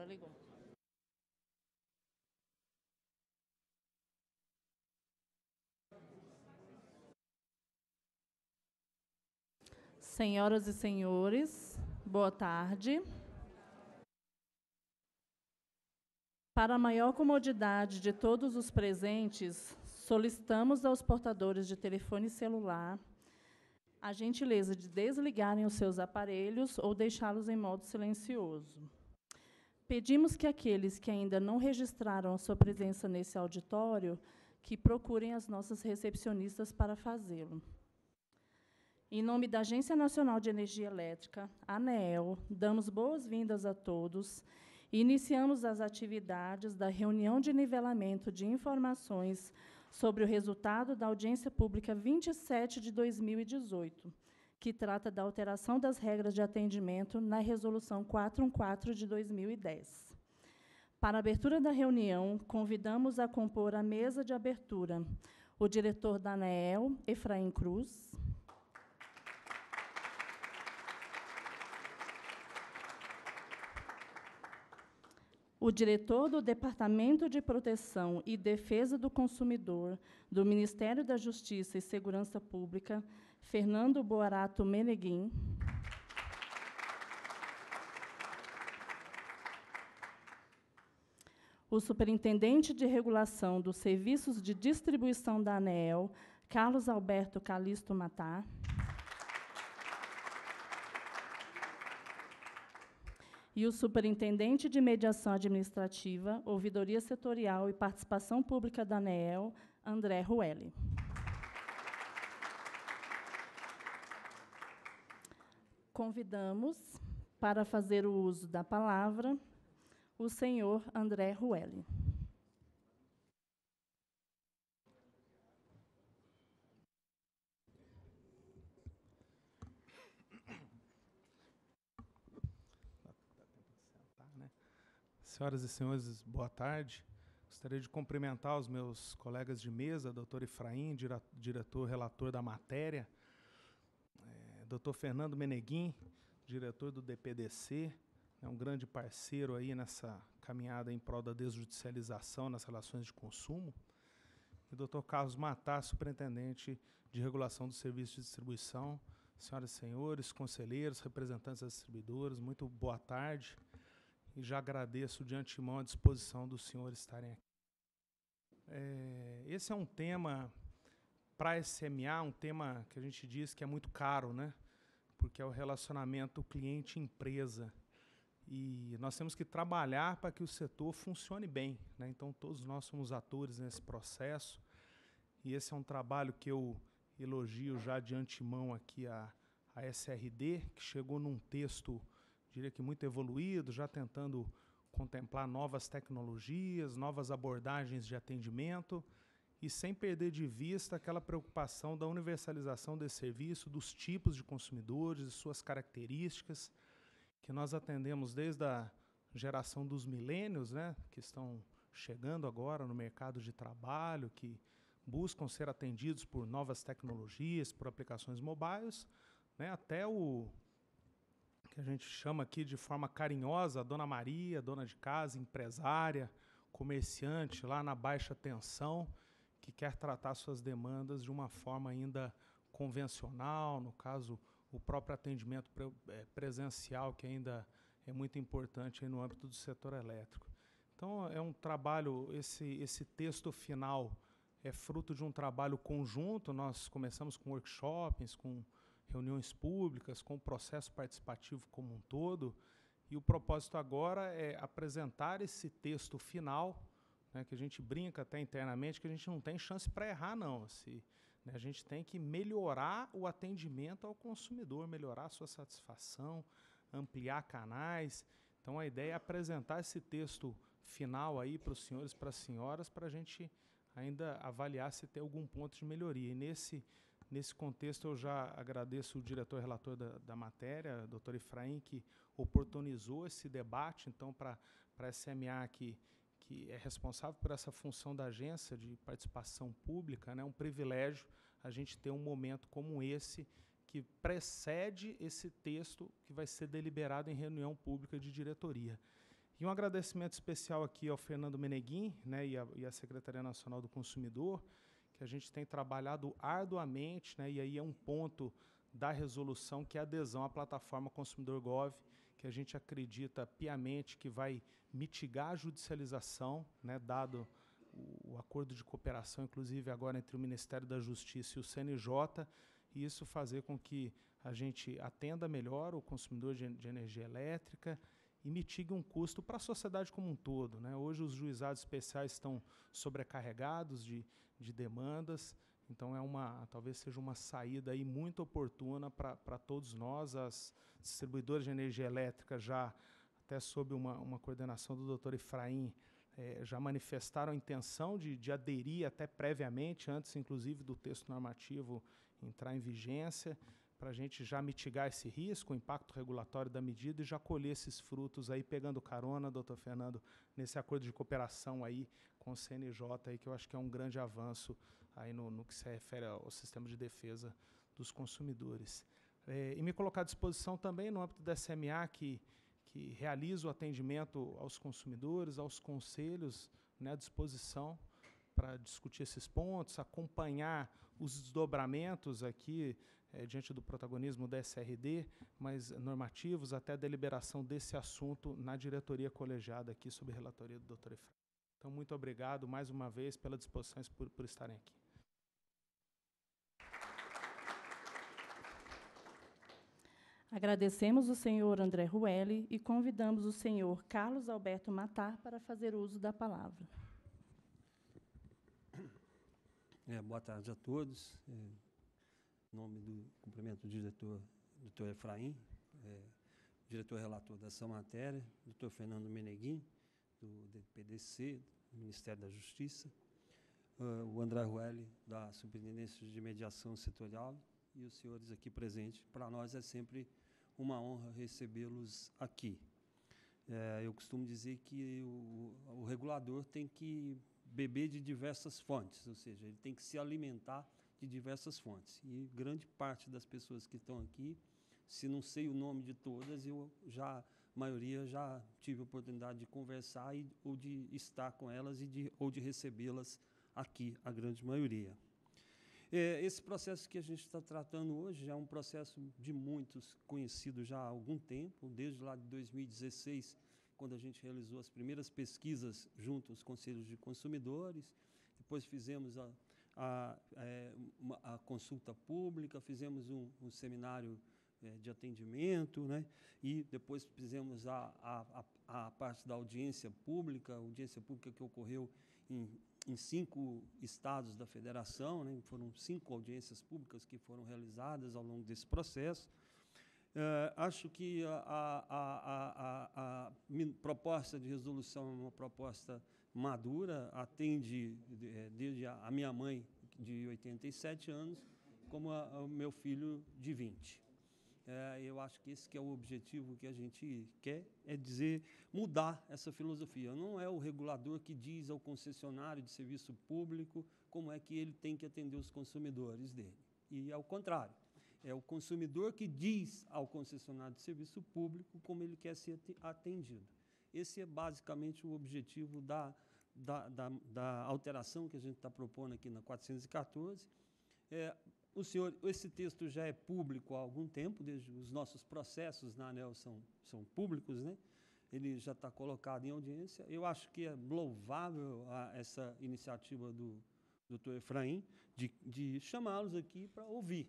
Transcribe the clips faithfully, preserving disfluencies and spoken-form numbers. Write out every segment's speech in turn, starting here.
ela ligou. Senhoras e senhores, boa tarde. Para a maior comodidade de todos os presentes, solicitamos aos portadores de telefone celular a gentileza de desligarem os seus aparelhos ou deixá-los em modo silencioso. Pedimos que aqueles que ainda não registraram a sua presença nesse auditório, que procurem as nossas recepcionistas para fazê-lo. Em nome da Agência Nacional de Energia Elétrica, ANEEL, damos boas-vindas a todos. Iniciamos as atividades da reunião de nivelamento de informações sobre o resultado da audiência pública vinte e sete de dois mil e dezoito, que trata da alteração das regras de atendimento na Resolução quatrocentos e quatorze de dois mil e dez. Para a abertura da reunião, convidamos a compor a mesa de abertura o diretor da ANEEL, Efraim Cruz, o diretor do Departamento de Proteção e Defesa do Consumidor do Ministério da Justiça e Segurança Pública, Fernando Boarato Meneguim, o superintendente de regulação dos serviços de distribuição da ANEEL, Carlos Alberto Calixto Mattar, e o superintendente de mediação administrativa, ouvidoria setorial e participação pública da ANEEL, André Ruelli. Convidamos para fazer o uso da palavra o senhor André Ruelli. Senhoras e senhores, boa tarde. Gostaria de cumprimentar os meus colegas de mesa, doutor Efraim, diretor relator da matéria, é, doutor Fernando Meneguim, diretor do D P D C, é um grande parceiro aí nessa caminhada em prol da desjudicialização nas relações de consumo, e doutor Carlos Mattar, superintendente de regulação do serviço de distribuição. Senhoras e senhores, conselheiros, representantes das distribuidoras, muito boa tarde. E já agradeço de antemão a disposição dos senhores estarem aqui. É, esse é um tema para a S M A, um tema que a gente diz que é muito caro, né? Porque é o relacionamento cliente-empresa. E nós temos que trabalhar para que o setor funcione bem, né? Então, todos nós somos atores nesse processo. E esse é um trabalho que eu elogio já de antemão aqui a, a S R D, que chegou num texto, diria que muito evoluído, já tentando contemplar novas tecnologias, novas abordagens de atendimento, e sem perder de vista aquela preocupação da universalização desse serviço, dos tipos de consumidores, de suas características, que nós atendemos desde a geração dos milênios, né, que estão chegando agora no mercado de trabalho, que buscam ser atendidos por novas tecnologias, por aplicações mobiles, né, até o que a gente chama aqui de forma carinhosa, a dona Maria, dona de casa, empresária, comerciante lá na baixa tensão, que quer tratar suas demandas de uma forma ainda convencional, no caso, o próprio atendimento presencial, que ainda é muito importante aí no âmbito do setor elétrico. Então, é um trabalho, esse, esse texto final é fruto de um trabalho conjunto, nós começamos com workshops, com reuniões públicas, com o processo participativo como um todo, e o propósito agora é apresentar esse texto final, né, que a gente brinca até internamente, que a gente não tem chance para errar, não. Se, né, a gente tem que melhorar o atendimento ao consumidor, melhorar a sua satisfação, ampliar canais. Então, a ideia é apresentar esse texto final aí para os senhores, para as senhoras, para a gente ainda avaliar se tem algum ponto de melhoria. E nesse Nesse contexto, eu já agradeço o diretor relator da, da matéria, doutor Efraim, que oportunizou esse debate, então, para a S M A, que, que é responsável por essa função da agência de participação pública, né, um privilégio a gente ter um momento como esse, que precede esse texto que vai ser deliberado em reunião pública de diretoria. E um agradecimento especial aqui ao Fernando Meneguim, né, e, a, e à Secretaria Nacional do Consumidor, que a gente tem trabalhado arduamente, né, e aí é um ponto da resolução que é a adesão à plataforma Consumidor ponto gov, que a gente acredita piamente que vai mitigar a judicialização, né, dado o acordo de cooperação, inclusive agora entre o Ministério da Justiça e o C N J, e isso fazer com que a gente atenda melhor o consumidor de, de energia elétrica e mitigue um custo para a sociedade como um todo, né? Hoje os juizados especiais estão sobrecarregados de, de demandas, então é uma, talvez seja uma saída aí muito oportuna para todos nós. As distribuidoras de energia elétrica, já até sob uma, uma coordenação do doutor Efraim, É, já manifestaram a intenção de, de aderir até previamente, antes inclusive do texto normativo entrar em vigência, para a gente já mitigar esse risco, o impacto regulatório da medida, e já colher esses frutos aí, pegando carona, doutor Fernando, nesse acordo de cooperação aí com o C N J, aí, que eu acho que é um grande avanço aí no, no que se refere ao sistema de defesa dos consumidores. É, e me colocar à disposição também no âmbito da S M A, que que realiza o atendimento aos consumidores, aos conselhos, né, à disposição para discutir esses pontos, acompanhar os desdobramentos aqui, eh, diante do protagonismo da S R D, mas normativos, até a deliberação desse assunto na diretoria colegiada aqui, sob a relatoria do doutor Efraim. Então, muito obrigado mais uma vez pela disposição, por, por estarem aqui. Agradecemos o senhor André Ruelli e convidamos o senhor Carlos Alberto Mattar para fazer uso da palavra. É, boa tarde a todos. É, em nome do cumprimento do diretor, doutor Efraim, é, diretor relator dessa matéria, doutor Fernando Meneguim, do D P D C, do Ministério da Justiça, uh, o André Ruelli, da Superintendência de Mediação Setorial, e os senhores aqui presentes. Para nós é sempre uma honra recebê-los aqui. É, eu costumo dizer que o, o regulador tem que beber de diversas fontes, ou seja, ele tem que se alimentar de diversas fontes. E grande parte das pessoas que estão aqui, se não sei o nome de todas, eu já, a maioria já tive a oportunidade de conversar e, ou de estar com elas e de, ou de recebê-las aqui, a grande maioria. Esse processo que a gente está tratando hoje é um processo de muitos conhecido já há algum tempo, desde lá de dois mil e dezesseis, quando a gente realizou as primeiras pesquisas junto aos conselhos de consumidores, depois fizemos a, a, a, a consulta pública, fizemos um, um seminário de atendimento, né? E depois fizemos a, a, a parte da audiência pública, audiência pública que ocorreu em em cinco estados da federação, né? Foram cinco audiências públicas que foram realizadas ao longo desse processo. Uh, acho que a, a, a, a, a proposta de resolução é uma proposta madura, atende desde a minha mãe, de oitenta e sete anos, como a, o meu filho, de vinte. Uh, eu acho que esse que é o objetivo que a gente quer, é dizer, mudar essa filosofia. Não é o regulador que diz ao concessionário de serviço público como é que ele tem que atender os consumidores dele. E ao contrário, é o consumidor que diz ao concessionário de serviço público como ele quer ser atendido. Esse é basicamente o objetivo da, da, da, da alteração que a gente está propondo aqui na quatrocentos e quatorze. É, o senhor, esse texto já é público há algum tempo, desde os nossos processos na ANEEL são, são públicos, né? Ele já está colocado em audiência. Eu acho que é louvável a, essa iniciativa do doutor Efraim de, de chamá-los aqui para ouvir.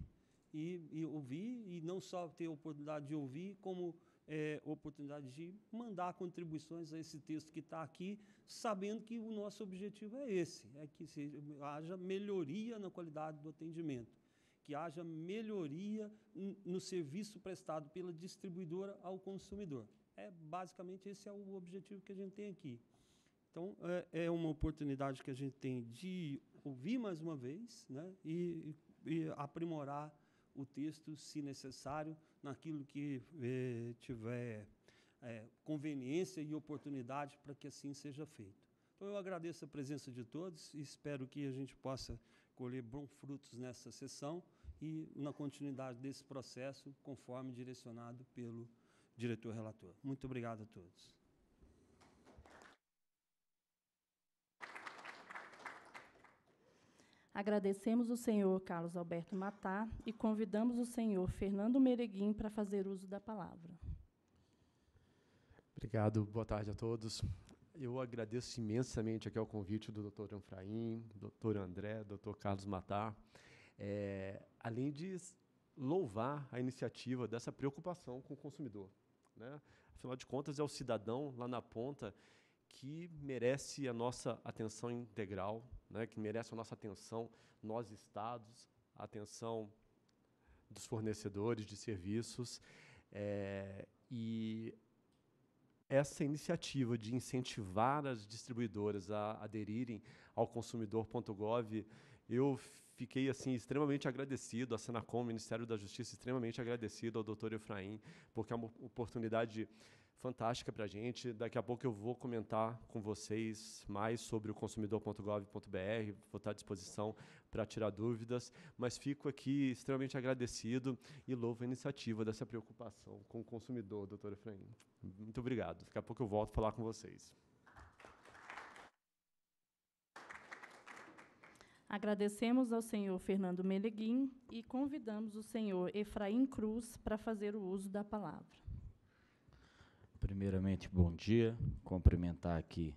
E, e ouvir, e não só ter a oportunidade de ouvir, como é, oportunidade de mandar contribuições a esse texto que está aqui, sabendo que o nosso objetivo é esse, é que se, haja melhoria na qualidade do atendimento, que haja melhoria no serviço prestado pela distribuidora ao consumidor. É, basicamente, esse é o objetivo que a gente tem aqui. Então, é, é uma oportunidade que a gente tem de ouvir mais uma vez, né, e, e aprimorar o texto, se necessário, naquilo que eh, tiver eh, conveniência e oportunidade para que assim seja feito. Então, eu agradeço a presença de todos e espero que a gente possa colher bons frutos nessa sessão e na continuidade desse processo, conforme direcionado pelo diretor relator. Muito obrigado a todos. Agradecemos o senhor Carlos Alberto Mattar e convidamos o senhor Fernando Meneguim para fazer uso da palavra. Obrigado, boa tarde a todos. Eu agradeço imensamente aqui ao convite do doutor Efraim, doutor André, doutor Carlos Mattar, é, além de louvar a iniciativa dessa preocupação com o consumidor, né? Afinal de contas, é o cidadão lá na ponta que merece a nossa atenção integral, né? Que merece a nossa atenção, nós estados, a atenção dos fornecedores de serviços, é, e essa iniciativa de incentivar as distribuidoras a aderirem ao consumidor ponto gov, eu fiquei assim extremamente agradecido à Senacom, ao Ministério da Justiça, extremamente agradecido ao doutor Efraim, porque é uma oportunidade fantástica para a gente. Daqui a pouco eu vou comentar com vocês mais sobre o consumidor ponto gov ponto br, vou estar à disposição para tirar dúvidas, mas fico aqui extremamente agradecido e louvo a iniciativa dessa preocupação com o consumidor, doutor Efraim. Muito obrigado. Daqui a pouco eu volto a falar com vocês. Agradecemos ao senhor Fernando Meneguim e convidamos o senhor Efraim Cruz para fazer o uso da palavra. Primeiramente, bom dia. Cumprimentar aqui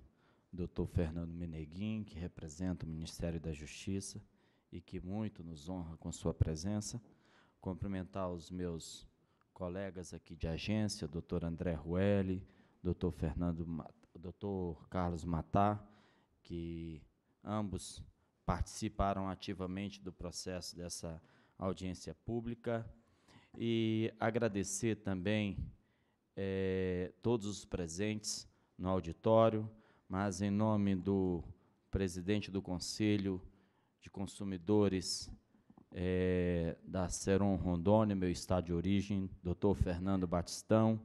o doutor Fernando Meneguim, que representa o Ministério da Justiça e que muito nos honra com sua presença. Cumprimentar os meus colegas aqui de agência, doutor André Ruelli, doutor Fernando, doutor Carlos Mattar, que ambos participaram ativamente do processo dessa audiência pública, e agradecer também eh, todos os presentes no auditório, mas em nome do presidente do Conselho de Consumidores eh, da Seron Rondônia, meu estado de origem, doutor Fernando Batistão,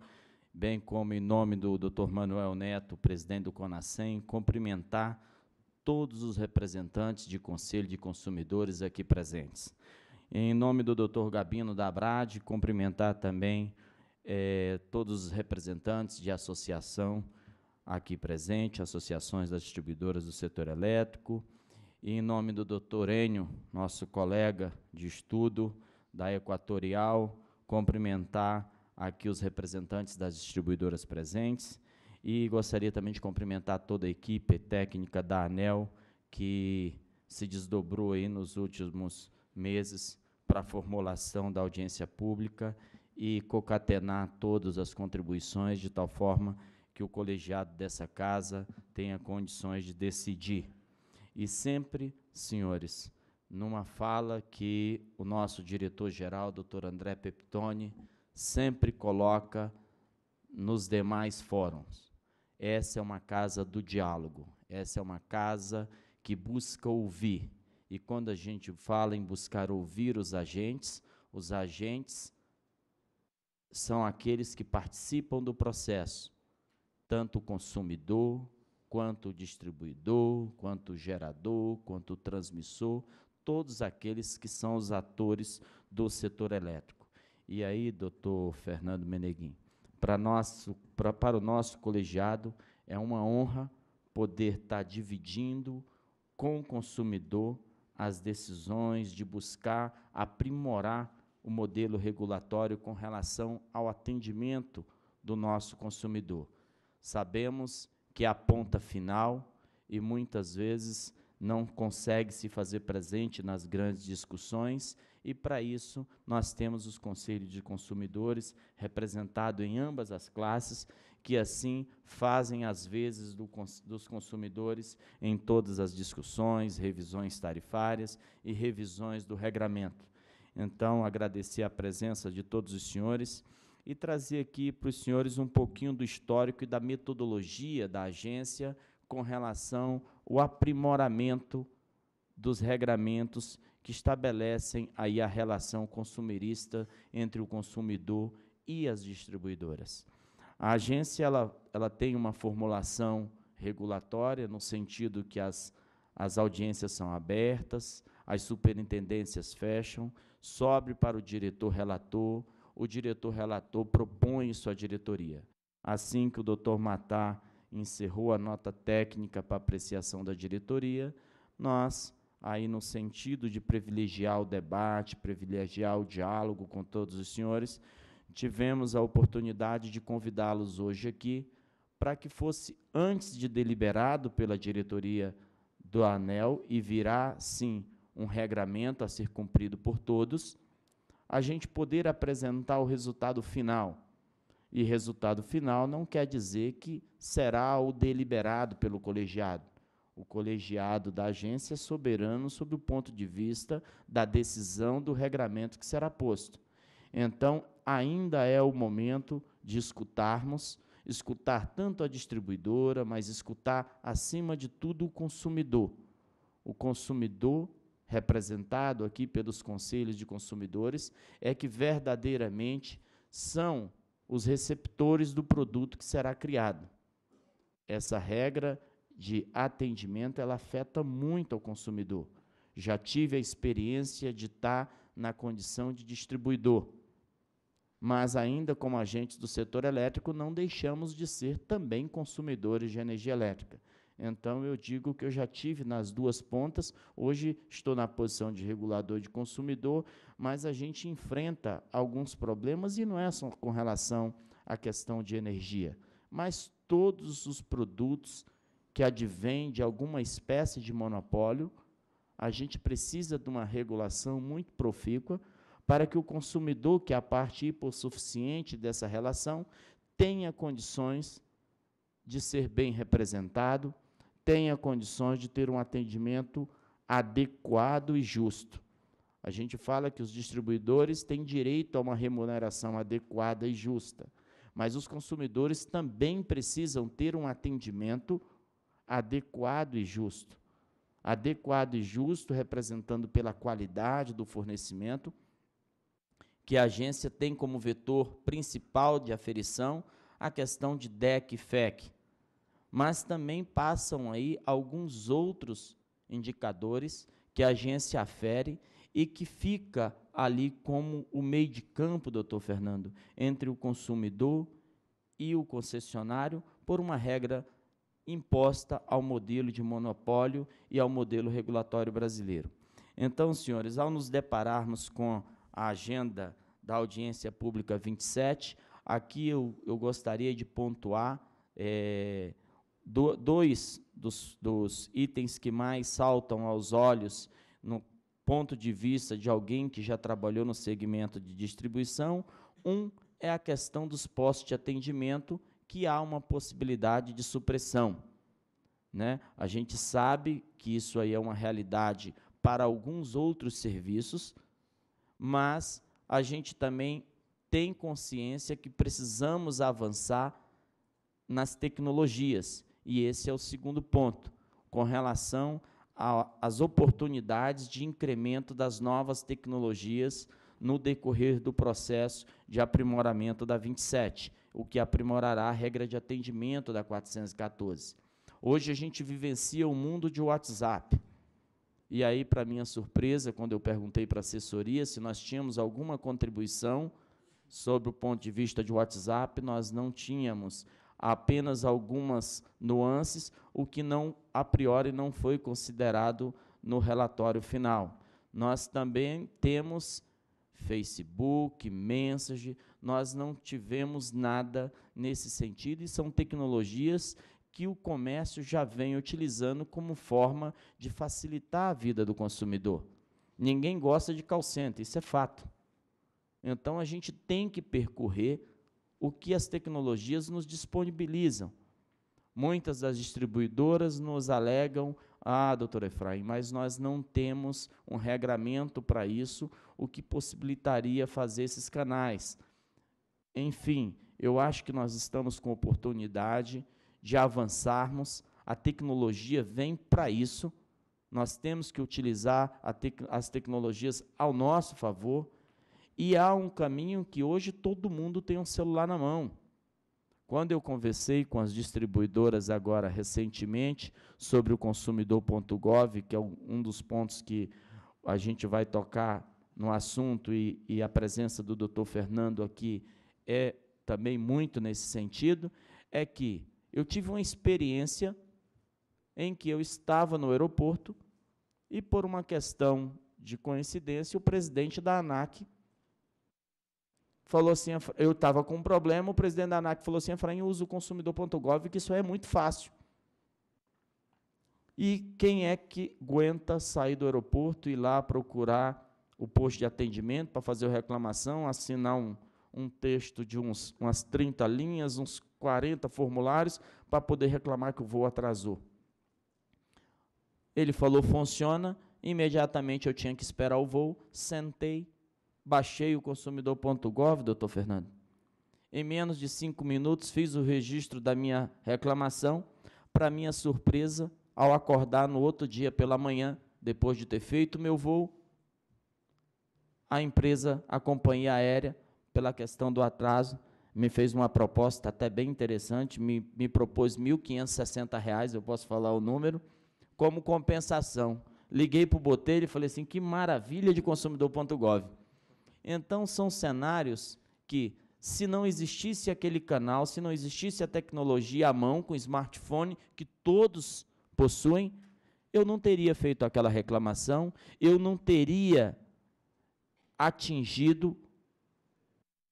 bem como em nome do doutor Manuel Neto, presidente do Conacem, cumprimentar todos os representantes de Conselho de Consumidores aqui presentes. Em nome do doutor Gabino da Abrad, cumprimentar também eh, todos os representantes de associação aqui presente, associações das distribuidoras do setor elétrico, e em nome do doutor Enio, nosso colega de estudo da Equatorial, cumprimentar aqui os representantes das distribuidoras presentes. E gostaria também de cumprimentar toda a equipe técnica da ANEEL, que se desdobrou aí nos últimos meses para a formulação da audiência pública e concatenar todas as contribuições de tal forma que o colegiado dessa casa tenha condições de decidir. E sempre, senhores, numa fala que o nosso diretor-geral, doutor André Peptoni, sempre coloca nos demais fóruns: essa é uma casa do diálogo, essa é uma casa que busca ouvir. E quando a gente fala em buscar ouvir os agentes, os agentes são aqueles que participam do processo, tanto o consumidor, quanto o distribuidor, quanto o gerador, quanto o transmissor, todos aqueles que são os atores do setor elétrico. E aí, doutor Fernando Meneguim, Para, nosso, pra, para o nosso colegiado, é uma honra poder estar dividindo com o consumidor as decisões de buscar aprimorar o modelo regulatório com relação ao atendimento do nosso consumidor. Sabemos que é a ponta final e, muitas vezes, não consegue se fazer presente nas grandes discussões, e, para isso, nós temos os conselhos de consumidores, representados em ambas as classes, que, assim, fazem as vezes do cons dos consumidores em todas as discussões, revisões tarifárias e revisões do regramento. Então, agradecer a presença de todos os senhores e trazer aqui para os senhores um pouquinho do histórico e da metodologia da agência com relação ao aprimoramento dos regramentos que estabelecem aí a relação consumerista entre o consumidor e as distribuidoras. A agência ela, ela tem uma formulação regulatória, no sentido que as, as audiências são abertas, as superintendências fecham, sobe para o diretor-relator, o diretor-relator propõe sua diretoria. Assim que o doutor Mattar encerrou a nota técnica para apreciação da diretoria, nós aí no sentido de privilegiar o debate, privilegiar o diálogo com todos os senhores, tivemos a oportunidade de convidá-los hoje aqui para que fosse, antes de deliberado pela diretoria do ANEEL, e virá, sim, um regramento a ser cumprido por todos, a gente poder apresentar o resultado final. E resultado final não quer dizer que será o deliberado pelo colegiado. O colegiado da agência é soberano sob o ponto de vista da decisão do regramento que será posto. Então, ainda é o momento de escutarmos, escutar tanto a distribuidora, mas escutar, acima de tudo, o consumidor. O consumidor, representado aqui pelos conselhos de consumidores, é que verdadeiramente são os receptores do produto que será criado. Essa regra de atendimento, ela afeta muito ao consumidor. Já tive a experiência de estar na condição de distribuidor, mas ainda como agentes do setor elétrico, não deixamos de ser também consumidores de energia elétrica. Então, eu digo que eu já tive nas duas pontas, hoje estou na posição de regulador de consumidor, mas a gente enfrenta alguns problemas, e não é só com relação à questão de energia, mas todos os produtos que advêm de alguma espécie de monopólio, a gente precisa de uma regulação muito profícua para que o consumidor, que é a parte hipossuficiente dessa relação, tenha condições de ser bem representado, tenha condições de ter um atendimento adequado e justo. A gente fala que os distribuidores têm direito a uma remuneração adequada e justa, mas os consumidores também precisam ter um atendimento adequado e justo. Adequado e justo, representando pela qualidade do fornecimento, que a agência tem como vetor principal de aferição a questão de D E C F E C, mas também passam aí alguns outros indicadores que a agência afere e que fica ali como o meio de campo, doutor Fernando, entre o consumidor e o concessionário, por uma regra imposta ao modelo de monopólio e ao modelo regulatório brasileiro. Então, senhores, ao nos depararmos com a agenda da audiência pública vinte e sete, aqui eu, eu gostaria de pontuar é, do, dois dos, dos itens que mais saltam aos olhos no ponto de vista de alguém que já trabalhou no segmento de distribuição. Um é a questão dos postos de atendimento, que há uma possibilidade de supressão, né? A gente sabe que isso aí é uma realidade para alguns outros serviços, mas a gente também tem consciência que precisamos avançar nas tecnologias, e esse é o segundo ponto, com relação às oportunidades de incremento das novas tecnologias no decorrer do processo de aprimoramento da vinte e sete, o que aprimorará a regra de atendimento da quatrocentos e quatorze. Hoje a gente vivencia o mundo de WhatsApp. E aí, para minha surpresa, quando eu perguntei para a assessoria se nós tínhamos alguma contribuição sobre o ponto de vista de WhatsApp, nós não tínhamos, apenas algumas nuances, o que não, a priori, não foi considerado no relatório final. Nós também temos Facebook, Messenger, nós não tivemos nada nesse sentido, e são tecnologias que o comércio já vem utilizando como forma de facilitar a vida do consumidor. Ninguém gosta de call center, isso é fato. Então, a gente tem que percorrer o que as tecnologias nos disponibilizam. Muitas das distribuidoras nos alegam: ah, doutor Efraim, mas nós não temos um regramento para isso, o que possibilitaria fazer esses canais. Enfim, eu acho que nós estamos com oportunidade de avançarmos, a tecnologia vem para isso, nós temos que utilizar a tec- as tecnologias ao nosso favor, e há um caminho que hoje todo mundo tem um celular na mão. Quando eu conversei com as distribuidoras agora recentemente sobre o consumidor ponto gov, que é um dos pontos que a gente vai tocar no assunto, e, e a presença do doutor Fernando aqui é também muito nesse sentido, é que eu tive uma experiência em que eu estava no aeroporto, e, por uma questão de coincidência, o presidente da ANAC falou assim, eu estava com um problema, o presidente da ANAC falou assim, Efraim, usa o consumidor ponto gov, que isso é muito fácil. E quem é que aguenta sair do aeroporto e ir lá procurar o posto de atendimento para fazer a reclamação, assinar um, um texto de uns, umas trinta linhas, uns quarenta formulários, para poder reclamar que o voo atrasou? Ele falou, funciona, imediatamente eu tinha que esperar o voo, sentei, baixei o consumidor ponto gov, doutor Fernando. Em menos de cinco minutos, fiz o registro da minha reclamação. Para minha surpresa, ao acordar no outro dia pela manhã, depois de ter feito meu voo, a empresa, a companhia aérea, pela questão do atraso, me fez uma proposta até bem interessante, me, me propôs mil quinhentos e sessenta reais, eu posso falar o número, como compensação. Liguei para o Botelho e falei assim, que maravilha de consumidor ponto gov. Então, são cenários que, se não existisse aquele canal, se não existisse a tecnologia à mão, com smartphone, que todos possuem, eu não teria feito aquela reclamação, eu não teria atingido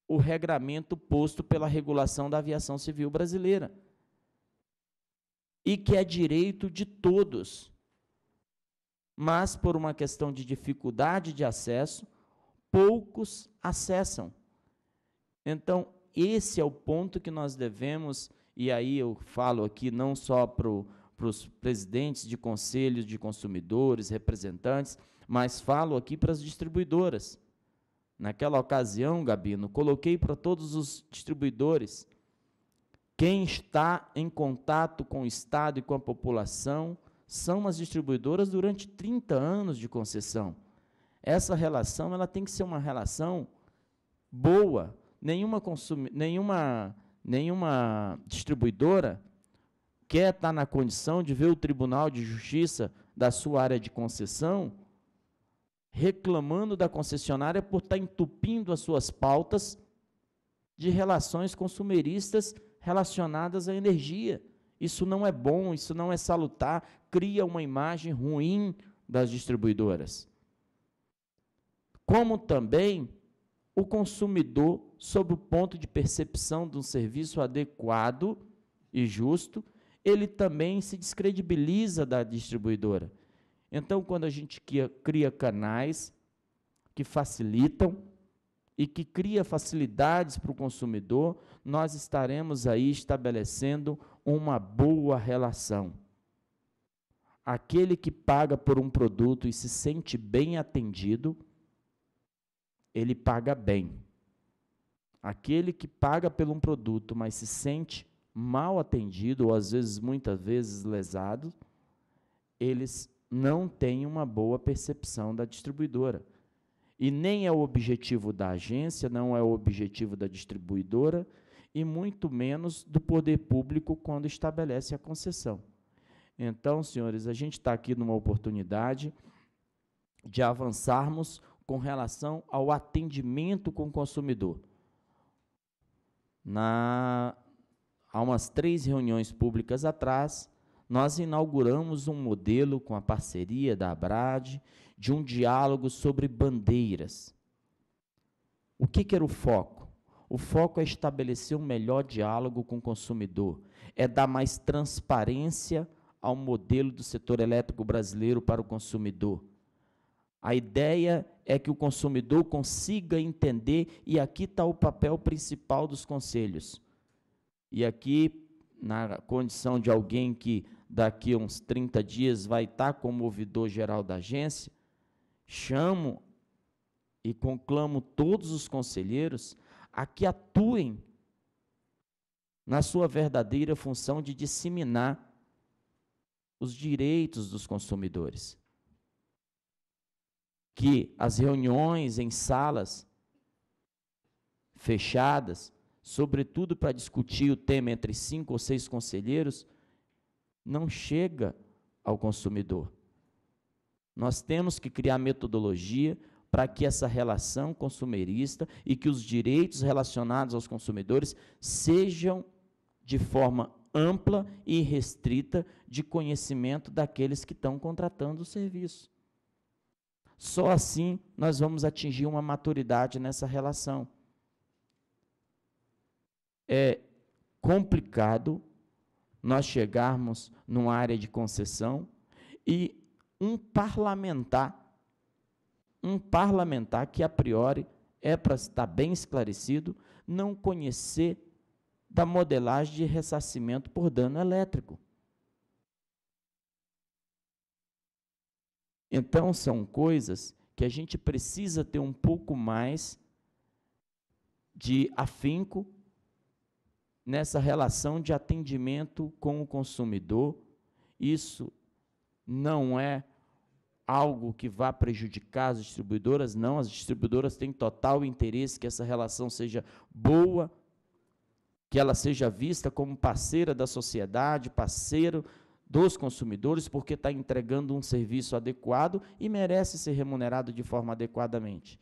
o regramento posto pela regulação da aviação civil brasileira, e que é direito de todos. Mas, por uma questão de dificuldade de acesso, poucos acessam. Então, esse é o ponto que nós devemos, e aí eu falo aqui não só para os presidentes de conselhos de consumidores, representantes, mas falo aqui para as distribuidoras. Naquela ocasião, Gabino, coloquei para todos os distribuidores, quem está em contato com o Estado e com a população são as distribuidoras durante trinta anos de concessão. Essa relação ela tem que ser uma relação boa. Nenhuma, consumi nenhuma, nenhuma distribuidora quer estar na condição de ver o Tribunal de Justiça da sua área de concessão reclamando da concessionária por estar entupindo as suas pautas de relações consumeristas relacionadas à energia. Isso não é bom, isso não é salutar, cria uma imagem ruim das distribuidoras. Como também o consumidor, sob o ponto de percepção de um serviço adequado e justo, ele também se descredibiliza da distribuidora. Então, quando a gente cria canais que facilitam e que cria facilidades para o consumidor, nós estaremos aí estabelecendo uma boa relação. Aquele que paga por um produto e se sente bem atendido, ele paga bem. Aquele que paga por um produto, mas se sente mal atendido, ou às vezes, muitas vezes, lesado, eles não têm uma boa percepção da distribuidora. E nem é o objetivo da agência, não é o objetivo da distribuidora, e muito menos do poder público quando estabelece a concessão. Então, senhores, a gente está aqui numa oportunidade de avançarmos com relação ao atendimento com o consumidor. Na, há umas três reuniões públicas atrás, nós inauguramos um modelo com a parceria da ABRAD de um diálogo sobre bandeiras. O que, que era o foco? O foco é estabelecer um melhor diálogo com o consumidor, é dar mais transparência ao modelo do setor elétrico brasileiro para o consumidor. A ideia é que o consumidor consiga entender, e aqui está o papel principal dos conselhos. E aqui, na condição de alguém que daqui a uns trinta dias vai estar como ouvidor geral da agência, chamo e conclamo todos os conselheiros a que atuem na sua verdadeira função de disseminar os direitos dos consumidores. Que as reuniões em salas fechadas, sobretudo para discutir o tema entre cinco ou seis conselheiros, não chega ao consumidor. Nós temos que criar metodologia para que essa relação consumerista e que os direitos relacionados aos consumidores sejam de forma ampla e restrita de conhecimento daqueles que estão contratando o serviço. Só assim nós vamos atingir uma maturidade nessa relação. É complicado nós chegarmos numa área de concessão e um parlamentar, um parlamentar que a priori é para estar bem esclarecido, não conhecer da modelagem de ressarcimento por dano elétrico. Então, são coisas que a gente precisa ter um pouco mais de afinco nessa relação de atendimento com o consumidor. Isso não é algo que vá prejudicar as distribuidoras, não. As distribuidoras têm total interesse que essa relação seja boa, que ela seja vista como parceira da sociedade, parceiro dos consumidores, porque está entregando um serviço adequado e merece ser remunerado de forma adequadamente.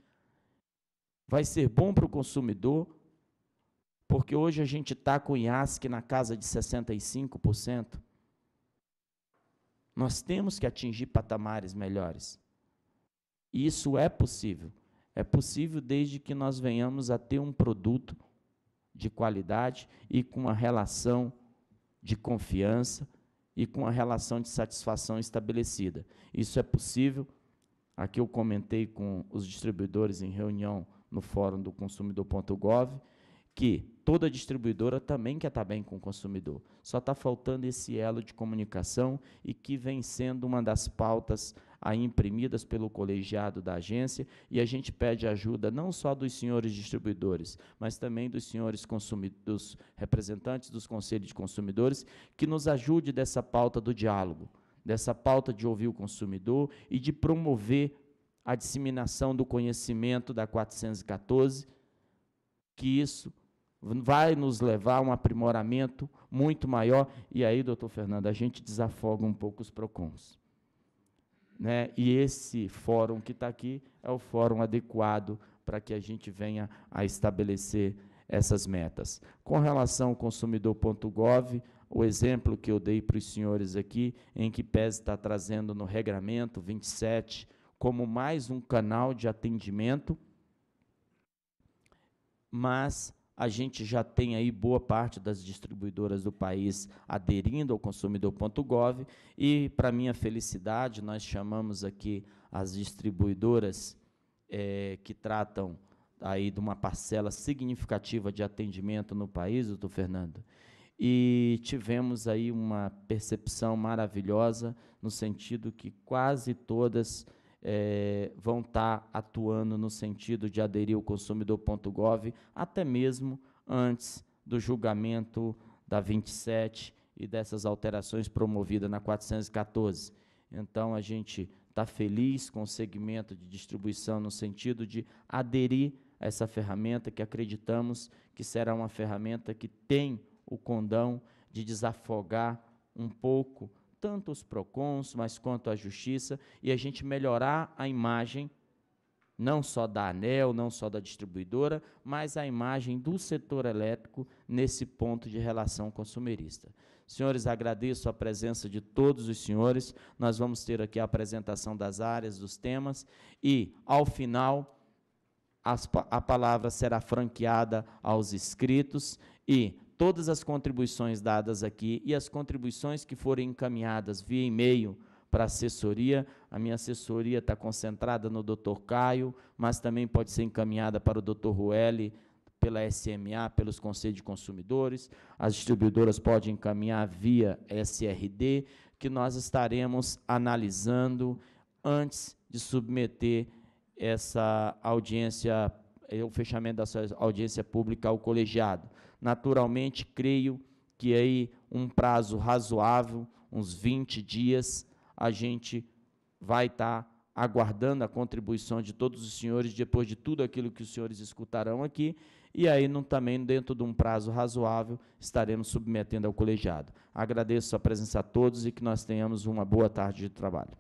Vai ser bom para o consumidor, porque hoje a gente está com o I A S C na casa de sessenta e cinco por cento. Nós temos que atingir patamares melhores. E isso é possível. É possível desde que nós venhamos a ter um produto de qualidade e com uma relação de confiança e com uma relação de satisfação estabelecida. Isso é possível. Aqui eu comentei com os distribuidores em reunião no fórum do consumidor ponto gov, que toda distribuidora também quer estar bem com o consumidor. Só está faltando esse elo de comunicação e que vem sendo uma das pautas aí imprimidas pelo colegiado da agência, e a gente pede ajuda não só dos senhores distribuidores, mas também dos senhores consumidores, representantes dos conselhos de consumidores, que nos ajude dessa pauta do diálogo, dessa pauta de ouvir o consumidor e de promover a disseminação do conhecimento da quatrocentos e quatorze, que isso vai nos levar a um aprimoramento muito maior. E aí, doutor Fernando, a gente desafoga um pouco os PROCONs, né? E esse fórum que está aqui é o fórum adequado para que a gente venha a estabelecer essas metas. Com relação ao consumidor ponto gov, o exemplo que eu dei para os senhores aqui, em que pese está trazendo no regramento vinte e sete como mais um canal de atendimento, mas a gente já tem aí boa parte das distribuidoras do país aderindo ao consumidor ponto gov, e, para minha felicidade, nós chamamos aqui as distribuidoras é, que tratam aí de uma parcela significativa de atendimento no país, doutor Fernando, e tivemos aí uma percepção maravilhosa, no sentido que quase todas É, vão estar atuando no sentido de aderir ao consumidor ponto gov, até mesmo antes do julgamento da vinte e sete e dessas alterações promovidas na quatrocentos e quatorze. Então, a gente está feliz com o segmento de distribuição no sentido de aderir a essa ferramenta, que acreditamos que será uma ferramenta que tem o condão de desafogar um pouco tanto os PROCONs, mas quanto a Justiça, e a gente melhorar a imagem, não só da ANEEL, não só da distribuidora, mas a imagem do setor elétrico nesse ponto de relação consumerista. Senhores, agradeço a presença de todos os senhores. Nós vamos ter aqui a apresentação das áreas, dos temas, e, ao final, as, a palavra será franqueada aos inscritos, e todas as contribuições dadas aqui e as contribuições que forem encaminhadas via e-mail para a assessoria. A minha assessoria está concentrada no doutor Caio, mas também pode ser encaminhada para o doutor Ruelli, pela S M A, pelos conselhos de consumidores. As distribuidoras podem encaminhar via S R D, que nós estaremos analisando antes de submeter essa audiência, o fechamento da sua audiência pública ao colegiado. Naturalmente, creio que aí um prazo razoável, uns vinte dias, a gente vai estar aguardando a contribuição de todos os senhores, depois de tudo aquilo que os senhores escutarão aqui, e aí não, também, dentro de um prazo razoável, estaremos submetendo ao colegiado. Agradeço a presença a todos e que nós tenhamos uma boa tarde de trabalho.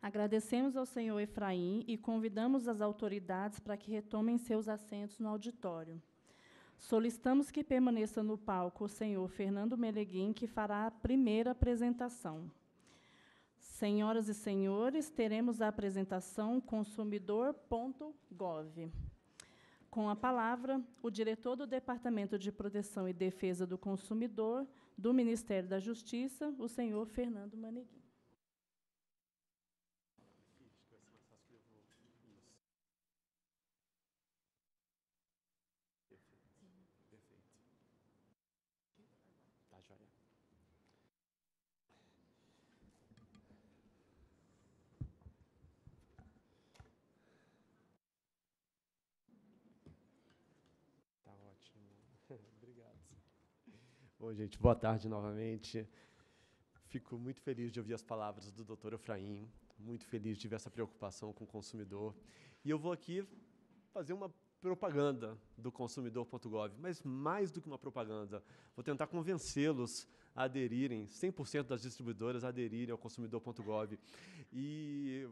Agradecemos ao senhor Efraim e convidamos as autoridades para que retomem seus assentos no auditório. Solicitamos que permaneça no palco o senhor Fernando Meneguim, que fará a primeira apresentação. Senhoras e senhores, teremos a apresentação Consumidor ponto gov. Com a palavra, o diretor do Departamento de Proteção e Defesa do Consumidor do Ministério da Justiça, o senhor Fernando Meneguim. Bom, gente, boa tarde novamente. Fico muito feliz de ouvir as palavras do doutor Efraim, muito feliz de ver essa preocupação com o consumidor. E eu vou aqui fazer uma propaganda do consumidor ponto gov, mas mais do que uma propaganda, vou tentar convencê-los a aderirem, cem por cento das distribuidoras a aderirem ao consumidor ponto gov. E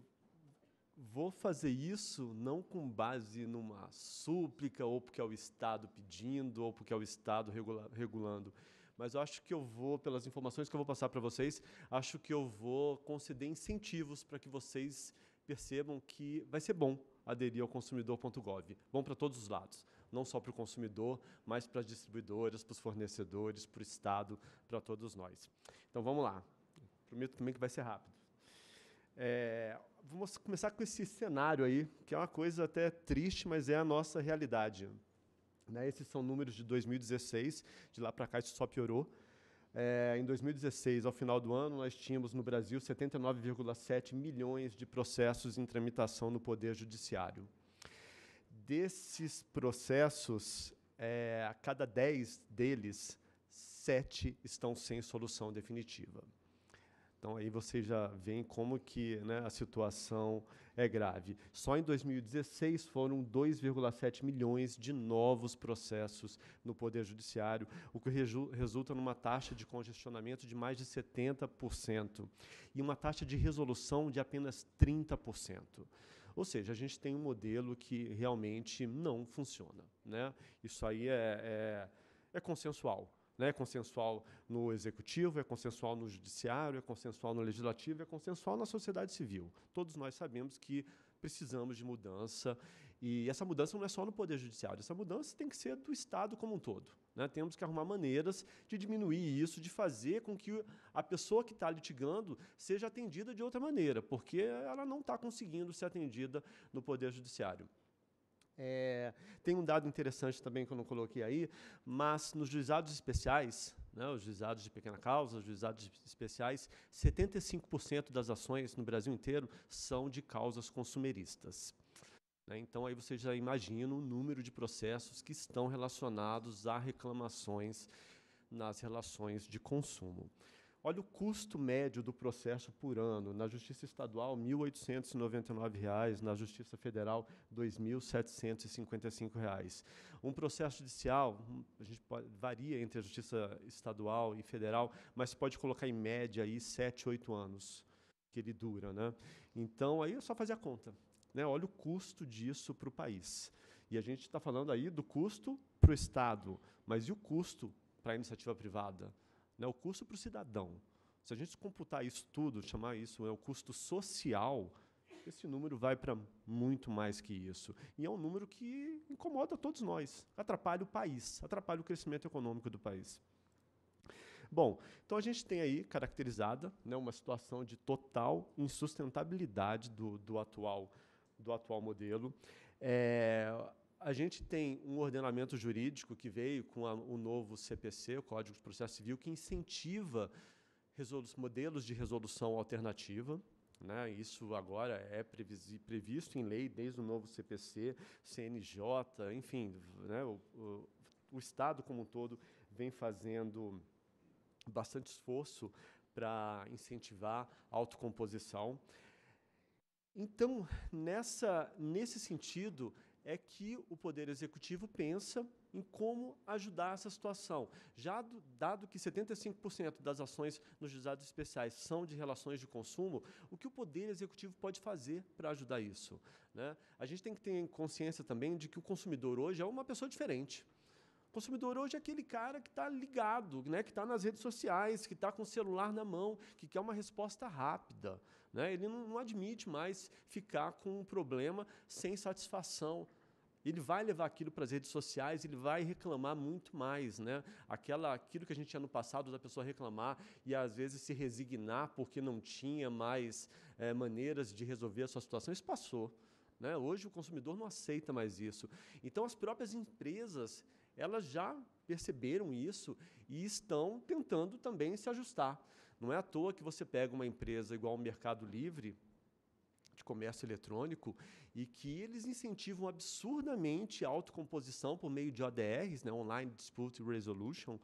vou fazer isso não com base numa súplica, ou porque é o Estado pedindo, ou porque é o Estado regula- regulando, mas eu acho que eu vou, pelas informações que eu vou passar para vocês, acho que eu vou conceder incentivos para que vocês percebam que vai ser bom aderir ao consumidor ponto gov. Bom para todos os lados, não só para o consumidor, mas para as distribuidoras, para os fornecedores, para o Estado, para todos nós. Então, vamos lá. Prometo também que vai ser rápido. É, vamos começar com esse cenário aí, que é uma coisa até triste, mas é a nossa realidade. Né, esses são números de dois mil e dezesseis, de lá para cá isso só piorou. É, em dois mil e dezesseis, ao final do ano, nós tínhamos no Brasil setenta e nove vírgula sete milhões de processos em tramitação no Poder Judiciário. Desses processos, é, a cada dez deles, sete estão sem solução definitiva. Então, aí vocês já veem como que, né, a situação é grave. Só em dois mil e dezesseis foram dois vírgula sete milhões de novos processos no Poder Judiciário, o que reju- resulta numa taxa de congestionamento de mais de setenta por cento e uma taxa de resolução de apenas trinta por cento. Ou seja, a gente tem um modelo que realmente não funciona, né? Isso aí é, é, é consensual. É consensual no executivo, é consensual no judiciário, é consensual no legislativo, é consensual na sociedade civil. Todos nós sabemos que precisamos de mudança, e essa mudança não é só no Poder Judiciário, essa mudança tem que ser do Estado como um todo. Né? Temos que arrumar maneiras de diminuir isso, de fazer com que a pessoa que está litigando seja atendida de outra maneira, porque ela não está conseguindo ser atendida no Poder Judiciário. É, tem um dado interessante também que eu não coloquei aí, mas nos juizados especiais, né, os juizados de pequena causa, os juizados especiais, setenta e cinco por cento das ações no Brasil inteiro são de causas consumeristas. Né, então, aí vocês já imaginam o número de processos que estão relacionados a reclamações nas relações de consumo. Olha o custo médio do processo por ano. Na Justiça Estadual, mil oitocentos e noventa e nove reais, na Justiça Federal, dois mil setecentos e cinquenta e cinco reais. Um processo judicial, a gente pode, varia entre a Justiça Estadual e Federal, mas pode colocar em média aí sete, oito anos que ele dura, né? Então, aí é só fazer a conta, né? Olha o custo disso para o país. E a gente está falando aí do custo para o Estado, mas e o custo para a iniciativa privada? Né, o custo para o cidadão. Se a gente computar isso tudo, chamar isso é o custo social, esse número vai para muito mais que isso. E é um número que incomoda todos nós, atrapalha o país, atrapalha o crescimento econômico do país. Bom, então a gente tem aí caracterizada, né, uma situação de total insustentabilidade do, do, atual, do atual modelo. É, a gente tem um ordenamento jurídico que veio com a, o novo C P C, o Código de Processo Civil, que incentiva modelos de resolução alternativa. Né? Isso agora é previsto em lei desde o novo C P C, C N J, enfim, né? o, o, o Estado como um todo vem fazendo bastante esforço para incentivar a autocomposição. Então, nessa, nesse sentido, é que o Poder Executivo pensa em como ajudar essa situação. Já do, dado que setenta e cinco por cento das ações nos juizados especiais são de relações de consumo, o que o Poder Executivo pode fazer para ajudar isso? Né? A gente tem que ter consciência também de que o consumidor hoje é uma pessoa diferente. Consumidor hoje é aquele cara que está ligado, né, que está nas redes sociais, que está com o celular na mão, que quer uma resposta rápida, né? Ele não, não admite mais ficar com um problema sem satisfação. Ele vai levar aquilo para as redes sociais, ele vai reclamar muito mais, né? Aquela, aquilo que a gente tinha no passado da pessoa reclamar e, às vezes, se resignar porque não tinha mais é, maneiras de resolver a sua situação, isso passou, né? Hoje o consumidor não aceita mais isso. Então, as próprias empresas, elas já perceberam isso e estão tentando também se ajustar. Não é à toa que você pega uma empresa igual ao Mercado Livre, de comércio eletrônico, e que eles incentivam absurdamente a autocomposição por meio de O D Rs, né, Online Dispute Resolution.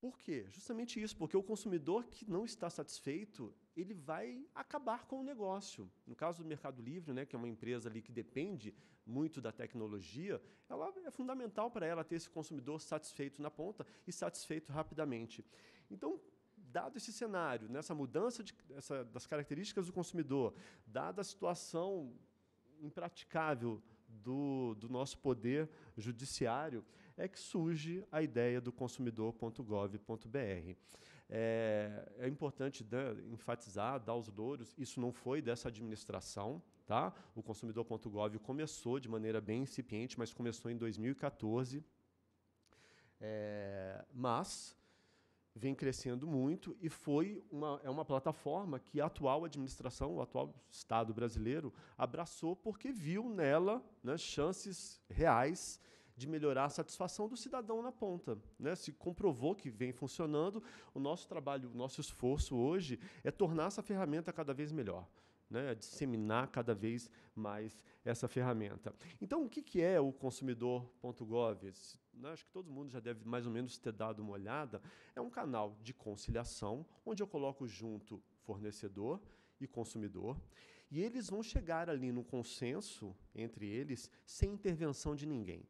Por quê? Justamente isso, porque o consumidor que não está satisfeito, ele vai acabar com o negócio. No caso do Mercado Livre, né, que é uma empresa ali que depende muito da tecnologia, ela é fundamental para ela ter esse consumidor satisfeito na ponta e satisfeito rapidamente. Então, dado esse cenário, nessa mudança de, essa, das características do consumidor, dada a situação impraticável do, do nosso poder judiciário, é que surge a ideia do consumidor ponto gov ponto br. É, é importante dar, enfatizar, dar os louros, isso não foi dessa administração, tá? O consumidor ponto gov começou de maneira bem incipiente, mas começou em dois mil e quatorze, é, mas vem crescendo muito e foi uma, é uma plataforma que a atual administração, o atual Estado brasileiro, abraçou porque viu nela, né, chances reais de melhorar a satisfação do cidadão na ponta, né? Se comprovou que vem funcionando, o nosso trabalho, o nosso esforço hoje é tornar essa ferramenta cada vez melhor, né? Disseminar cada vez mais essa ferramenta. Então, o que, que é o consumidor ponto gov? Acho que todo mundo já deve mais ou menos ter dado uma olhada. É um canal de conciliação, onde eu coloco junto fornecedor e consumidor, e eles vão chegar ali no consenso entre eles sem intervenção de ninguém.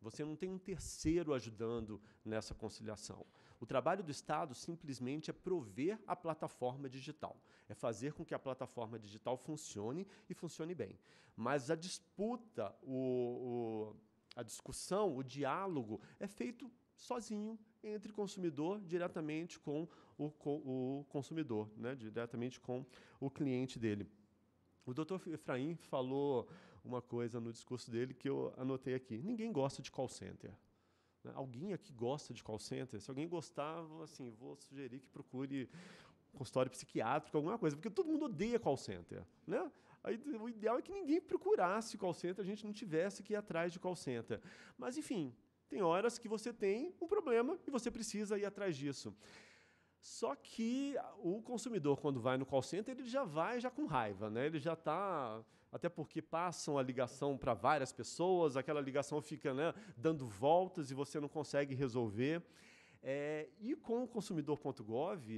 Você não tem um terceiro ajudando nessa conciliação. O trabalho do Estado simplesmente é prover a plataforma digital, é fazer com que a plataforma digital funcione e funcione bem. Mas a disputa, o, o, a discussão, o diálogo é feito sozinho entre consumidor diretamente com o, com o consumidor, né? Diretamente com o cliente dele. O doutor Efraim falou uma coisa no discurso dele que eu anotei aqui. Ninguém gosta de call center. Alguém aqui gosta de call center? Se alguém gostar, assim, vou sugerir que procure um consultório psiquiátrico, alguma coisa, porque todo mundo odeia call center, né? Aí, o ideal é que ninguém procurasse call center, a gente não tivesse que ir atrás de call center. Mas, enfim, tem horas que você tem um problema e você precisa ir atrás disso. Só que o consumidor, quando vai no call center, ele já vai já com raiva, né? Ele já está, até porque passam a ligação para várias pessoas, aquela ligação fica, né, dando voltas e você não consegue resolver. É, e com o consumidor ponto gov,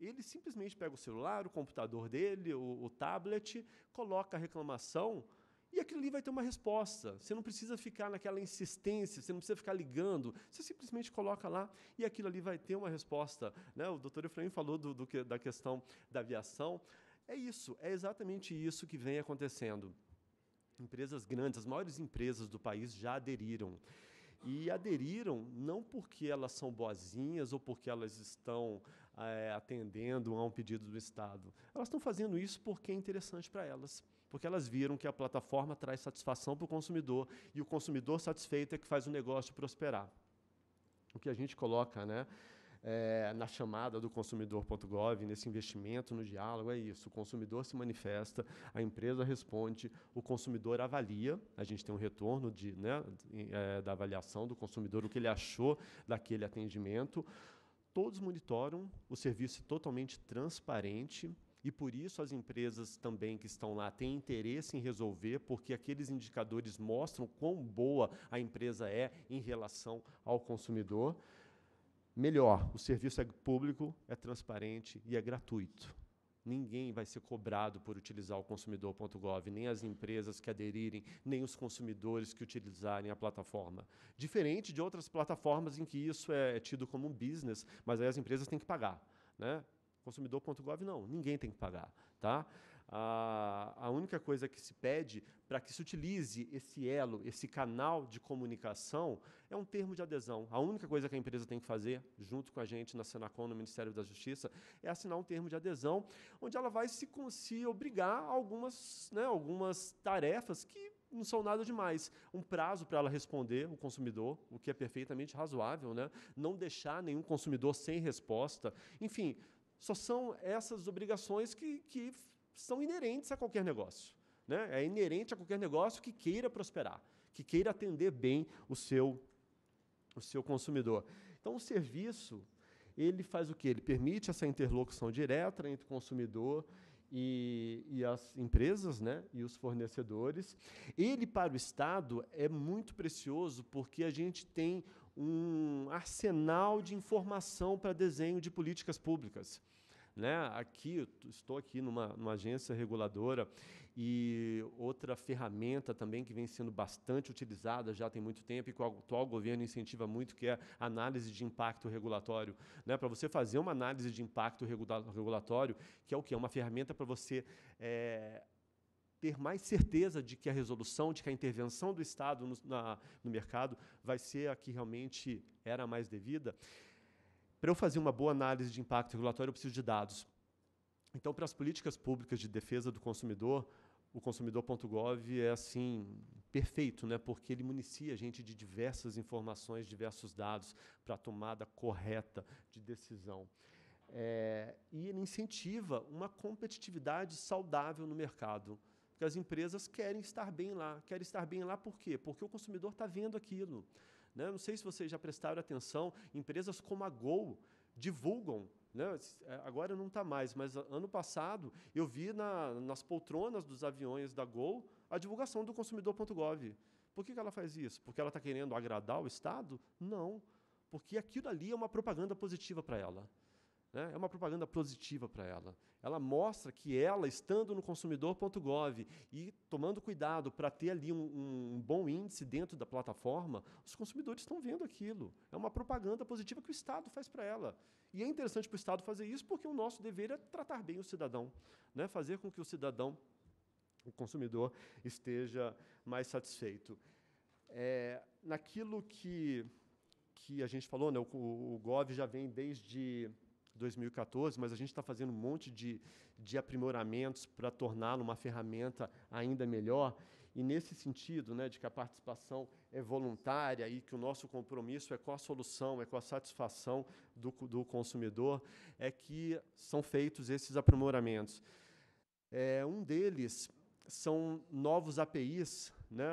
ele simplesmente pega o celular, o computador dele, o, o tablet, coloca a reclamação e aquilo ali vai ter uma resposta. Você não precisa ficar naquela insistência, você não precisa ficar ligando, você simplesmente coloca lá e aquilo ali vai ter uma resposta, né? O doutor Efraim falou do, do, da questão da aviação. É isso, é exatamente isso que vem acontecendo. Empresas grandes, as maiores empresas do país já aderiram. E aderiram não porque elas são boazinhas ou porque elas estão é, atendendo a um pedido do Estado. Elas estão fazendo isso porque é interessante para elas, porque elas viram que a plataforma traz satisfação para o consumidor e o consumidor satisfeito é que faz o negócio prosperar. O que a gente coloca, né, é, na chamada do consumidor ponto gov, nesse investimento no diálogo, é isso. O consumidor se manifesta, a empresa responde, o consumidor avalia, a gente tem um retorno de, né, é, da avaliação do consumidor, o que ele achou daquele atendimento. Todos monitoram, o serviço é totalmente transparente, e, por isso, as empresas também que estão lá têm interesse em resolver, porque aqueles indicadores mostram quão boa a empresa é em relação ao consumidor. Melhor, o serviço é público, é transparente e é gratuito. Ninguém vai ser cobrado por utilizar o consumidor ponto gov, nem as empresas que aderirem, nem os consumidores que utilizarem a plataforma. Diferente de outras plataformas em que isso é tido como um business, mas aí as empresas têm que pagar, né? consumidor ponto gov não, ninguém tem que pagar, tá? A, a única coisa que se pede para que se utilize esse elo, esse canal de comunicação, é um termo de adesão. A única coisa que a empresa tem que fazer, junto com a gente na Senacom, no Ministério da Justiça, é assinar um termo de adesão, onde ela vai se, se obrigar a algumas, né, algumas tarefas que não são nada demais. Um prazo para ela responder o consumidor, o que é perfeitamente razoável, né? Não deixar nenhum consumidor sem resposta. Enfim, só são essas obrigações que... que são inerentes a qualquer negócio, né? É inerente a qualquer negócio que queira prosperar, que queira atender bem o seu, o seu consumidor. Então, o serviço, ele faz o quê? Ele permite essa interlocução direta entre o consumidor e, e as empresas, né? E os fornecedores. Ele, para o Estado, é muito precioso porque a gente tem um arsenal de informação para desenho de políticas públicas. Né? Aqui, eu estou aqui numa, numa agência reguladora, e outra ferramenta também que vem sendo bastante utilizada já tem muito tempo e que o atual governo incentiva muito, que é a análise de impacto regulatório. Né? Para você fazer uma análise de impacto regula- regulatório, que é o quê? É uma ferramenta para você... É ter mais certeza de que a resolução, de que a intervenção do Estado no, na, no mercado vai ser a que realmente era mais devida. Para eu fazer uma boa análise de impacto regulatório, eu preciso de dados. Então, para as políticas públicas de defesa do consumidor, o consumidor ponto gov é assim perfeito, né? Porque ele municia a gente de diversas informações, diversos dados para a tomada correta de decisão. É, e ele incentiva uma competitividade saudável no mercado, porque as empresas querem estar bem lá. Querem estar bem lá por quê? Porque o consumidor está vendo aquilo. Né? Não sei se vocês já prestaram atenção, empresas como a Gol divulgam, né? Agora não está mais, mas ano passado eu vi na, nas poltronas dos aviões da Gol a divulgação do consumidor ponto gov. Por que que ela faz isso? Porque ela está querendo agradar o Estado? Não, porque aquilo ali é uma propaganda positiva para ela. É uma propaganda positiva para ela. Ela mostra que ela, estando no consumidor ponto gov e tomando cuidado para ter ali um, um bom índice dentro da plataforma, os consumidores estão vendo aquilo. É uma propaganda positiva que o Estado faz para ela. E é interessante para o Estado fazer isso porque o nosso dever é tratar bem o cidadão, né? Fazer com que o cidadão, o consumidor, esteja mais satisfeito. É, naquilo que, que a gente falou, né? o, o, o Gov já vem desde... dois mil e quatorze, mas a gente está fazendo um monte de, de aprimoramentos para torná-lo uma ferramenta ainda melhor. E nesse sentido, né, de que a participação é voluntária e que o nosso compromisso é com a solução, é com a satisfação do, do consumidor, é que são feitos esses aprimoramentos. É, um deles são novos A P Is, né,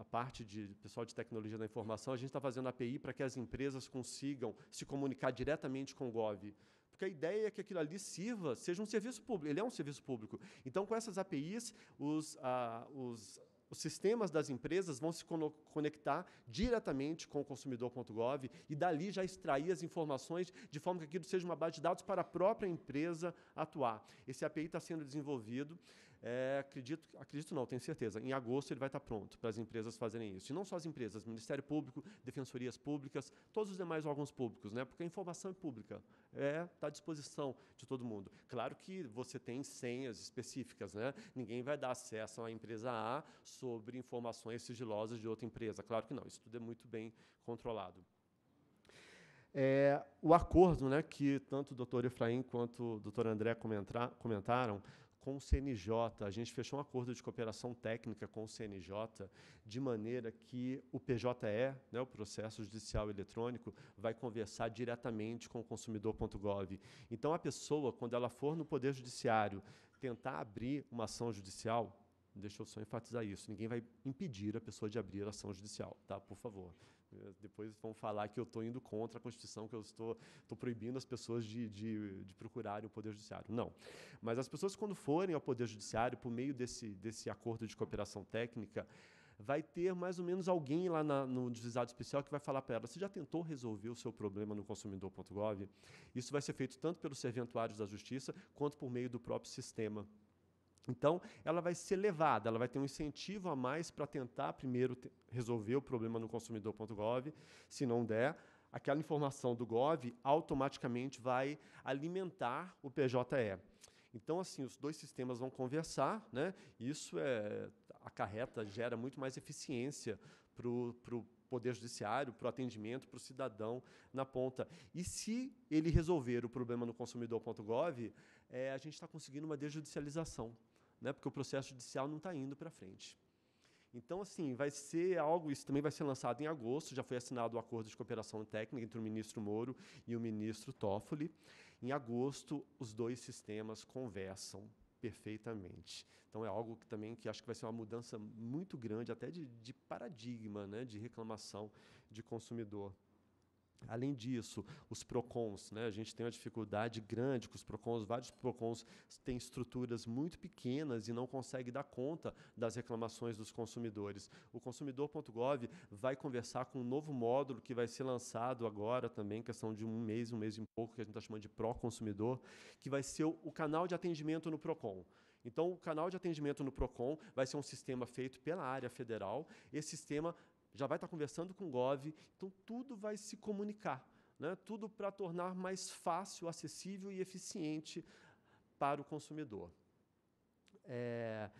a parte de pessoal de tecnologia da informação, a gente está fazendo A P I para que as empresas consigam se comunicar diretamente com o Gov. Porque a ideia é que aquilo ali sirva, seja um serviço público, ele é um serviço público. Então, com essas A P Is, os, ah, os, os sistemas das empresas vão se conectar diretamente com o consumidor ponto gov e dali já extrair as informações de forma que aquilo seja uma base de dados para a própria empresa atuar. Esse A P I está sendo desenvolvido. É, acredito, acredito não, tenho certeza, em agosto ele vai estar pronto para as empresas fazerem isso. E não só as empresas, Ministério Público, Defensorias Públicas, todos os demais órgãos públicos, né? Porque a informação é pública, está é, à disposição de todo mundo. Claro que você tem senhas específicas, né? Ninguém vai dar acesso à empresa A sobre informações sigilosas de outra empresa, claro que não, isso tudo é muito bem controlado. É, o acordo, né, que tanto o doutor Efraim quanto o doutor André comentar, comentaram, com o C N J, a gente fechou um acordo de cooperação técnica com o C N J, de maneira que o P J E, né, o Processo Judicial Eletrônico, vai conversar diretamente com o consumidor ponto gov. Então, a pessoa, quando ela for no Poder Judiciário tentar abrir uma ação judicial, deixa eu só enfatizar isso, ninguém vai impedir a pessoa de abrir a ação judicial, tá? Por favor. Depois vão falar que eu estou indo contra a Constituição, que eu estou, estou proibindo as pessoas de, de, de procurarem o Poder Judiciário. Não. Mas as pessoas, quando forem ao Poder Judiciário, por meio desse, desse acordo de cooperação técnica, vai ter mais ou menos alguém lá na, no juizado especial que vai falar para ela, você já tentou resolver o seu problema no consumidor ponto gov? Isso vai ser feito tanto pelos serventuários da Justiça, quanto por meio do próprio sistema. Então, ela vai ser levada, ela vai ter um incentivo a mais para tentar primeiro te- resolver o problema no consumidor ponto gov. Se não der, aquela informação do Gov automaticamente vai alimentar o P J E. Então, assim, os dois sistemas vão conversar, né? Isso é, acarreta, gera muito mais eficiência para o Poder Judiciário, para o atendimento, para o cidadão na ponta. E se ele resolver o problema no consumidor ponto gov, é, a gente está conseguindo uma desjudicialização, né? Porque o processo judicial não está indo para frente. Então, assim, vai ser algo, isso também vai ser lançado em agosto, já foi assinado o acordo de cooperação técnica entre o ministro Moro e o ministro Toffoli. Em agosto, os dois sistemas conversam perfeitamente. Então, é algo que também que acho que vai ser uma mudança muito grande, até de, de paradigma, né, de reclamação de consumidor. Além disso, os PROCONs, né? A gente tem uma dificuldade grande com os PROCONs, vários PROCONs têm estruturas muito pequenas e não conseguem dar conta das reclamações dos consumidores. O consumidor ponto gov vai conversar com um novo módulo que vai ser lançado agora também, questão de um mês, um mês e pouco, que a gente está chamando de pró-consumidor, que vai ser o, o canal de atendimento no PROCON. Então, o canal de atendimento no PROCON vai ser um sistema feito pela área federal, esse sistema já vai estar conversando com o Gov, então tudo vai se comunicar, né? Tudo para tornar mais fácil, acessível e eficiente para o consumidor. É,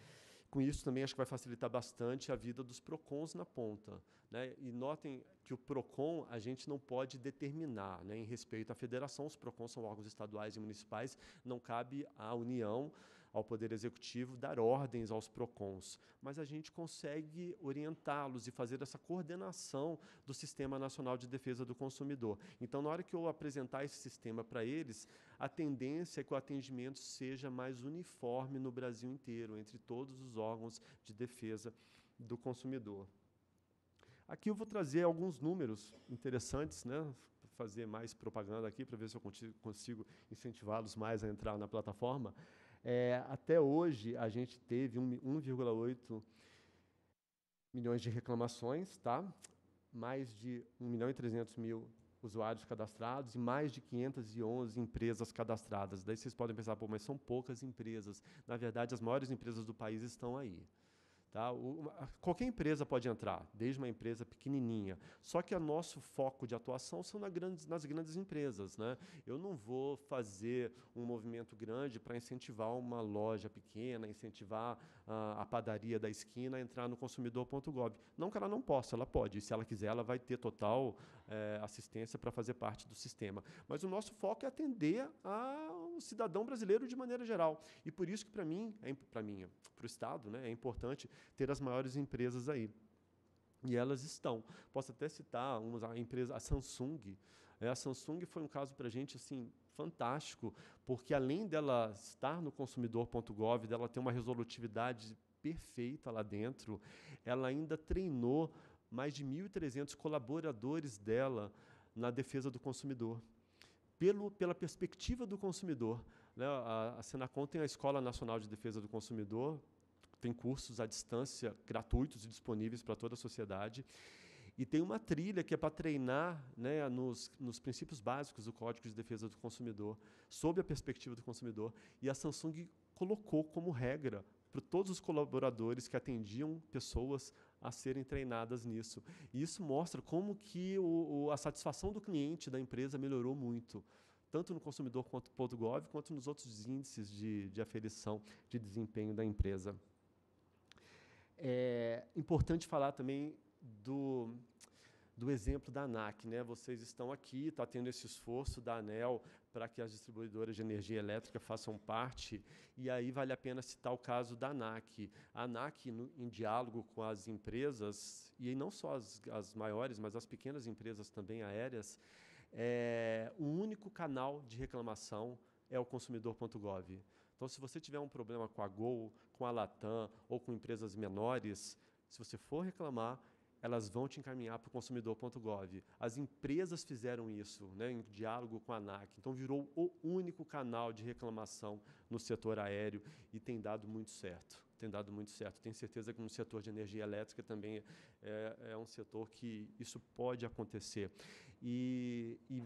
com isso também acho que vai facilitar bastante a vida dos PROCONs na ponta, né? E notem que o PROCON a gente não pode determinar, né? Em respeito à federação, os PROCONs são órgãos estaduais e municipais, não cabe à União, ao Poder Executivo, dar ordens aos PROCONs, mas a gente consegue orientá-los e fazer essa coordenação do Sistema Nacional de Defesa do Consumidor. Então, na hora que eu apresentar esse sistema para eles, a tendência é que o atendimento seja mais uniforme no Brasil inteiro, entre todos os órgãos de defesa do consumidor. Aqui eu vou trazer alguns números interessantes, né? Fazer mais propaganda aqui para ver se eu consigo incentivá-los mais a entrar na plataforma. É, até hoje, a gente teve um vírgula oito milhões de reclamações, tá? Mais de um milhão e trezentos mil usuários cadastrados e mais de quinhentas e onze empresas cadastradas. Daí vocês podem pensar, pô, mas são poucas empresas. Na verdade, as maiores empresas do país estão aí. Tá? O, uma, qualquer empresa pode entrar, desde uma empresa pequenininha. Só que o nosso foco de atuação são na grandes, nas grandes empresas, né? Eu não vou fazer um movimento grande para incentivar uma loja pequena, incentivar ah, a padaria da esquina a entrar no consumidor ponto gov. Não que ela não possa, ela pode. E se ela quiser, ela vai ter total eh, assistência para fazer parte do sistema. Mas o nosso foco é atender ao cidadão brasileiro de maneira geral. E por isso que, para mim, é, para mim, para o Estado, né, é importante ter as maiores empresas aí. E elas estão. Posso até citar uma empresa, a Samsung. A Samsung foi um caso para a gente assim, fantástico, porque além dela estar no consumidor ponto gov, dela ter uma resolutividade perfeita lá dentro, ela ainda treinou mais de mil e trezentos colaboradores dela na defesa do consumidor. Pelo, pela perspectiva do consumidor. Né? A, a Senacom tem a Escola Nacional de Defesa do Consumidor, tem cursos à distância gratuitos e disponíveis para toda a sociedade. E tem uma trilha que é para treinar, né, nos, nos princípios básicos do Código de Defesa do Consumidor, sob a perspectiva do consumidor. E a Samsung colocou como regra para todos os colaboradores que atendiam pessoas a serem treinadas nisso. E isso mostra como que o, o, a satisfação do cliente da empresa melhorou muito, tanto no consumidor ponto gov quanto nos outros índices de, de aferição de desempenho da empresa. É importante falar também do, do exemplo da ANAC, né? Vocês estão aqui, está tendo esse esforço da ANEEL para que as distribuidoras de energia elétrica façam parte, e aí vale a pena citar o caso da ANAC. A ANAC, no, em diálogo com as empresas, e não só as, as maiores, mas as pequenas empresas também aéreas, é, o único canal de reclamação é o consumidor ponto gov. Então, se você tiver um problema com a Gol, com a Latam ou com empresas menores, se você for reclamar, elas vão te encaminhar para o consumidor ponto gov. As empresas fizeram isso, né, em diálogo com a ANAC. Então, virou o único canal de reclamação no setor aéreo e tem dado muito certo. Tem dado muito certo. Tenho certeza que no setor de energia elétrica também é, é um setor que isso pode acontecer. E... e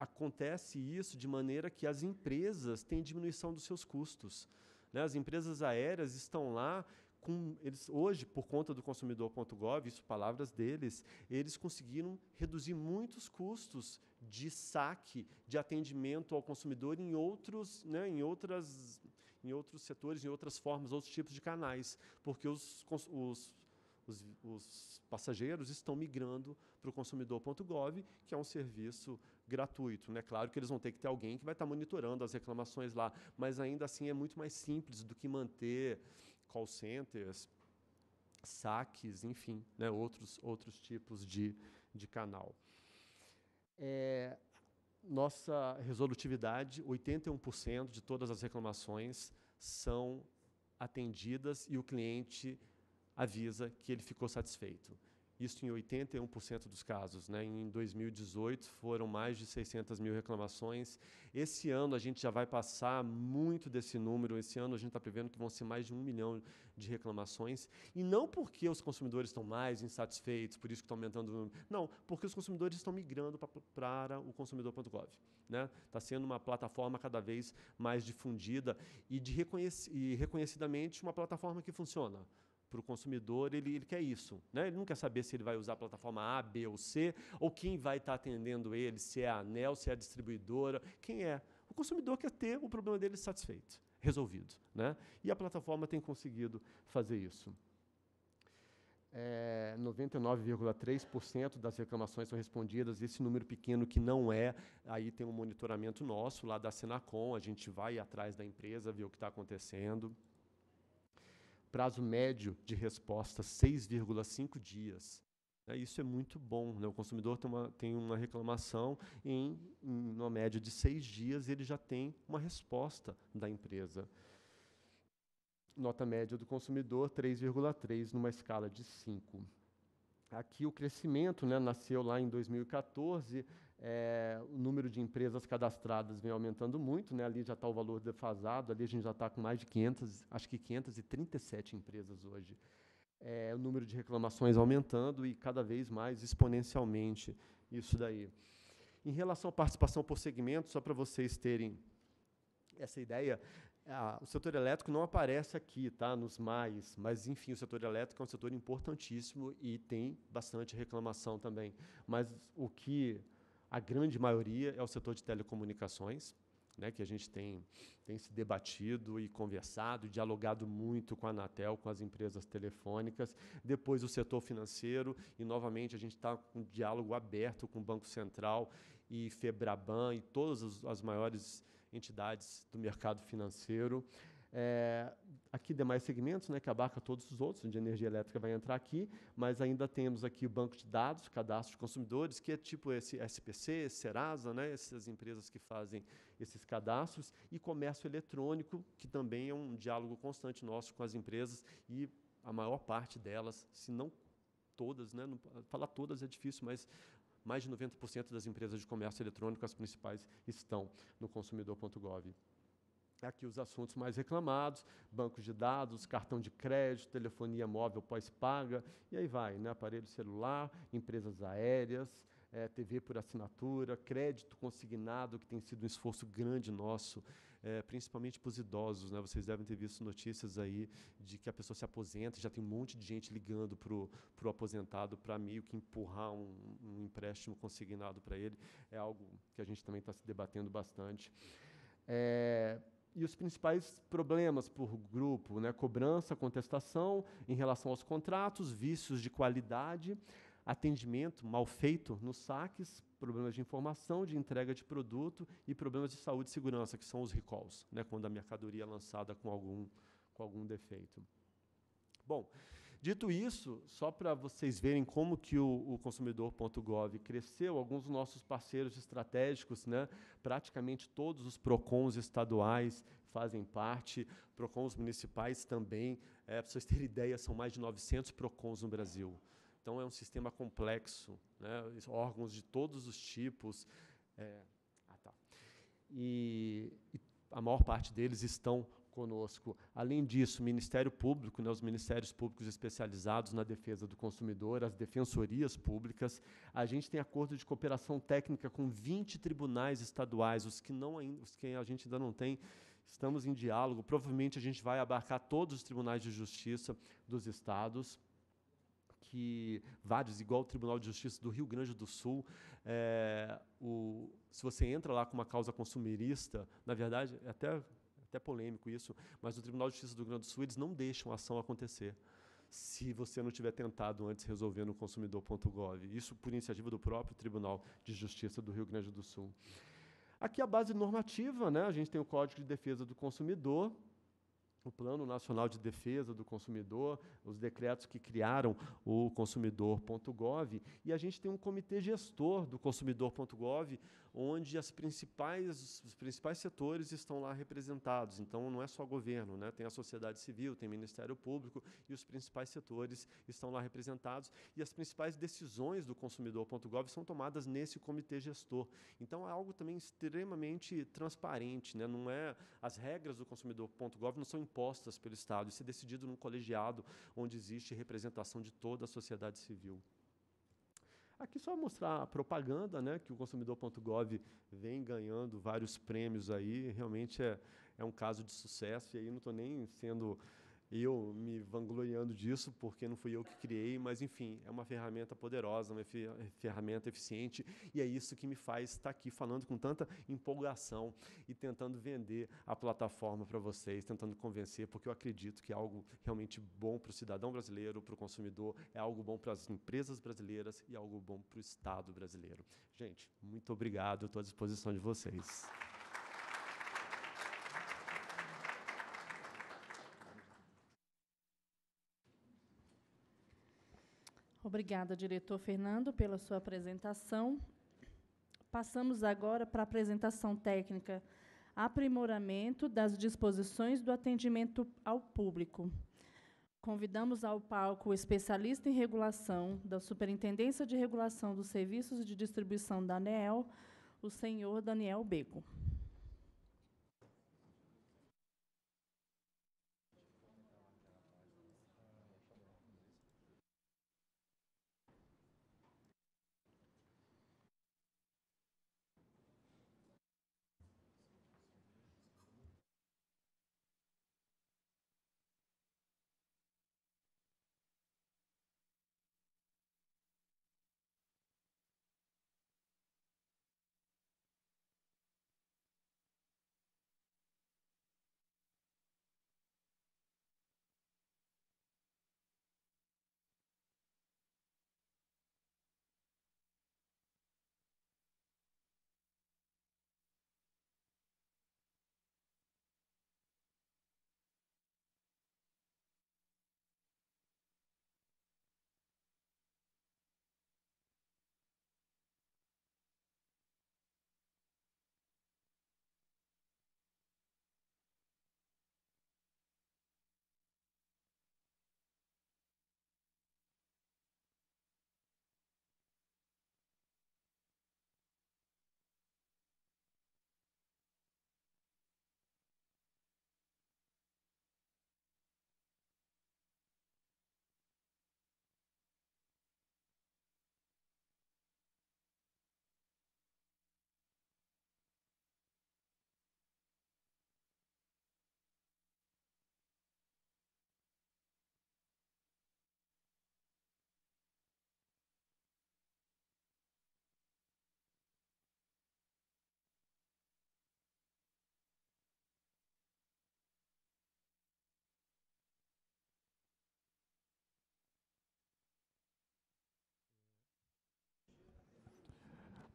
acontece isso de maneira que as empresas têm diminuição dos seus custos, né? As empresas aéreas estão lá com eles hoje, por conta do consumidor ponto gov, isso palavras deles, eles conseguiram reduzir muitos custos de saque, de atendimento ao consumidor em outros, né, em outras, em outros setores, em outras formas, outros tipos de canais, porque os, os, os, os passageiros estão migrando para o consumidor ponto gov, que é um serviço gratuito, né? Claro que eles vão ter que ter alguém que vai estar monitorando as reclamações lá, mas ainda assim é muito mais simples do que manter call centers, saques, enfim, né, outros, outros tipos de, de canal. É, nossa resolutividade, oitenta e um por cento de todas as reclamações são atendidas e o cliente avisa que ele ficou satisfeito. Isso em oitenta e um por cento dos casos, né? Em dois mil e dezoito foram mais de seiscentas mil reclamações. Esse ano a gente já vai passar muito desse número. Esse ano a gente está prevendo que vão ser mais de um milhão de reclamações. E não porque os consumidores estão mais insatisfeitos, por isso que estão aumentando o número. Não, porque os consumidores estão migrando para o consumidor ponto gov, né? Está sendo uma plataforma cada vez mais difundida e, de reconheci e reconhecidamente uma plataforma que funciona. Para o consumidor, ele, ele quer isso, né? Ele não quer saber se ele vai usar a plataforma A, B ou C, ou quem vai estar atendendo ele, se é a ANEEL, se é a distribuidora, quem é. O consumidor quer ter o problema dele satisfeito, resolvido, né? E a plataforma tem conseguido fazer isso. É, noventa e nove vírgula três por cento das reclamações são respondidas, esse número pequeno que não é, aí tem um monitoramento nosso, lá da Senacom, a gente vai atrás da empresa, ver o que está acontecendo. Prazo médio de resposta, seis vírgula cinco dias. Isso é muito bom, né? O consumidor tem uma, tem uma reclamação, em, em uma média de seis dias, ele já tem uma resposta da empresa. Nota média do consumidor, três vírgula três, numa escala de cinco. Aqui o crescimento, né, nasceu lá em dois mil e quatorze, É, o número de empresas cadastradas vem aumentando muito, né? Ali já está o valor defasado, ali a gente já está com mais de quinhentas, acho que quinhentas e trinta e sete empresas hoje. É, o número de reclamações aumentando e cada vez mais exponencialmente isso daí. Em relação à participação por segmento, só para vocês terem essa ideia, ah, o setor elétrico não aparece aqui, tá, nos mais, mas, enfim, o setor elétrico é um setor importantíssimo e tem bastante reclamação também. Mas o que... A grande maioria é o setor de telecomunicações, né, que a gente tem, tem se debatido e conversado, dialogado muito com a Anatel, com as empresas telefônicas. Depois o setor financeiro, e novamente a gente está com um diálogo aberto com o Banco Central e Febraban e todas as maiores entidades do mercado financeiro. É, aqui demais segmentos, né, que abarca todos os outros, onde a energia elétrica vai entrar aqui, mas ainda temos aqui o banco de dados, cadastro de consumidores, que é tipo esse S P C, Serasa, né, essas empresas que fazem esses cadastros, e comércio eletrônico, que também é um diálogo constante nosso com as empresas, e a maior parte delas, se não todas, né, não, falar todas é difícil, mas mais de noventa por cento das empresas de comércio eletrônico, as principais, estão no consumidor ponto gov. Aqui os assuntos mais reclamados, bancos de dados, cartão de crédito, telefonia móvel pós-paga, e aí vai, né? Aparelho celular, empresas aéreas, é, T V por assinatura, crédito consignado, que tem sido um esforço grande nosso, é, principalmente para os idosos, né? Vocês devem ter visto notícias aí de que a pessoa se aposenta, já tem um monte de gente ligando para o aposentado para meio que empurrar um, um empréstimo consignado para ele, é algo que a gente também está se debatendo bastante. É, E os principais problemas por grupo, né? Cobrança, contestação em relação aos contratos, vícios de qualidade, atendimento mal feito nos saques, problemas de informação, de entrega de produto e problemas de saúde e segurança, que são os recalls, né? Quando a mercadoria é lançada com algum, com algum defeito. Bom, dito isso, só para vocês verem como que o, o consumidor ponto gov cresceu, alguns dos nossos parceiros estratégicos, né, praticamente todos os PROCONs estaduais fazem parte, PROCONs municipais também, é, para vocês terem ideia, são mais de novecentos PROCONs no Brasil. Então, é um sistema complexo, né, órgãos de todos os tipos. É, ah, tá. e, e a maior parte deles estão conosco. Além disso, o Ministério Público, né, os Ministérios Públicos especializados na defesa do consumidor, as Defensorias Públicas, a gente tem acordo de cooperação técnica com vinte tribunais estaduais, os que, não, os que a gente ainda não tem Estamos em diálogo, provavelmente a gente vai abarcar todos os tribunais de justiça dos estados, que vários, igual o Tribunal de Justiça do Rio Grande do Sul, é, o, se você entra lá com uma causa consumerista, na verdade, é até, até polêmico isso, mas o Tribunal de Justiça do Rio Grande do Sul, eles não deixam a ação acontecer, se você não tiver tentado antes resolver no consumidor ponto gov. Isso por iniciativa do próprio Tribunal de Justiça do Rio Grande do Sul. Aqui a base normativa, né? A gente tem o Código de Defesa do Consumidor, o Plano Nacional de Defesa do Consumidor, os decretos que criaram o consumidor ponto gov, e a gente tem um comitê gestor do consumidor ponto gov, onde as principais, os principais setores estão lá representados. Então, não é só governo, né? Tem a sociedade civil, tem Ministério Público, e os principais setores estão lá representados, e as principais decisões do consumidor ponto gov são tomadas nesse comitê gestor. Então, é algo também extremamente transparente, né? Não é, as regras do consumidor ponto gov não são impostas pelo Estado, isso é decidido num colegiado onde existe representação de toda a sociedade civil. Aqui só mostrar a propaganda, né, que o consumidor ponto gov vem ganhando vários prêmios aí, realmente é, é um caso de sucesso, e aí não estou nem sendo eu me vangloriando disso, porque não fui eu que criei, mas, enfim, é uma ferramenta poderosa, uma ferramenta eficiente, e é isso que me faz estar aqui falando com tanta empolgação e tentando vender a plataforma para vocês, tentando convencer, porque eu acredito que é algo realmente bom para o cidadão brasileiro, para o consumidor, é algo bom para as empresas brasileiras e algo bom para o Estado brasileiro. Gente, muito obrigado, estou à disposição de vocês. Obrigada, diretor Fernando, pela sua apresentação. Passamos agora para a apresentação técnica, aprimoramento das disposições do atendimento ao público. Convidamos ao palco o especialista em regulação da Superintendência de Regulação dos Serviços de Distribuição da ANEEL, o senhor Daniel Bego.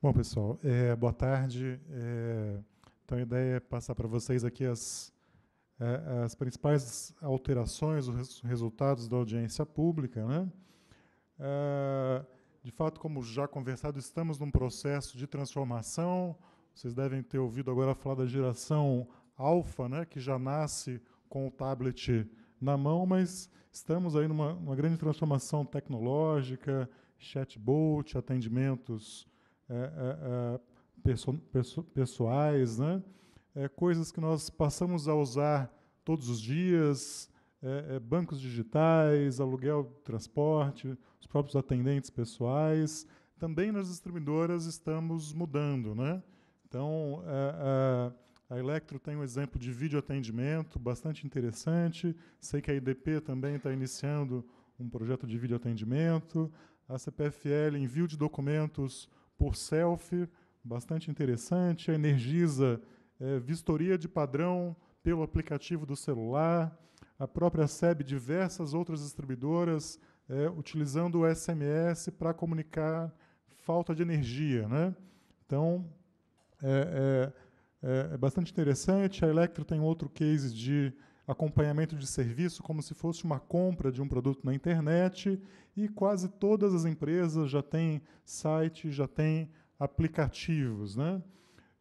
Bom, pessoal, é, boa tarde. É, então, a ideia é passar para vocês aqui as, é, as principais alterações, os resultados da audiência pública, né? É, de fato, como já conversado, estamos num processo de transformação. Vocês devem ter ouvido agora falar da geração alfa, né, que já nasce com o tablet na mão, mas estamos aí numa uma grande transformação tecnológica, chatbot, atendimentos É, é, é, perso, perso, pessoais, né? É, coisas que nós passamos a usar todos os dias, é, é, bancos digitais, aluguel, transporte, os próprios atendentes pessoais. Também nas distribuidoras estamos mudando, né? Então, é, é, A Eletro tem um exemplo de videoatendimento bastante interessante. Sei que a I D P também está iniciando um projeto de videoatendimento. A C P F L, envio de documentos por selfie, bastante interessante. A Energisa, é, vistoria de padrão pelo aplicativo do celular. A própria S E B, diversas outras distribuidoras, é, utilizando o S M S para comunicar falta de energia, né? Então, é, é, é bastante interessante. A Eletro tem outro case de acompanhamento de serviço, como se fosse uma compra de um produto na internet, e quase todas as empresas já têm site, já têm aplicativos, né?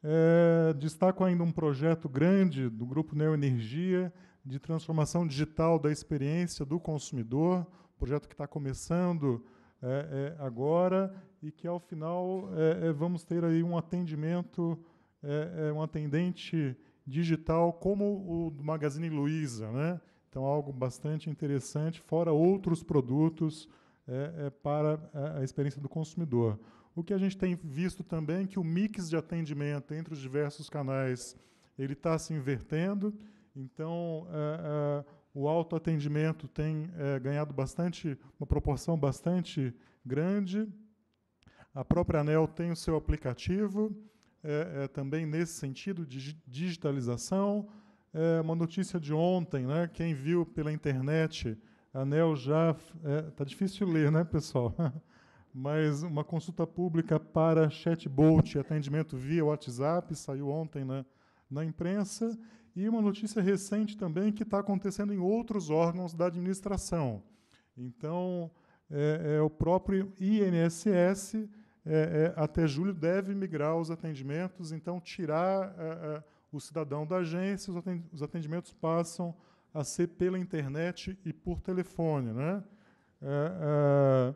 É, destaco ainda um projeto grande do Grupo Neoenergia de transformação digital da experiência do consumidor, projeto que está começando é, é, agora e que, ao final, é, é, vamos ter aí um atendimento, é, é, um atendente digital como o do Magazine Luiza, né? Então, algo bastante interessante, fora outros produtos é, é, para a experiência do consumidor. O que a gente tem visto também é que o mix de atendimento entre os diversos canais ele está se invertendo, então é, é, o autoatendimento tem é, ganhado bastante, uma proporção bastante grande. A própria ANEEL tem o seu aplicativo, é, é, também nesse sentido de digitalização. É uma notícia de ontem, né? Quem viu pela internet, a ANEEL já... É, tá difícil ler, né, pessoal? Mas uma consulta pública para chatbot, atendimento via WhatsApp, saiu ontem na, na imprensa, e uma notícia recente também que está acontecendo em outros órgãos da administração. Então, é, é, o próprio I N S S, é, é, até julho, deve migrar os atendimentos, então tirar é, é, o cidadão da agência, os atendimentos passam a ser pela internet e por telefone, né? É, é,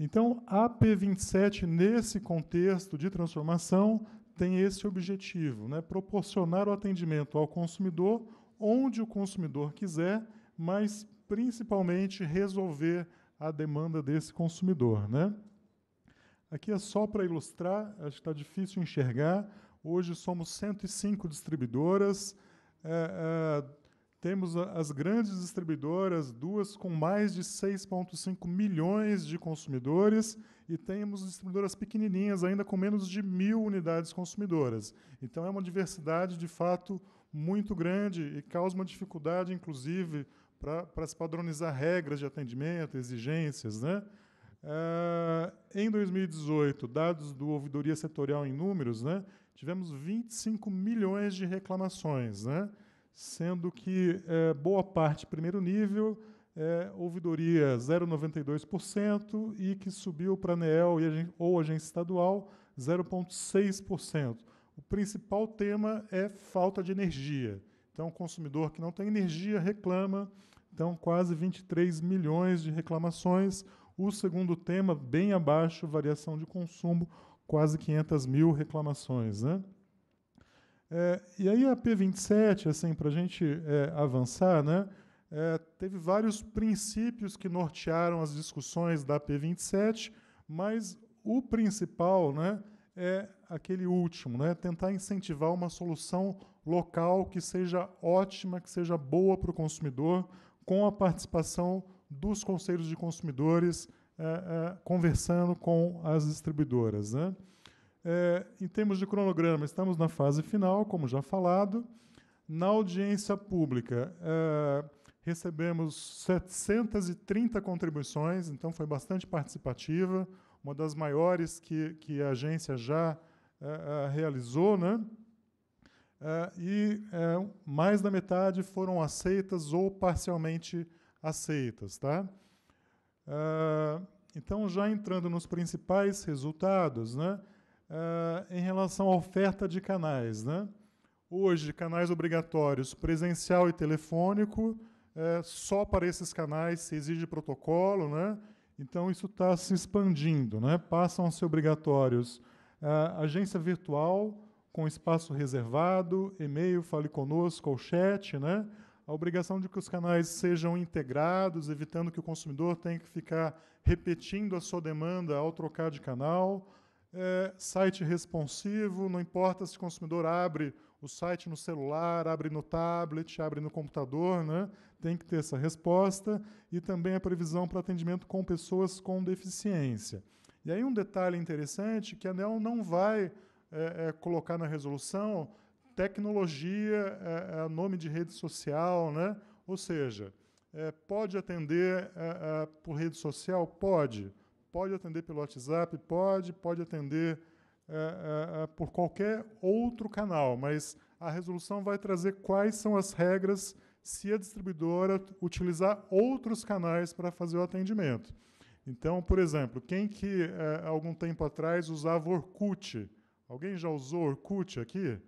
Então, a A P vinte e sete, nesse contexto de transformação, tem esse objetivo, né? Proporcionar o atendimento ao consumidor onde o consumidor quiser, mas, principalmente, resolver a demanda desse consumidor, né? Aqui é só para ilustrar, acho que está difícil enxergar. Hoje somos cento e cinco distribuidoras, é, é, temos as grandes distribuidoras, duas com mais de seis vírgula cinco milhões de consumidores, e temos distribuidoras pequenininhas, ainda com menos de mil unidades consumidoras. Então, é uma diversidade, de fato, muito grande e causa uma dificuldade, inclusive, para se padronizar regras de atendimento, exigências, né? Ah, em dois mil e dezoito, dados do Ouvidoria Setorial em números, né, tivemos vinte e cinco milhões de reclamações, né? Sendo que é, boa parte primeiro nível, é, ouvidoria zero vírgula noventa e dois por cento, e que subiu para a ANEEL ou agência estadual zero vírgula seis por cento. O principal tema é falta de energia. Então, o consumidor que não tem energia reclama, então quase vinte e três milhões de reclamações. O segundo tema, bem abaixo, variação de consumo, quase quinhentas mil reclamações, né? É, e aí a A P vinte e sete, assim, para a gente é, avançar, né, é, teve vários princípios que nortearam as discussões da A P vinte e sete, mas o principal, né, é aquele último, né, tentar incentivar uma solução local que seja ótima, que seja boa para o consumidor, com a participação dos conselhos de consumidores, é, é, conversando com as distribuidoras, né? É, em termos de cronograma, estamos na fase final, como já falado. Na audiência pública, é, recebemos setecentas e trinta contribuições, então foi bastante participativa, uma das maiores que, que a agência já é, realizou, né? É, e é, mais da metade foram aceitas ou parcialmente aceitas, tá? É, então, já entrando nos principais resultados, né? Uh, em relação à oferta de canais, né? Hoje, canais obrigatórios presencial e telefônico, uh, só para esses canais se exige protocolo, né? Então, isso está se expandindo, né? Passam a ser obrigatórios uh, agência virtual, com espaço reservado, e-mail, fale conosco, ou chat, né? A obrigação de que os canais sejam integrados, evitando que o consumidor tenha que ficar repetindo a sua demanda ao trocar de canal. É, site responsivo, não importa se o consumidor abre o site no celular, abre no tablet, abre no computador, né? Tem que ter essa resposta, e também a previsão para atendimento com pessoas com deficiência. E aí um detalhe interessante, que a ANEEL não vai é, é, colocar na resolução tecnologia, é, é, nome de rede social, né? Ou seja, é, pode atender é, é, por rede social? Pode. Pode atender pelo WhatsApp? Pode. Pode atender é, é, por qualquer outro canal, mas a resolução vai trazer quais são as regras se a distribuidora utilizar outros canais para fazer o atendimento. Então, por exemplo, quem que, é, algum tempo atrás, usava Orkut? Alguém já usou Orkut aqui?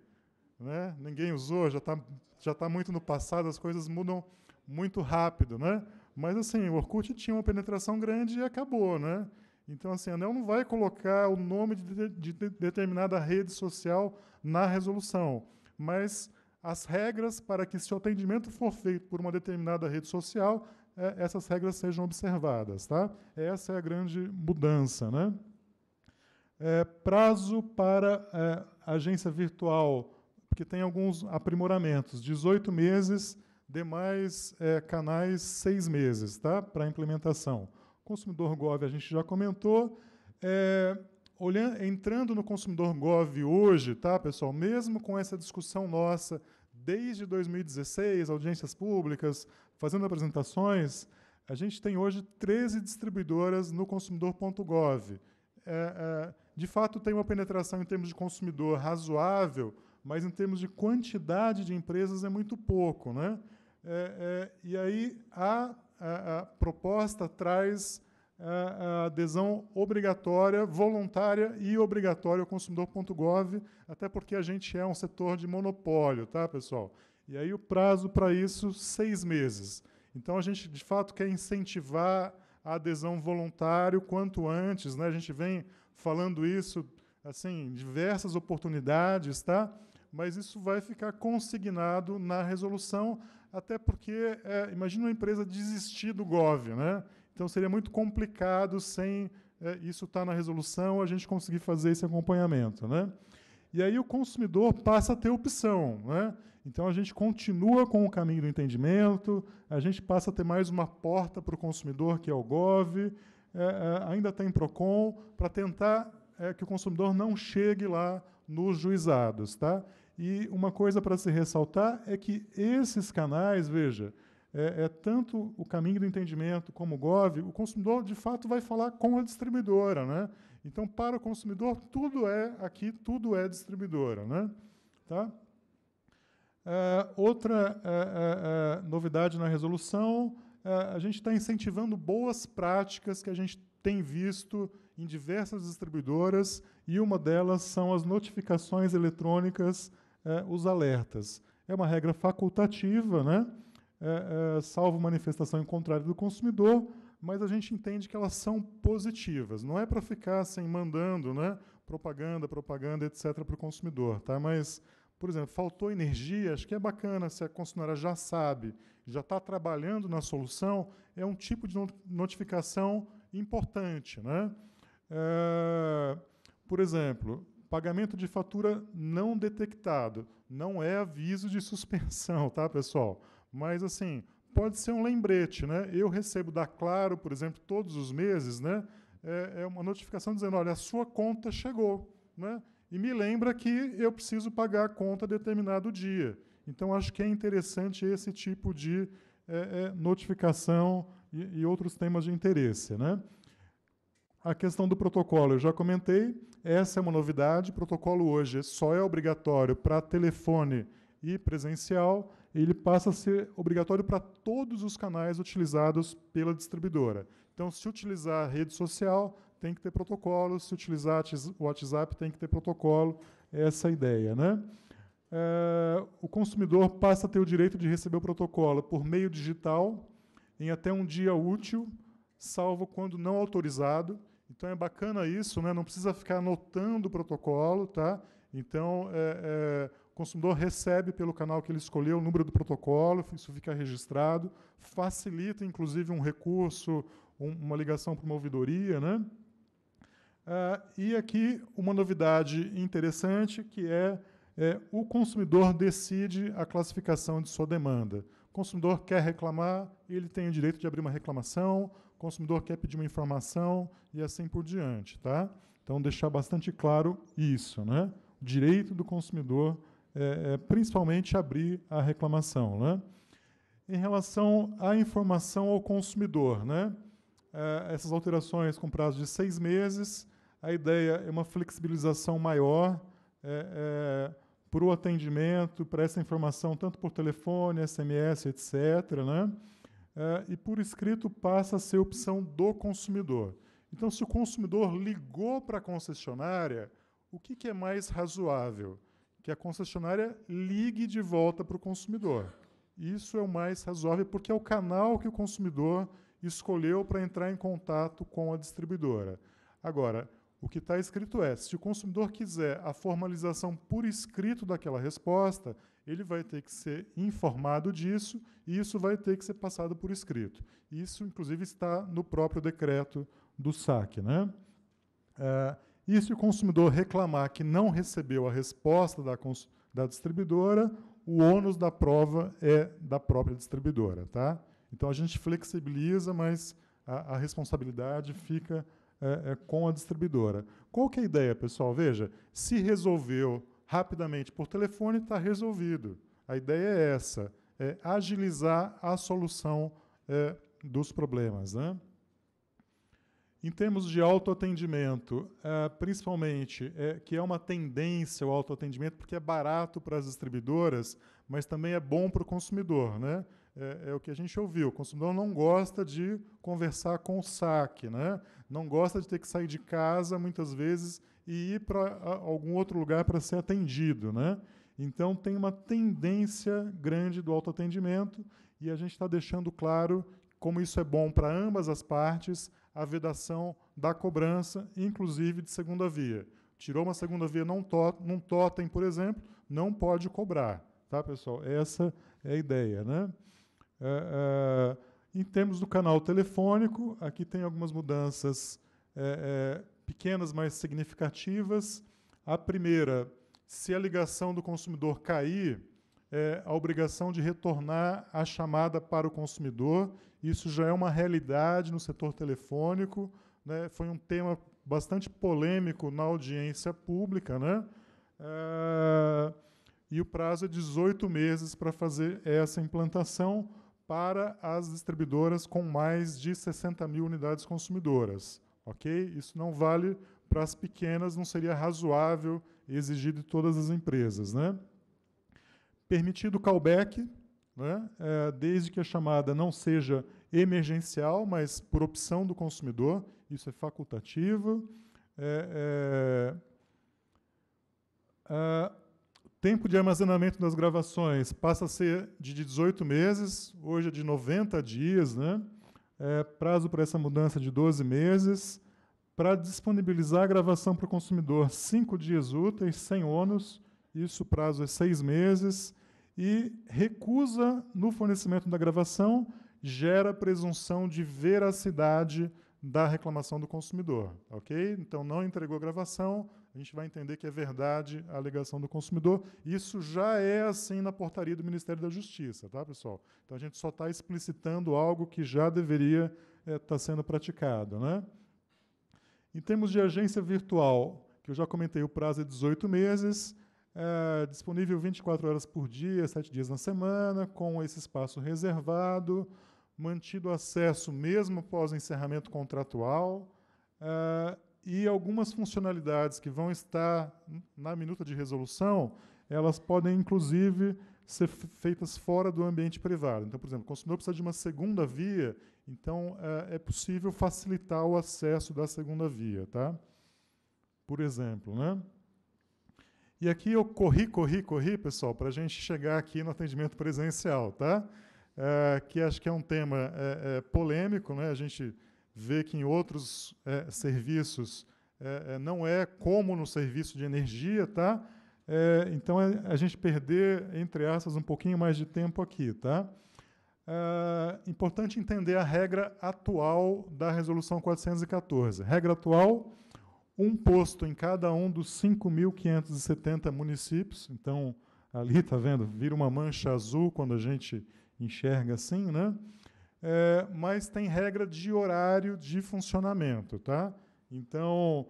Né? Ninguém usou, já está já tá muito no passado, as coisas mudam muito rápido, né? Mas, assim, o Orkut tinha uma penetração grande e acabou, né? Então, assim, a ANEEL não vai colocar o nome de, de, de determinada rede social na resolução, mas as regras para que, se o atendimento for feito por uma determinada rede social, é, essas regras sejam observadas, tá? Essa é a grande mudança, né? É, prazo para é, agência virtual, porque tem alguns aprimoramentos, dezoito meses, demais é, canais, seis meses, tá? Para implementação. Consumidor ponto gov, a gente já comentou. É, olhando, entrando no Consumidor ponto gov hoje, tá, pessoal, mesmo com essa discussão nossa desde dois mil e dezesseis, audiências públicas, fazendo apresentações, a gente tem hoje treze distribuidoras no Consumidor ponto gov. É, é, de fato, tem uma penetração em termos de consumidor razoável, mas em termos de quantidade de empresas é muito pouco, né? É, é, e aí a, a, a proposta traz a, a adesão obrigatória, voluntária e obrigatória ao consumidor ponto gov, até porque a gente é um setor de monopólio, tá, pessoal? E aí o prazo para isso, seis meses. Então a gente, de fato, quer incentivar a adesão voluntária o quanto antes, né? A gente vem falando isso, assim, diversas oportunidades, tá? Mas isso vai ficar consignado na resolução, até porque, é, imagina uma empresa desistir do gov, né? Então seria muito complicado sem é, isso estar tá na resolução, a gente conseguir fazer esse acompanhamento, né? E aí o consumidor passa a ter opção, né? Então a gente continua com o caminho do entendimento, a gente passa a ter mais uma porta para o consumidor, que é o gov, é, é, ainda tem PROCON, para tentar é, que o consumidor não chegue lá nos juizados, tá? E uma coisa para se ressaltar é que esses canais, veja, é, é tanto o caminho do entendimento como o gov, o consumidor, de fato, vai falar com a distribuidora, né? Então, para o consumidor, tudo é aqui, tudo é distribuidora, né? Tá? É, outra é, é, novidade na resolução, é, a gente está incentivando boas práticas que a gente tem visto em diversas distribuidoras, e uma delas são as notificações eletrônicas, é, os alertas. É uma regra facultativa, né? é, é, salvo manifestação em contrário do consumidor, mas a gente entende que elas são positivas. Não é para ficar assim, mandando, né, propaganda, propaganda, etcétera, para o consumidor. Tá? Mas, por exemplo, faltou energia, acho que é bacana se a concessionária já sabe, já está trabalhando na solução, é um tipo de notificação importante. Né? É, por exemplo, pagamento de fatura não detectado. Não é aviso de suspensão, tá, pessoal? Mas, assim, pode ser um lembrete, né? Eu recebo da Claro, por exemplo, todos os meses, né? É, é uma notificação dizendo, olha, a sua conta chegou, né? E me lembra que eu preciso pagar a conta determinado dia. Então, acho que é interessante esse tipo de é, é, notificação e, e outros temas de interesse, né? A questão do protocolo, eu já comentei, essa é uma novidade, o protocolo hoje só é obrigatório para telefone e presencial, ele passa a ser obrigatório para todos os canais utilizados pela distribuidora. Então, se utilizar a rede social, tem que ter protocolo, se utilizar o WhatsApp, tem que ter protocolo, essa é a ideia, né? É, o consumidor passa a ter o direito de receber o protocolo por meio digital, em até um dia útil, salvo quando não autorizado. Então, é bacana isso, né? Não precisa ficar anotando o protocolo, tá? Então, é, é, o consumidor recebe pelo canal que ele escolheu o número do protocolo, isso fica registrado, facilita, inclusive, um recurso, um, uma ligação para uma ouvidoria, né? Ah, e aqui uma novidade interessante, que é, é, o consumidor decide a classificação de sua demanda. O consumidor quer reclamar, ele tem o direito de abrir uma reclamação, o consumidor quer pedir uma informação e assim por diante. Tá? Então, deixar bastante claro isso, né? O direito do consumidor é, é principalmente abrir a reclamação. Né? Em relação à informação ao consumidor, né? É, essas alterações com prazo de seis meses, a ideia é uma flexibilização maior é, é, para o atendimento, para essa informação, tanto por telefone, S M S, etcétera. Né? É, e por escrito passa a ser opção do consumidor. Então, se o consumidor ligou para a concessionária, o que, que é mais razoável? Que a concessionária ligue de volta para o consumidor. Isso é o mais razoável, porque é o canal que o consumidor escolheu para entrar em contato com a distribuidora. Agora, o que está escrito é, se o consumidor quiser a formalização por escrito daquela resposta, ele vai ter que ser informado disso e isso vai ter que ser passado por escrito. Isso, inclusive, está no próprio decreto do S A C. Né? É, e se o consumidor reclamar que não recebeu a resposta da, da distribuidora, o ônus da prova é da própria distribuidora. Tá? Então, a gente flexibiliza, mas a, a responsabilidade fica... É, é, com a distribuidora. Qual que é a ideia, pessoal? Veja, se resolveu rapidamente por telefone, está resolvido. A ideia é essa, é agilizar a solução é, dos problemas. Né? Em termos de autoatendimento, é, principalmente, é, que é uma tendência o autoatendimento, porque é barato para as distribuidoras, mas também é bom para o consumidor. Né? É, é o que a gente ouviu, o consumidor não gosta de conversar com o S A C, né? Não gosta de ter que sair de casa, muitas vezes, e ir para algum outro lugar para ser atendido. Né? Então, tem uma tendência grande do autoatendimento, e a gente está deixando claro como isso é bom para ambas as partes, a vedação da cobrança, inclusive de segunda via. Tirou uma segunda via num totem, por exemplo, não pode cobrar. Tá, pessoal? Essa é a ideia. Né? É, é, em termos do canal telefônico, aqui tem algumas mudanças é, é, pequenas, mas significativas. A primeira, se a ligação do consumidor cair, é a obrigação de retornar a chamada para o consumidor. Isso já é uma realidade no setor telefônico. Né? Foi um tema bastante polêmico na audiência pública. Né? É, e o prazo é dezoito meses para fazer essa implantação para as distribuidoras com mais de sessenta mil unidades consumidoras. Okay? Isso não vale para as pequenas, não seria razoável exigir de todas as empresas. Né? Permitido o callback, né? É, desde que a chamada não seja emergencial, mas por opção do consumidor, isso é facultativo. É, é, é, Tempo de armazenamento das gravações passa a ser de dezoito meses, hoje é de noventa dias, né? É, prazo para essa mudança de doze meses. Para disponibilizar a gravação para o consumidor, cinco dias úteis, sem ônus, isso o prazo é seis meses. E recusa no fornecimento da gravação gera presunção de veracidade da reclamação do consumidor, ok? Então, não entregou a gravação, a gente vai entender que é verdade a alegação do consumidor. Isso já é assim na portaria do Ministério da Justiça, tá, pessoal? Então, a gente só está explicitando algo que já deveria estar é, tá sendo praticado, né? Em termos de agência virtual, que eu já comentei, o prazo é dezoito meses, é, disponível vinte e quatro horas por dia, sete dias na semana, com esse espaço reservado, mantido acesso mesmo após o encerramento contratual, uh, e algumas funcionalidades que vão estar na minuta de resolução, elas podem, inclusive, ser feitas fora do ambiente privado. Então, por exemplo, o consumidor precisa de uma segunda via, então uh, é possível facilitar o acesso da segunda via, tá? Por exemplo, né? E aqui eu corri, corri, corri, pessoal, para a gente chegar aqui no atendimento presencial, tá? É, que acho que é um tema é, é, polêmico, né? A gente vê que em outros é, serviços é, é, não é como no serviço de energia, tá? É, então é, a gente perder, entre aspas, um pouquinho mais de tempo aqui, tá? É importante entender a regra atual da Resolução quatrocentos e quatorze. Regra atual, um posto em cada um dos cinco mil quinhentos e setenta municípios. Então, ali, está vendo, vira uma mancha azul quando a gente enxerga assim, né? É, mas tem regra de horário de funcionamento, tá? Então,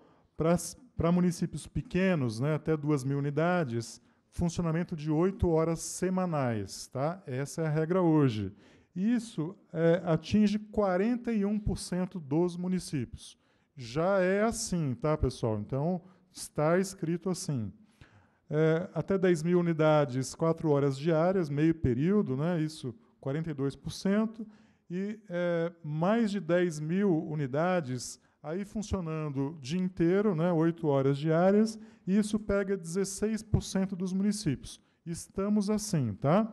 para municípios pequenos, né, até duas mil unidades, funcionamento de oito horas semanais, tá? Essa é a regra hoje. Isso é, atinge quarenta e um por cento dos municípios. Já é assim, tá, pessoal? Então, está escrito assim. É, até dez mil unidades, quatro horas diárias, meio período, né? Isso, quarenta e dois por cento. E é, mais de dez mil unidades aí funcionando o dia inteiro, né, oito horas diárias, e isso pega dezesseis por cento dos municípios. Estamos assim, tá?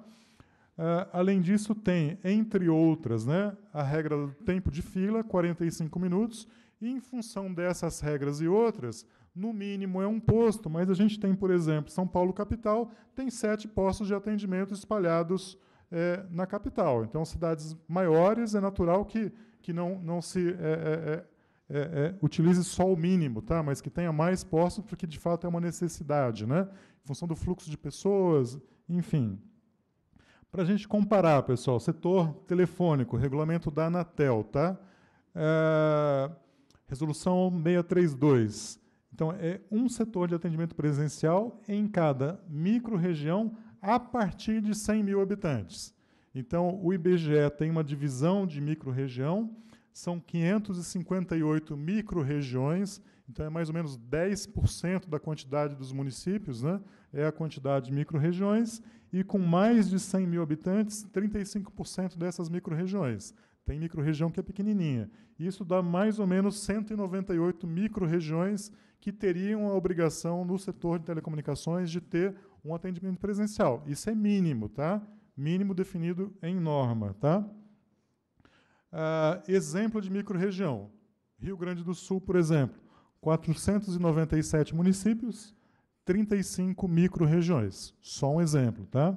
Uh, além disso, tem, entre outras, né, a regra do tempo de fila, quarenta e cinco minutos, e em função dessas regras e outras, no mínimo é um posto, mas a gente tem, por exemplo, São Paulo capital, tem sete postos de atendimento espalhados É, na capital. Então, cidades maiores, é natural que, que não, não se é, é, é, é, utilize só o mínimo, tá? Mas que tenha mais postos, porque, de fato, é uma necessidade, né? Em função do fluxo de pessoas, enfim. Para a gente comparar, pessoal, setor telefônico, regulamento da Anatel, tá? É, resolução seiscentos e trinta e dois. Então, é um setor de atendimento presencial em cada micro-região a partir de cem mil habitantes. Então, o I B G E tem uma divisão de micro-região, são quinhentas e cinquenta e oito micro-regiões, então é mais ou menos dez por cento da quantidade dos municípios, né? É a quantidade de micro-regiões, e com mais de cem mil habitantes, trinta e cinco por cento dessas micro-regiões. Tem micro-região que é pequenininha. Isso dá mais ou menos cento e noventa e oito micro-regiões que teriam a obrigação, no setor de telecomunicações, de ter um atendimento presencial. Isso é mínimo, tá? Mínimo definido em norma, tá? Ah, exemplo de micro-região. Rio Grande do Sul, por exemplo, quatrocentos e noventa e sete municípios, trinta e cinco micro-regiões. Só um exemplo, tá?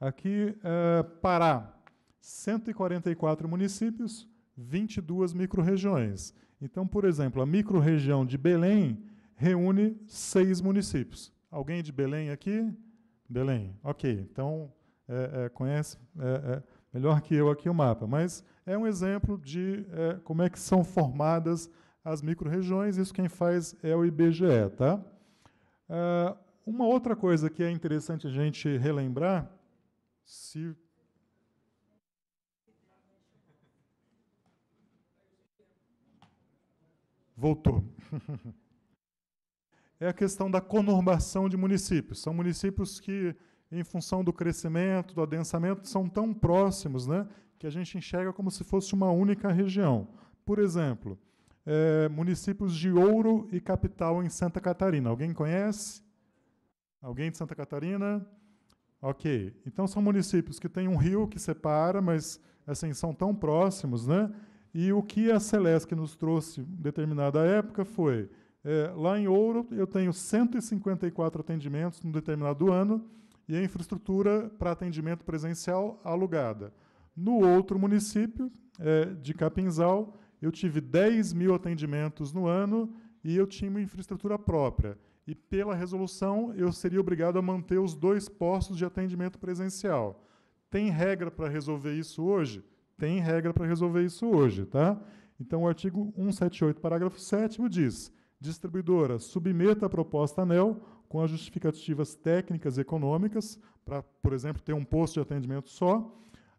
Aqui, ah, Pará, cento e quarenta e quatro municípios, vinte e duas micro-regiões. Então, por exemplo, a micro-região de Belém reúne seis municípios. Alguém de Belém aqui? Belém, ok. Então, é, é, conhece é, é, melhor que eu aqui o mapa, mas é um exemplo de é, como é que são formadas as micro-regiões. Isso quem faz é o I B G E, tá? Ah, uma outra coisa que é interessante a gente relembrar, se... Voltou. É a questão da conurbação de municípios. São municípios que, em função do crescimento, do adensamento, são tão próximos, né, que a gente enxerga como se fosse uma única região. Por exemplo, é, municípios de Ouro e Capital em Santa Catarina. Alguém conhece? Alguém de Santa Catarina? Ok. Então, são municípios que têm um rio que separa, mas assim, são tão próximos, né? E o que a Celesc nos trouxe em determinada época foi, é, lá em Ouro eu tenho cento e cinquenta e quatro atendimentos num determinado ano e a infraestrutura para atendimento presencial alugada. No outro município, é, de Capinzal, eu tive dez mil atendimentos no ano e eu tinha uma infraestrutura própria. E pela resolução eu seria obrigado a manter os dois postos de atendimento presencial. Tem regra para resolver isso hoje? Tem regra para resolver isso hoje, tá? Então, o artigo cento e setenta e oito, parágrafo sétimo, diz: distribuidora, submeta a proposta ANEEL com as justificativas técnicas e econômicas, para, por exemplo, ter um posto de atendimento só,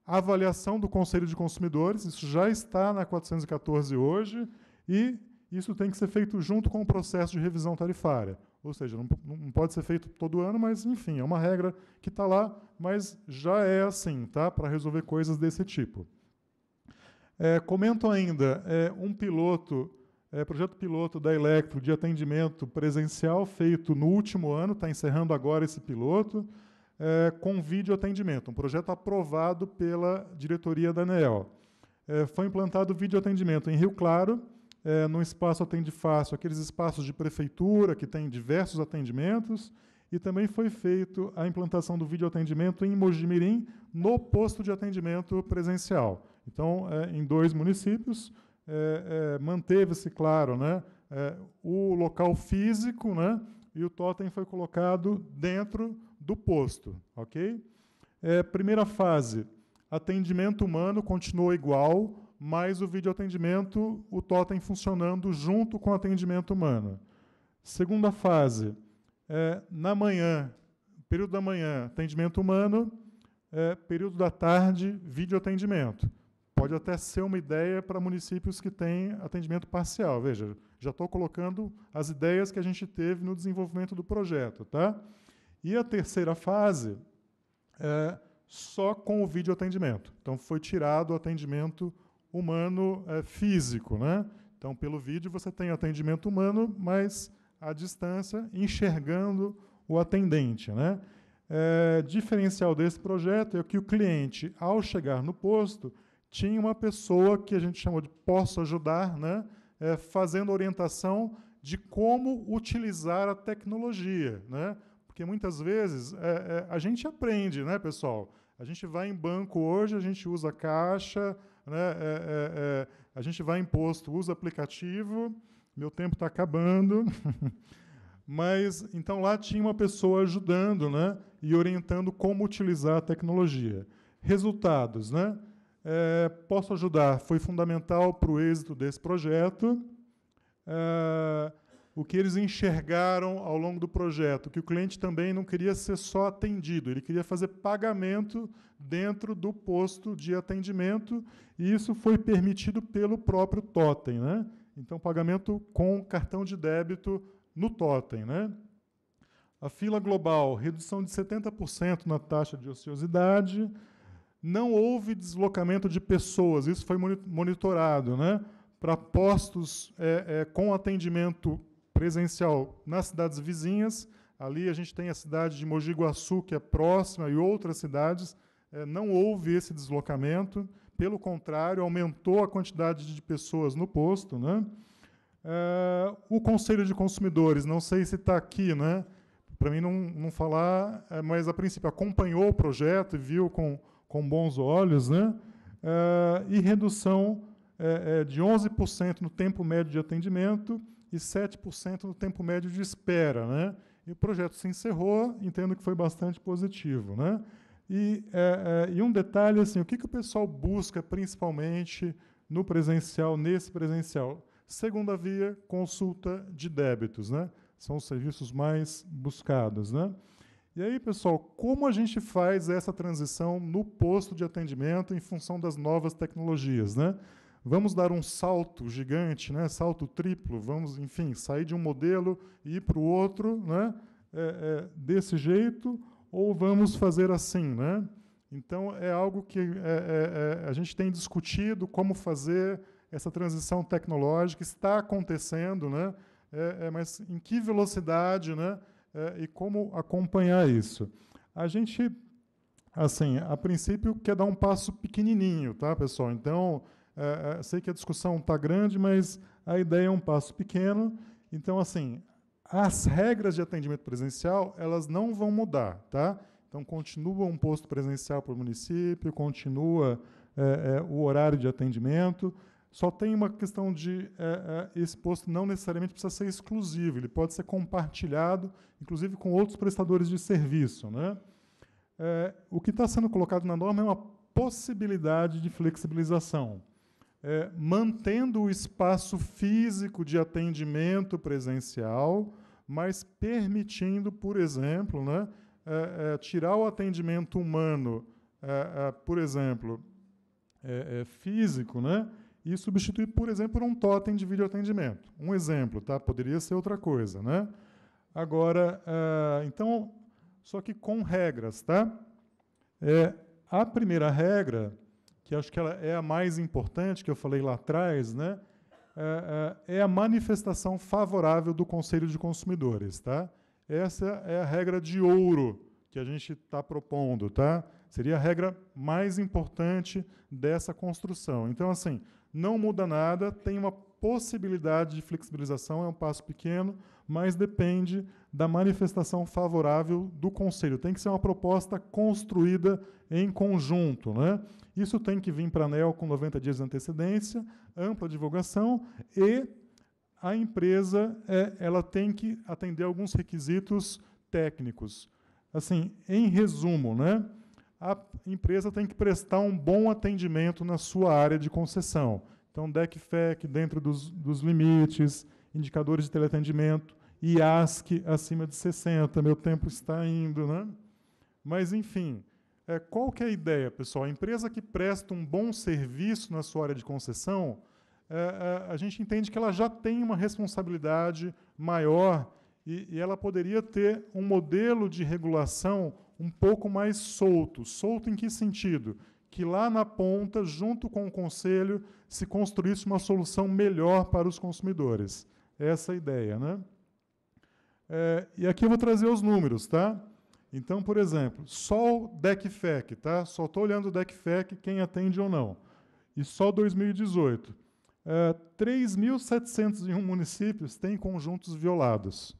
avaliação do Conselho de Consumidores, isso já está na quatrocentos e quatorze hoje, e isso tem que ser feito junto com o processo de revisão tarifária. Ou seja, não, não pode ser feito todo ano, mas, enfim, é uma regra que está lá, mas já é assim, tá? Para resolver coisas desse tipo. É, comento ainda, é, um piloto, é, projeto piloto da Eletro de atendimento presencial feito no último ano, está encerrando agora esse piloto, é, com vídeo atendimento, um projeto aprovado pela diretoria da ANEEL. É, foi implantado vídeo atendimento em Rio Claro, é, no espaço Atende Fácil, aqueles espaços de prefeitura que tem diversos atendimentos, e também foi feito a implantação do vídeo atendimento em Mogi Mirim, no posto de atendimento presencial. Então, é, em dois municípios, é, é, manteve-se, claro, né, é, o local físico, né, e o totem foi colocado dentro do posto. Okay? É, primeira fase, atendimento humano continuou igual, mas o videoatendimento, o totem funcionando junto com o atendimento humano. Segunda fase, é, na manhã, período da manhã, atendimento humano, é, período da tarde, videoatendimento. Pode até ser uma ideia para municípios que têm atendimento parcial. Veja, já estou colocando as ideias que a gente teve no desenvolvimento do projeto. Tá? E a terceira fase, é, só com o videoatendimento. Então, foi tirado o atendimento humano é, físico. Né? Então, pelo vídeo, você tem atendimento humano, mas à distância, enxergando o atendente. Né? É, diferencial desse projeto é que o cliente, ao chegar no posto, tinha uma pessoa que a gente chamou de posso ajudar, né, é, fazendo orientação de como utilizar a tecnologia. Né? Porque muitas vezes é, é, a gente aprende, né, pessoal? A gente vai em banco hoje, a gente usa caixa, né, é, é, é, a gente vai em posto, usa aplicativo, meu tempo está acabando. Mas, então, lá tinha uma pessoa ajudando, né, e orientando como utilizar a tecnologia. Resultados, né? É, posso ajudar, foi fundamental para o êxito desse projeto. É, o que eles enxergaram ao longo do projeto, que o cliente também não queria ser só atendido, ele queria fazer pagamento dentro do posto de atendimento, e isso foi permitido pelo próprio totem. Né? Então, pagamento com cartão de débito no totem. Né? A fila global, redução de setenta por cento na taxa de ociosidade. Não houve deslocamento de pessoas, isso foi monitorado, né, para postos é, é, com atendimento presencial nas cidades vizinhas. Ali a gente tem a cidade de Mogi Guaçu, que é próxima, e outras cidades. É, não houve esse deslocamento, pelo contrário, aumentou a quantidade de pessoas no posto. Né. É, o Conselho de Consumidores, não sei se está aqui, né, para mim não, não falar, é, mas a princípio acompanhou o projeto e viu com... com bons olhos, né? É, e redução é, é, de onze por cento no tempo médio de atendimento e sete por cento no tempo médio de espera. Né? E o projeto se encerrou, entendo que foi bastante positivo. Né? E, é, é, e um detalhe, assim, o que, que o pessoal busca principalmente no presencial, nesse presencial? Segunda via, consulta de débitos. Né? São os serviços mais buscados. Né? E aí, pessoal, como a gente faz essa transição no posto de atendimento em função das novas tecnologias? Né? Vamos dar um salto gigante, né? Salto triplo, vamos, enfim, sair de um modelo e ir para o outro, né? é, é, desse jeito, ou vamos fazer assim? Né? Então, é algo que é, é, é, a gente tem discutido, como fazer essa transição tecnológica, está acontecendo, né? é, é, mas em que velocidade, né? É, e como acompanhar isso? A gente, assim, a princípio, quer dar um passo pequenininho, tá, pessoal? Então, é, é, sei que a discussão está grande, mas a ideia é um passo pequeno. Então, assim, as regras de atendimento presencial, elas não vão mudar, tá? Então, continua um posto presencial para o município, continua é, é, o horário de atendimento. Só tem uma questão de eh, esse posto não necessariamente precisa ser exclusivo, ele pode ser compartilhado, inclusive com outros prestadores de serviço. Né? Eh, o que está sendo colocado na norma é uma possibilidade de flexibilização, eh, mantendo o espaço físico de atendimento presencial, mas permitindo, por exemplo, né, eh, eh, tirar o atendimento humano, eh, eh, por exemplo, eh, eh, físico, né, e substituir, por exemplo, por um totem de videoatendimento. Um exemplo, tá? Poderia ser outra coisa, né? Agora, uh, então, só que com regras, tá? É, a primeira regra, que acho que ela é a mais importante, que eu falei lá atrás, né? É, é a manifestação favorável do Conselho de Consumidores, tá? Essa é a regra de ouro que a gente está propondo, tá? Seria a regra mais importante dessa construção. Então, assim, não muda nada, tem uma possibilidade de flexibilização, é um passo pequeno, mas depende da manifestação favorável do Conselho. Tem que ser uma proposta construída em conjunto. Né? Isso tem que vir para a ANEEL com noventa dias de antecedência, ampla divulgação e a empresa é, ela tem que atender alguns requisitos técnicos. Assim, em resumo, né, a empresa tem que prestar um bom atendimento na sua área de concessão. Então, D E C F E C dentro dos, dos limites, indicadores de teleatendimento, I A S C acima de sessenta, meu tempo está indo, né? Mas, enfim, é, qual que é a ideia, pessoal? A empresa que presta um bom serviço na sua área de concessão, é, é, a gente entende que ela já tem uma responsabilidade maior e, e ela poderia ter um modelo de regulação um pouco mais solto. Solto em que sentido? Que lá na ponta, junto com o Conselho, se construísse uma solução melhor para os consumidores. Essa é a ideia, né? É, e aqui eu vou trazer os números, tá? Então, por exemplo, só o D E C F E C, tá? Só estou olhando o D E C F E C, quem atende ou não. E só dois mil e dezoito. É, três mil setecentos e um municípios têm conjuntos violados,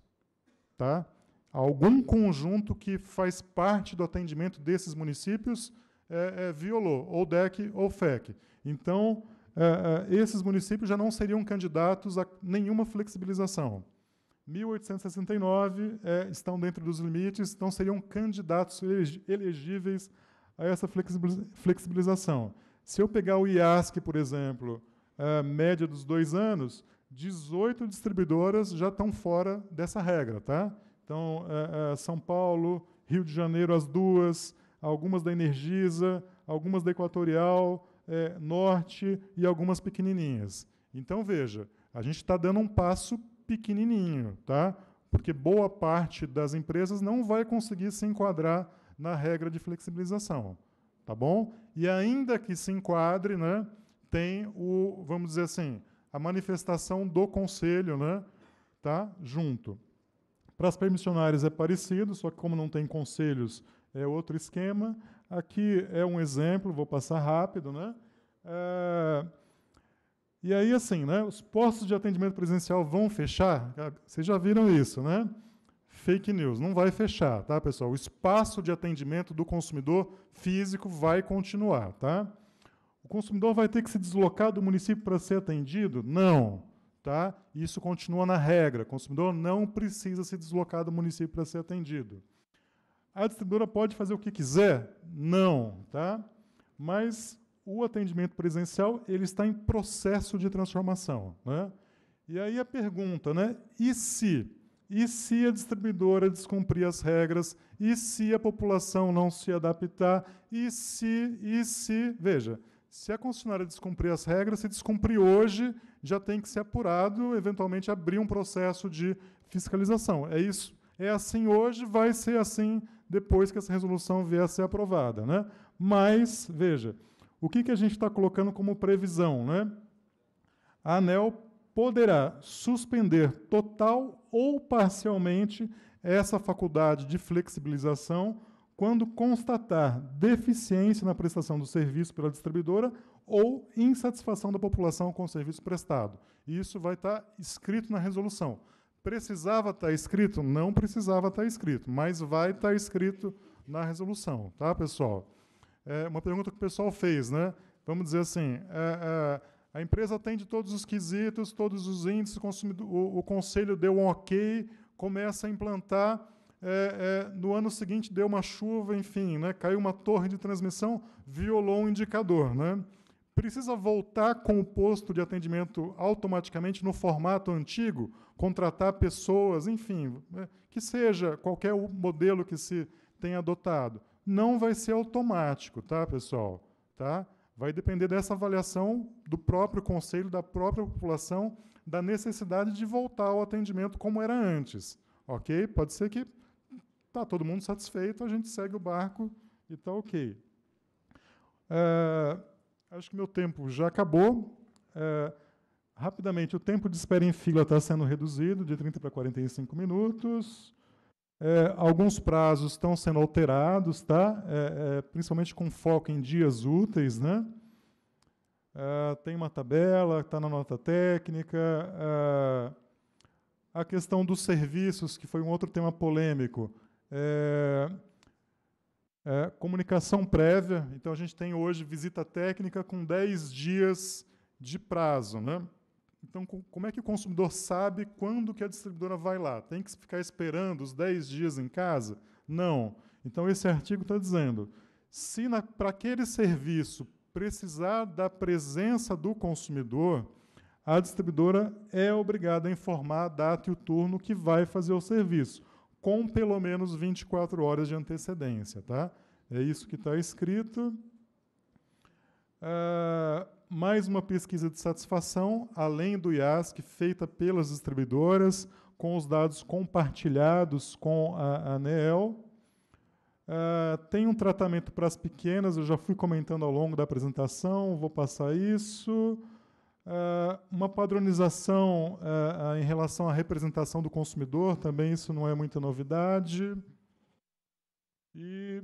tá? Algum conjunto que faz parte do atendimento desses municípios é, é, violou, ou D E C ou F E C. Então, é, é, esses municípios já não seriam candidatos a nenhuma flexibilização. mil oitocentos e sessenta e nove é, estão dentro dos limites, então seriam candidatos elegíveis a essa flexibilização. Se eu pegar o I A S C, por exemplo, a média dos dois anos, dezoito distribuidoras já estão fora dessa regra, tá? Então, é, é, São Paulo, Rio de Janeiro, as duas, algumas da Energisa, algumas da Equatorial, é, Norte e algumas pequenininhas. Então, veja, a gente está dando um passo pequenininho, tá? Porque boa parte das empresas não vai conseguir se enquadrar na regra de flexibilização, tá bom? E ainda que se enquadre, né, tem o, vamos dizer assim, a manifestação do conselho, né, tá? Junto. Para as permissionárias é parecido, só que como não tem conselhos é outro esquema. Aqui é um exemplo, vou passar rápido, né? É... E aí, assim, né, os postos de atendimento presencial vão fechar? Vocês já viram isso, né? Fake news, não vai fechar, tá, pessoal? O espaço de atendimento do consumidor físico vai continuar, tá? O consumidor vai ter que se deslocar do município para ser atendido? Não, tá? Isso continua na regra. O consumidor não precisa se deslocar do município para ser atendido. A distribuidora pode fazer o que quiser? Não, tá? Mas o atendimento presencial ele está em processo de transformação, né? E aí a pergunta, né? E se? E se a distribuidora descumprir as regras? E se a população não se adaptar? E se, e se... Veja, se a concessionária descumprir as regras, se descumprir hoje, já tem que ser apurado, eventualmente abrir um processo de fiscalização. É isso. É assim hoje, vai ser assim depois que essa resolução vier a ser aprovada, né? Mas, veja, o que que a gente está colocando como previsão, né? A ANEEL poderá suspender total ou parcialmente essa faculdade de flexibilização quando constatar deficiência na prestação do serviço pela distribuidora ou insatisfação da população com o serviço prestado. Isso vai estar escrito na resolução. Precisava estar escrito? Não precisava estar escrito, mas vai estar escrito na resolução, tá, pessoal? É uma pergunta que o pessoal fez, né? Vamos dizer assim, a, a, a empresa atende todos os quesitos, todos os índices, o, o, o conselho deu um ok, começa a implantar, é, é, no ano seguinte deu uma chuva, enfim, né? Caiu uma torre de transmissão, violou um indicador, né? Precisa voltar com o posto de atendimento automaticamente no formato antigo, contratar pessoas, enfim, que seja qualquer modelo que se tenha adotado. Não vai ser automático, tá, pessoal? Tá? Vai depender dessa avaliação do próprio conselho, da própria população, da necessidade de voltar ao atendimento como era antes. Ok? Pode ser que tá todo mundo satisfeito, a gente segue o barco e tá ok. É, acho que meu tempo já acabou. É, rapidamente, o tempo de espera em fila está sendo reduzido de trinta para quarenta e cinco minutos. É, alguns prazos estão sendo alterados, tá? É, é, principalmente com foco em dias úteis, né? É, tem uma tabela, está na nota técnica. É, a questão dos serviços, que foi um outro tema polêmico. É, é, comunicação prévia. Então, a gente tem hoje visita técnica com dez dias de prazo, né? Então, como é que o consumidor sabe quando que a distribuidora vai lá? Tem que ficar esperando os dez dias em casa? Não. Então, esse artigo está dizendo, se para aquele serviço precisar da presença do consumidor, a distribuidora é obrigada a informar a data e o turno que vai fazer o serviço, com pelo menos vinte e quatro horas de antecedência. Tá? É isso que está escrito. Ah, mais uma pesquisa de satisfação, além do I A S C, feita pelas distribuidoras, com os dados compartilhados com a ANEEL. Ah, tem um tratamento para as pequenas, eu já fui comentando ao longo da apresentação, vou passar isso. Ah, uma padronização ah, em relação à representação do consumidor, também isso não é muita novidade. E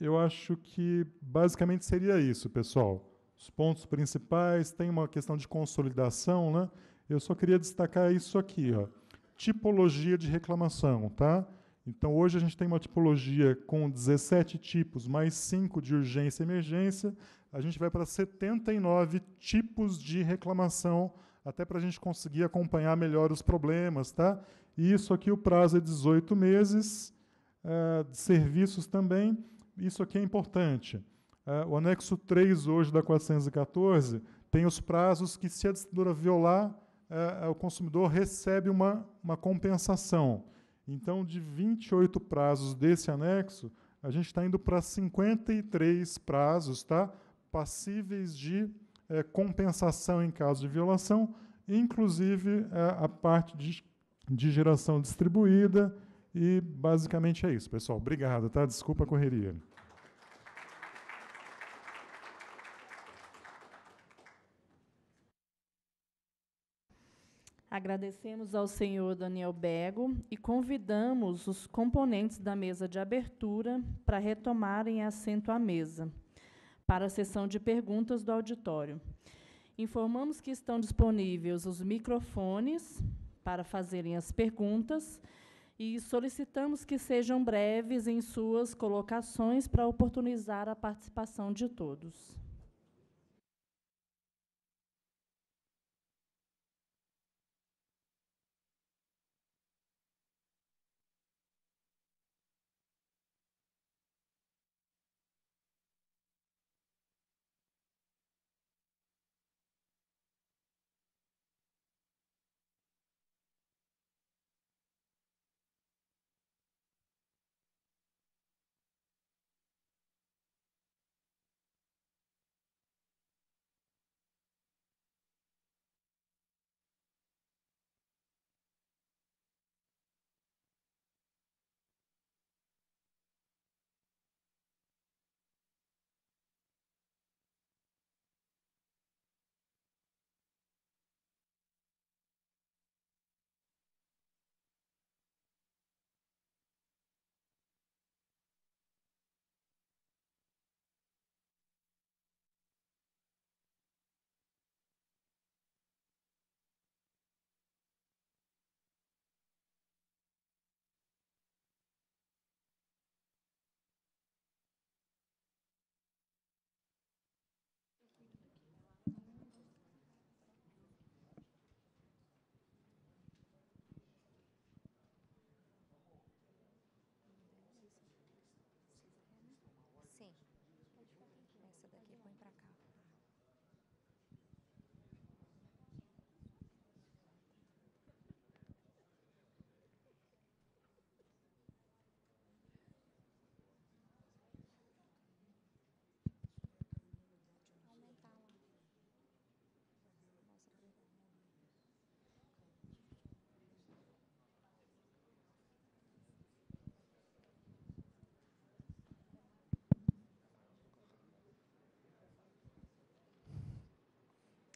eu acho que basicamente seria isso, pessoal. Os pontos principais, tem uma questão de consolidação, né? Eu só queria destacar isso aqui, ó. Tipologia de reclamação, tá? Então, hoje a gente tem uma tipologia com dezessete tipos, mais cinco de urgência e emergência. A gente vai para setenta e nove tipos de reclamação, até para a gente conseguir acompanhar melhor os problemas, tá? E isso aqui, o prazo é dezoito meses, uh, de serviços também. Isso aqui é importante. Uh, o anexo três, hoje, da quatrocentos e quatorze, tem os prazos que, se a distribuidora violar, uh, o consumidor recebe uma, uma compensação. Então, de vinte e oito prazos desse anexo, a gente está indo para cinquenta e três prazos, tá? Passíveis de é, compensação em caso de violação, inclusive é, a parte de, de geração distribuída, e basicamente é isso, pessoal. Obrigado, tá? Desculpa a correria. Agradecemos ao senhor Daniel Bego e convidamos os componentes da mesa de abertura para retomarem assento à mesa para a sessão de perguntas do auditório. Informamos que estão disponíveis os microfones para fazerem as perguntas e solicitamos que sejam breves em suas colocações para oportunizar a participação de todos.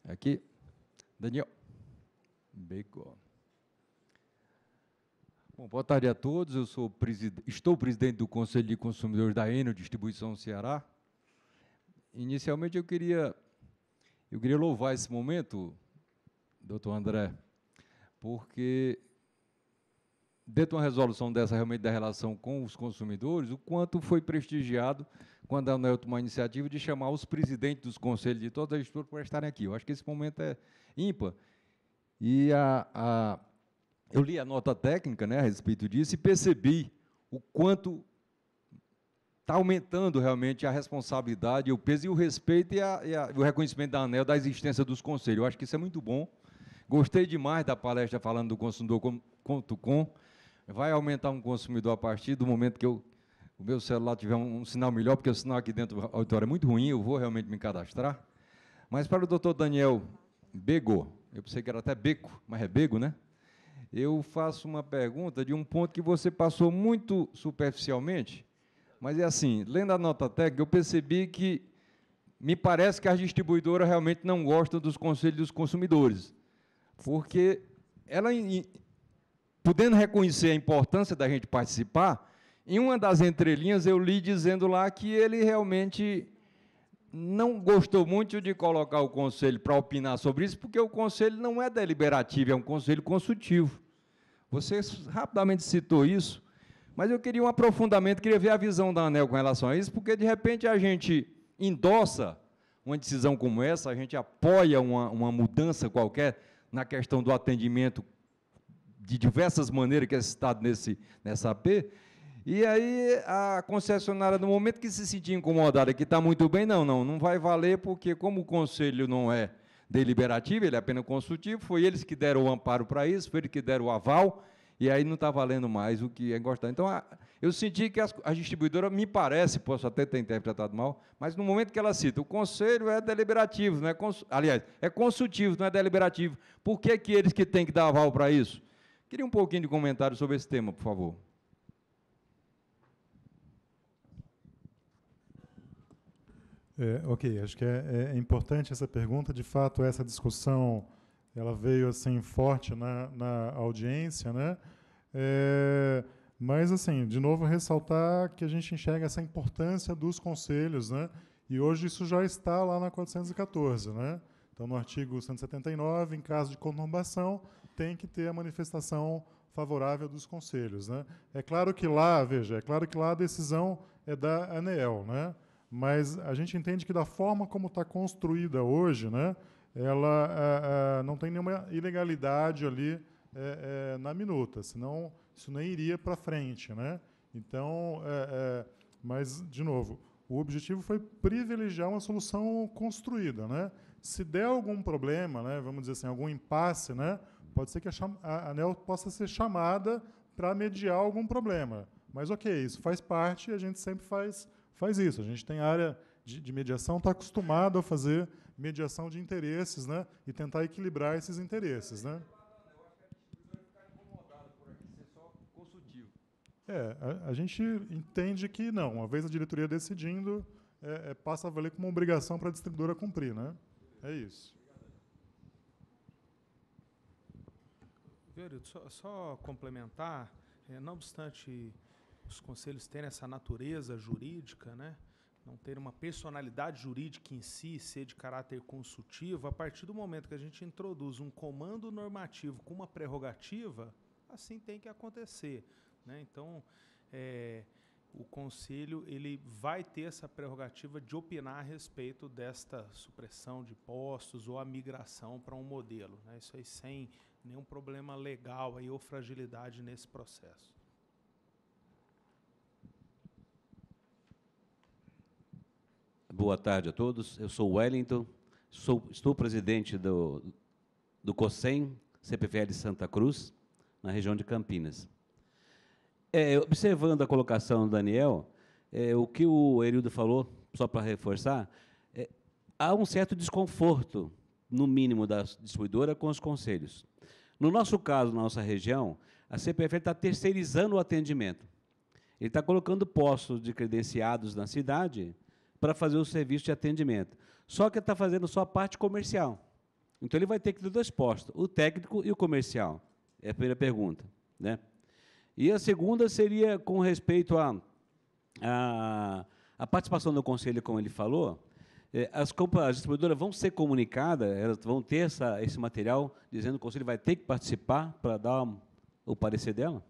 Aqui, Daniel Bego. Bom, boa tarde a todos. Eu sou presid... estou presidente do Conselho de Consumidores da ANEEL Distribuição Ceará. Inicialmente, eu queria, eu queria louvar esse momento, doutor André, porque, dentro de uma resolução dessa, realmente, da relação com os consumidores, o quanto foi prestigiado quando a ANEEL tomou a iniciativa de chamar os presidentes dos conselhos de todas as estruturas para estarem aqui. Eu acho que esse momento é ímpar. E a, a, eu li a nota técnica, né, a respeito disso e percebi o quanto está aumentando realmente a responsabilidade, o peso e o respeito e, a, e a, o reconhecimento da ANEEL da existência dos conselhos. Eu acho que isso é muito bom. Gostei demais da palestra falando do consumidor ponto com. Vai aumentar um consumidor a partir do momento que eu, o meu celular tiver um, um sinal melhor, porque o sinal aqui dentro da auditório é muito ruim, eu vou realmente me cadastrar. Mas para o doutor Daniel Bego, eu pensei que era até Beco, mas é Bego, né? Eu faço uma pergunta de um ponto que você passou muito superficialmente, mas é assim, lendo a nota técnica, eu percebi que me parece que as distribuidoras realmente não gostam dos conselhos dos consumidores, porque ela, podendo reconhecer a importância da gente participar, em uma das entrelinhas eu li dizendo lá que ele realmente não gostou muito de colocar o conselho para opinar sobre isso, porque o conselho não é deliberativo, é um conselho consultivo. Você rapidamente citou isso, mas eu queria um aprofundamento, queria ver a visão da ANEEL com relação a isso, porque, de repente, a gente endossa uma decisão como essa, a gente apoia uma, uma mudança qualquer na questão do atendimento de diversas maneiras que é citado nesse, nessa A P, e aí a concessionária, no momento que se sentir incomodada, que está muito bem, não, não, não vai valer, porque como o conselho não é deliberativo, ele é apenas consultivo, foi eles que deram o amparo para isso, foi eles que deram o aval, e aí não está valendo mais o que é gostar. Então, a, eu senti que as, a distribuidora, me parece, posso até ter interpretado mal, mas no momento que ela cita, o conselho é deliberativo, não é cons, aliás, é consultivo, não é deliberativo. Por que, que eles que têm que dar aval para isso? Queria um pouquinho de comentário sobre esse tema, por favor. É, ok, acho que é, é importante essa pergunta. De fato, essa discussão ela veio assim forte na, na audiência, né? É, mas assim, de novo ressaltar que a gente enxerga essa importância dos conselhos, né? E hoje isso já está lá na quatrocentos e quatorze, né? Então, no artigo cento e setenta e nove, em caso de conturbação, tem que ter a manifestação favorável dos conselhos, né? É claro que lá, veja, é claro que lá a decisão é da ANEEL, né? Mas a gente entende que da forma como está construída hoje, né, ela a, a, não tem nenhuma ilegalidade ali é, é, na minuta, senão isso nem iria para frente, né? Então, é, é, mas de novo, o objetivo foi privilegiar uma solução construída, né? Se der algum problema, né, vamos dizer assim, algum impasse, né, pode ser que a, a ANEEL possa ser chamada para mediar algum problema. Mas ok, isso faz parte, a gente sempre faz Faz isso. A gente tem área de, de mediação, está acostumado a fazer mediação de interesses, né, e tentar equilibrar esses interesses, né? É, a, a gente entende que não. Uma vez a diretoria decidindo, é, é, passa a valer como uma obrigação para a distribuidora cumprir, né? É isso. Vereador, só, só complementar, é, não obstante os conselhos terem essa natureza jurídica, né, não terem uma personalidade jurídica em si, ser de caráter consultivo, a partir do momento que a gente introduz um comando normativo com uma prerrogativa, assim tem que acontecer, né? Então, é, o conselho ele vai ter essa prerrogativa de opinar a respeito desta supressão de postos ou a migração para um modelo, né? Isso aí sem nenhum problema legal aí, ou fragilidade nesse processo. Boa tarde a todos. Eu sou o Wellington, sou, estou presidente do, do COSEM, C P F L de Santa Cruz, na região de Campinas. É, observando a colocação do Daniel, é, o que o Herildo falou, só para reforçar, é, há um certo desconforto, no mínimo, da distribuidora com os conselhos. No nosso caso, na nossa região, a C P F L está terceirizando o atendimento. Ele está colocando postos de credenciados na cidade para fazer o serviço de atendimento. Só que está fazendo só a parte comercial. Então, ele vai ter que ter dois postos, o técnico e o comercial. É a primeira pergunta, né? E a segunda seria com respeito à a, a participação do conselho, como ele falou. É, as, as distribuidoras vão ser comunicadas, elas vão ter essa, esse material dizendo que o conselho vai ter que participar para dar um, o parecer dela?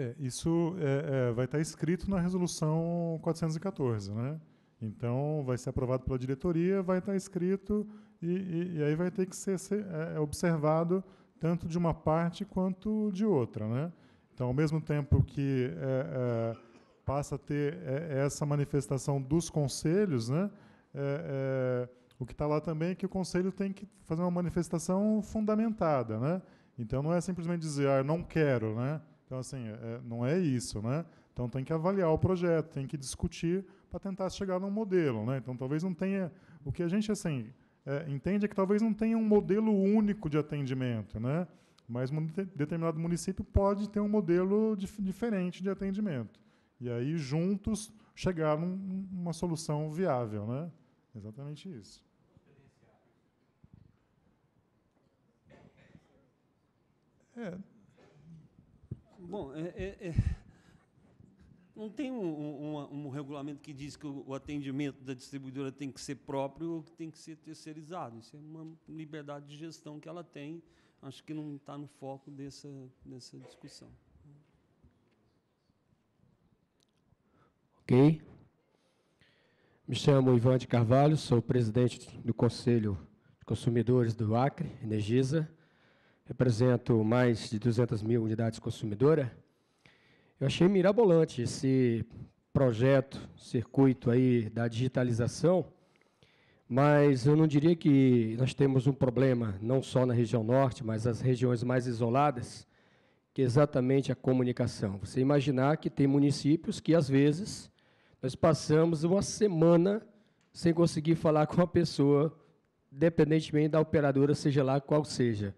É, isso é, é, vai estar escrito na Resolução quatrocentos e quatorze, né? Então, vai ser aprovado pela diretoria, vai estar escrito e, e, e aí vai ter que ser, ser é, observado tanto de uma parte quanto de outra, né? Então, ao mesmo tempo que é, é, passa a ter é, essa manifestação dos conselhos, né? É, é, o que está lá também é que o conselho tem que fazer uma manifestação fundamentada, né? Então, não é simplesmente dizer, ah, eu não quero, né? Então, assim, é, não é isso, né? Então, tem que avaliar o projeto, tem que discutir para tentar chegar num modelo, né? Então, talvez não tenha... O que a gente, assim, é, entende é que talvez não tenha um modelo único de atendimento, né? Mas um determinado município pode ter um modelo dif diferente de atendimento. E aí, juntos, chegar num, uma solução viável, né? Exatamente isso. É. Bom, é... é, é. Não tem um, um, um regulamento que diz que o atendimento da distribuidora tem que ser próprio ou que tem que ser terceirizado. Isso é uma liberdade de gestão que ela tem. Acho que não está no foco dessa, dessa discussão. Ok. Me chamo Ivan de Carvalho, sou presidente do Conselho de Consumidores do Acre, Energisa. Represento mais de duzentas mil unidades consumidoras. Eu achei mirabolante esse projeto, circuito aí da digitalização, mas eu não diria que nós temos um problema, não só na região norte, mas as regiões mais isoladas, que é exatamente a comunicação. Você imaginar que tem municípios que, às vezes, nós passamos uma semana sem conseguir falar com a pessoa, independentemente da operadora, seja lá qual seja.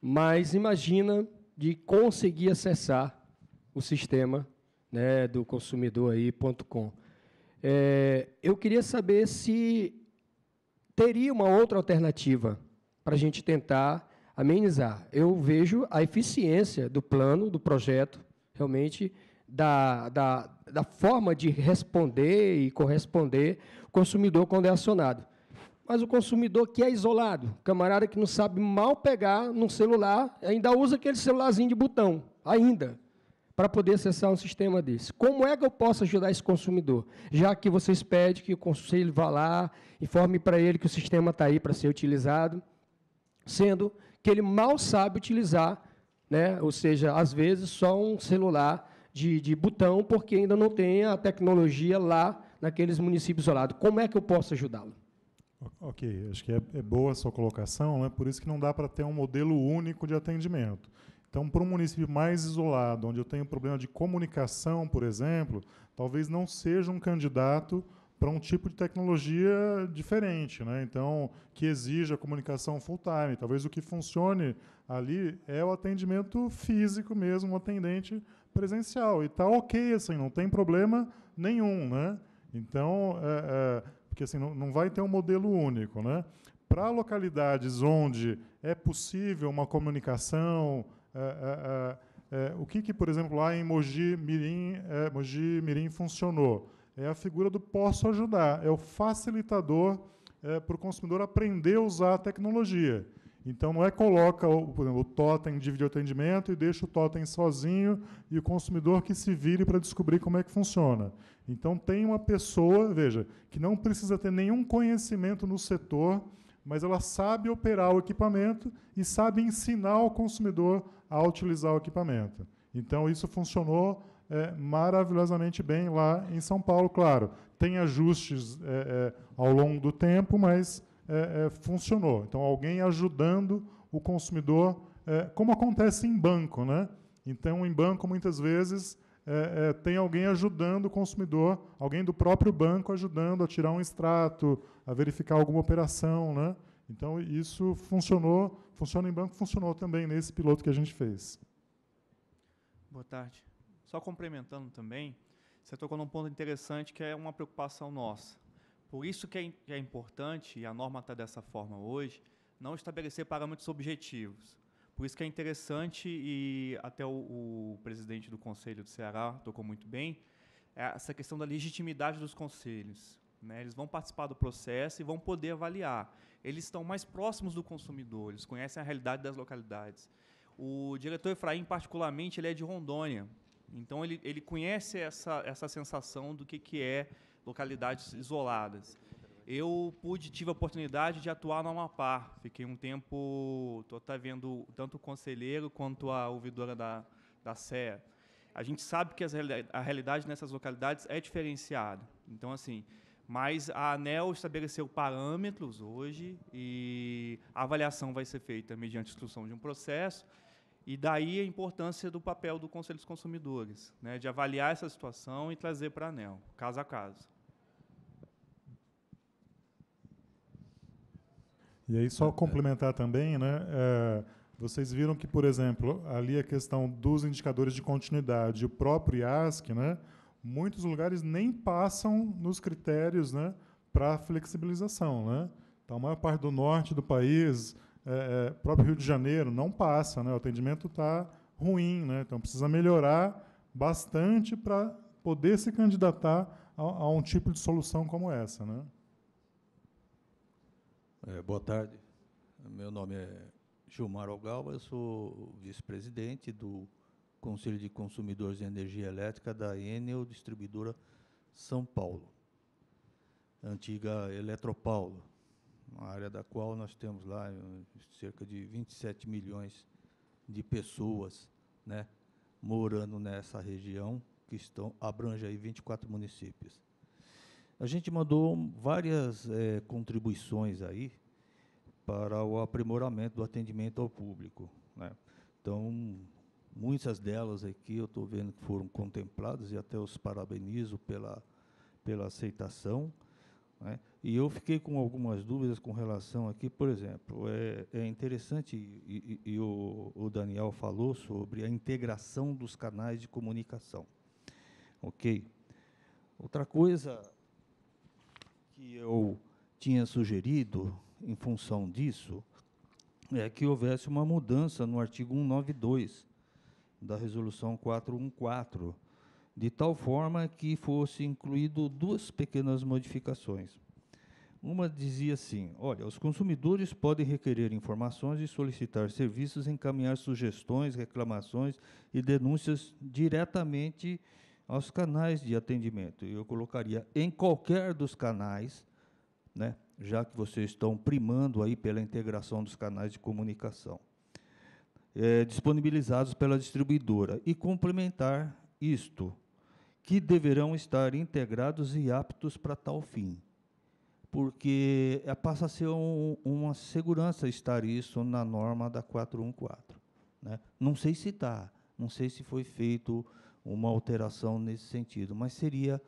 Mas imagina de conseguir acessar o sistema, né, do consumidor aí ponto com. É, eu queria saber se teria uma outra alternativa para a gente tentar amenizar. Eu vejo a eficiência do plano, do projeto, realmente, da, da, da forma de responder e corresponder o consumidor quando é acionado. Mas o consumidor que é isolado, camarada que não sabe mal pegar num celular, ainda usa aquele celularzinho de botão, ainda, para poder acessar um sistema desse. Como é que eu posso ajudar esse consumidor? Já que vocês pedem que o conselho vá lá, informe para ele que o sistema está aí para ser utilizado, sendo que ele mal sabe utilizar, né? Ou seja, às vezes, só um celular de, de botão, porque ainda não tem a tecnologia lá naqueles municípios isolados. Como é que eu posso ajudá-lo? Ok, acho que é, é boa a sua colocação, né? Por isso que não dá para ter um modelo único de atendimento. Então, para um município mais isolado, onde eu tenho problema de comunicação, por exemplo, talvez não seja um candidato para um tipo de tecnologia diferente, né? Então, que exija comunicação full-time. Talvez o que funcione ali é o atendimento físico mesmo, um atendente presencial. E está ok, assim, não tem problema nenhum, né? Então, é, é, porque assim, não, não vai ter um modelo único, né? Para localidades onde é possível uma comunicação... É, é, é, o que, que, por exemplo, lá em Mogi Mirim, é, Mogi Mirim funcionou? É a figura do posso ajudar, é o facilitador é, para o consumidor aprender a usar a tecnologia. Então, não é coloca o, por exemplo, o totem de videoatendimento e deixa o totem sozinho e o consumidor que se vire para descobrir como é que funciona. Então, tem uma pessoa, veja, que não precisa ter nenhum conhecimento no setor, mas ela sabe operar o equipamento e sabe ensinar o consumidor a utilizar o equipamento. Então, isso funcionou é, maravilhosamente bem lá em São Paulo, claro. Tem ajustes é, é, ao longo do tempo, mas é, é, funcionou. Então, alguém ajudando o consumidor, é, como acontece em banco, né? Então, em banco, muitas vezes, é, é, tem alguém ajudando o consumidor, alguém do próprio banco ajudando a tirar um extrato, a verificar alguma operação, né? Então, isso funcionou, funciona em banco, funcionou também nesse piloto que a gente fez. Boa tarde. Só complementando também, você tocou num ponto interessante que é uma preocupação nossa. Por isso que é, que é importante, e a norma está dessa forma hoje, não estabelecer parâmetros objetivos. Por isso que é interessante, e até o, o presidente do Conselho do Ceará tocou muito bem, essa questão da legitimidade dos conselhos, né? Eles vão participar do processo e vão poder avaliar. Eles estão mais próximos do consumidor, eles conhecem a realidade das localidades. O diretor Efraim, particularmente, ele é de Rondônia, então ele, ele conhece essa, essa sensação do que, que é localidades isoladas. Eu pude, tive a oportunidade de atuar no Amapá. Fiquei um tempo, estou até vendo tanto o conselheiro quanto a ouvidora da, da S E A. A gente sabe que as, a realidade nessas localidades é diferenciada. Então, assim, mas a ANEEL estabeleceu parâmetros hoje e a avaliação vai ser feita mediante instrução de um processo. E daí a importância do papel do Conselho dos Consumidores, né, de avaliar essa situação e trazer para a ANEEL, caso a caso. E aí, só complementar também, né, é, vocês viram que, por exemplo, ali a questão dos indicadores de continuidade, o próprio I A S C, né, muitos lugares nem passam nos critérios, né, para flexibilização. Né? Então, a maior parte do norte do país, é, é, próprio Rio de Janeiro, não passa, né, o atendimento está ruim, né, então precisa melhorar bastante para poder se candidatar a, a um tipo de solução como essa. Né? É, boa tarde, meu nome é Gilmar Ogalva, eu sou vice-presidente do Conselho de Consumidores de Energia Elétrica da ANEEL Distribuidora São Paulo, antiga Eletropaulo, uma área da qual nós temos lá cerca de vinte e sete milhões de pessoas, né, morando nessa região, que estão, abrange aí vinte e quatro municípios. A gente mandou várias é, contribuições aí para o aprimoramento do atendimento ao público, né? Então, muitas delas aqui eu estou vendo que foram contempladas e até os parabenizo pela, pela aceitação, né? E eu fiquei com algumas dúvidas com relação aqui, por exemplo, é, é interessante, e, e, e o, o Daniel falou sobre a integração dos canais de comunicação. Ok. Outra coisa que eu tinha sugerido, em função disso, é que houvesse uma mudança no artigo cento e noventa e dois da Resolução quatrocentos e quatorze, de tal forma que fosse incluído duas pequenas modificações. Uma dizia assim, olha, os consumidores podem requerer informações e solicitar serviços, encaminhar sugestões, reclamações e denúncias diretamente aos canais de atendimento. Eu colocaria em qualquer dos canais, né, já que vocês estão primando aí pela integração dos canais de comunicação, é, disponibilizados pela distribuidora, e complementar isto, que deverão estar integrados e aptos para tal fim, porque passa a ser um, uma segurança estar isso na norma da quatrocentos e quatorze. Né? Não sei se está, não sei se foi feito uma alteração nesse sentido, mas seria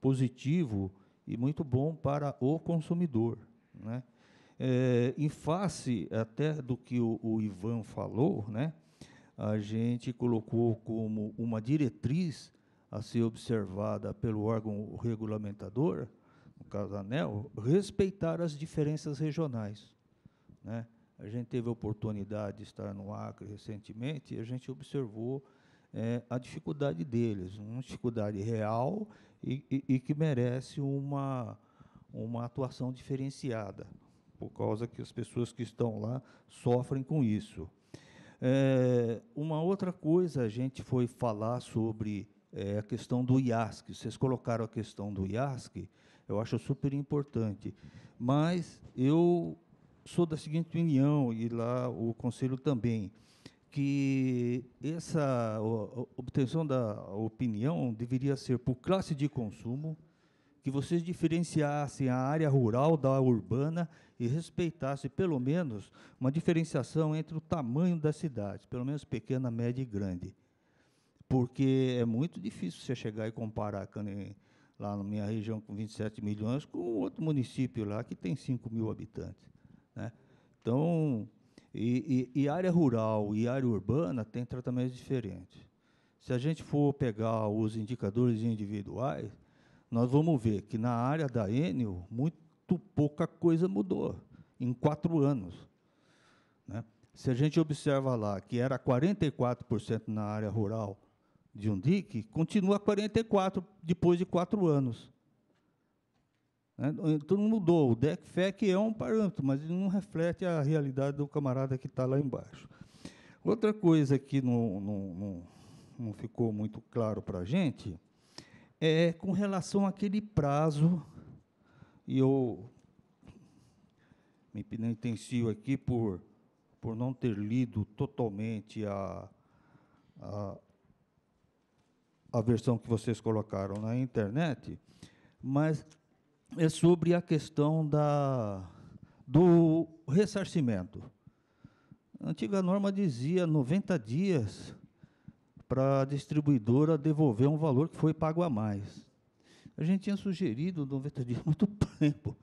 positivo e muito bom para o consumidor, né? É, em face até do que o, o Ivan falou, né? A gente colocou como uma diretriz a ser observada pelo órgão regulamentador, no caso da ANEEL, respeitar as diferenças regionais, né? A gente teve a oportunidade de estar no Acre recentemente e a gente observou É, a dificuldade deles, uma dificuldade real e, e, e que merece uma, uma atuação diferenciada, por causa que as pessoas que estão lá sofrem com isso. É, uma outra coisa, a gente foi falar sobre é, a questão do I A S C. Vocês colocaram a questão do I A S C, eu acho super importante, mas eu sou da seguinte opinião, e lá o Conselho também, que essa obtenção da opinião deveria ser por classe de consumo, que vocês diferenciassem a área rural da urbana e respeitassem, pelo menos, uma diferenciação entre o tamanho das cidades, pelo menos pequena, média e grande. Porque é muito difícil você chegar e comparar lá na minha região com vinte e sete milhões com outro município lá que tem cinco mil habitantes, né? Então... E, e, e área rural e área urbana tem tratamentos diferentes. Se a gente for pegar os indicadores individuais, nós vamos ver que na área da ANEEL, muito pouca coisa mudou em quatro anos, né? Se a gente observa lá que era quarenta e quatro por cento na área rural de um D I C, continua quarenta e quatro por cento depois de quatro anos. Então, não mudou. O D E C F E C é um parâmetro, mas ele não reflete a realidade do camarada que está lá embaixo. Outra coisa que não, não, não, não ficou muito claro para a gente é com relação àquele prazo, e eu me penitencio aqui por, por não ter lido totalmente a, a, a versão que vocês colocaram na internet, mas é sobre a questão da, do ressarcimento. A antiga norma dizia noventa dias para a distribuidora devolver um valor que foi pago a mais. A gente tinha sugerido noventa dias, muito tempo,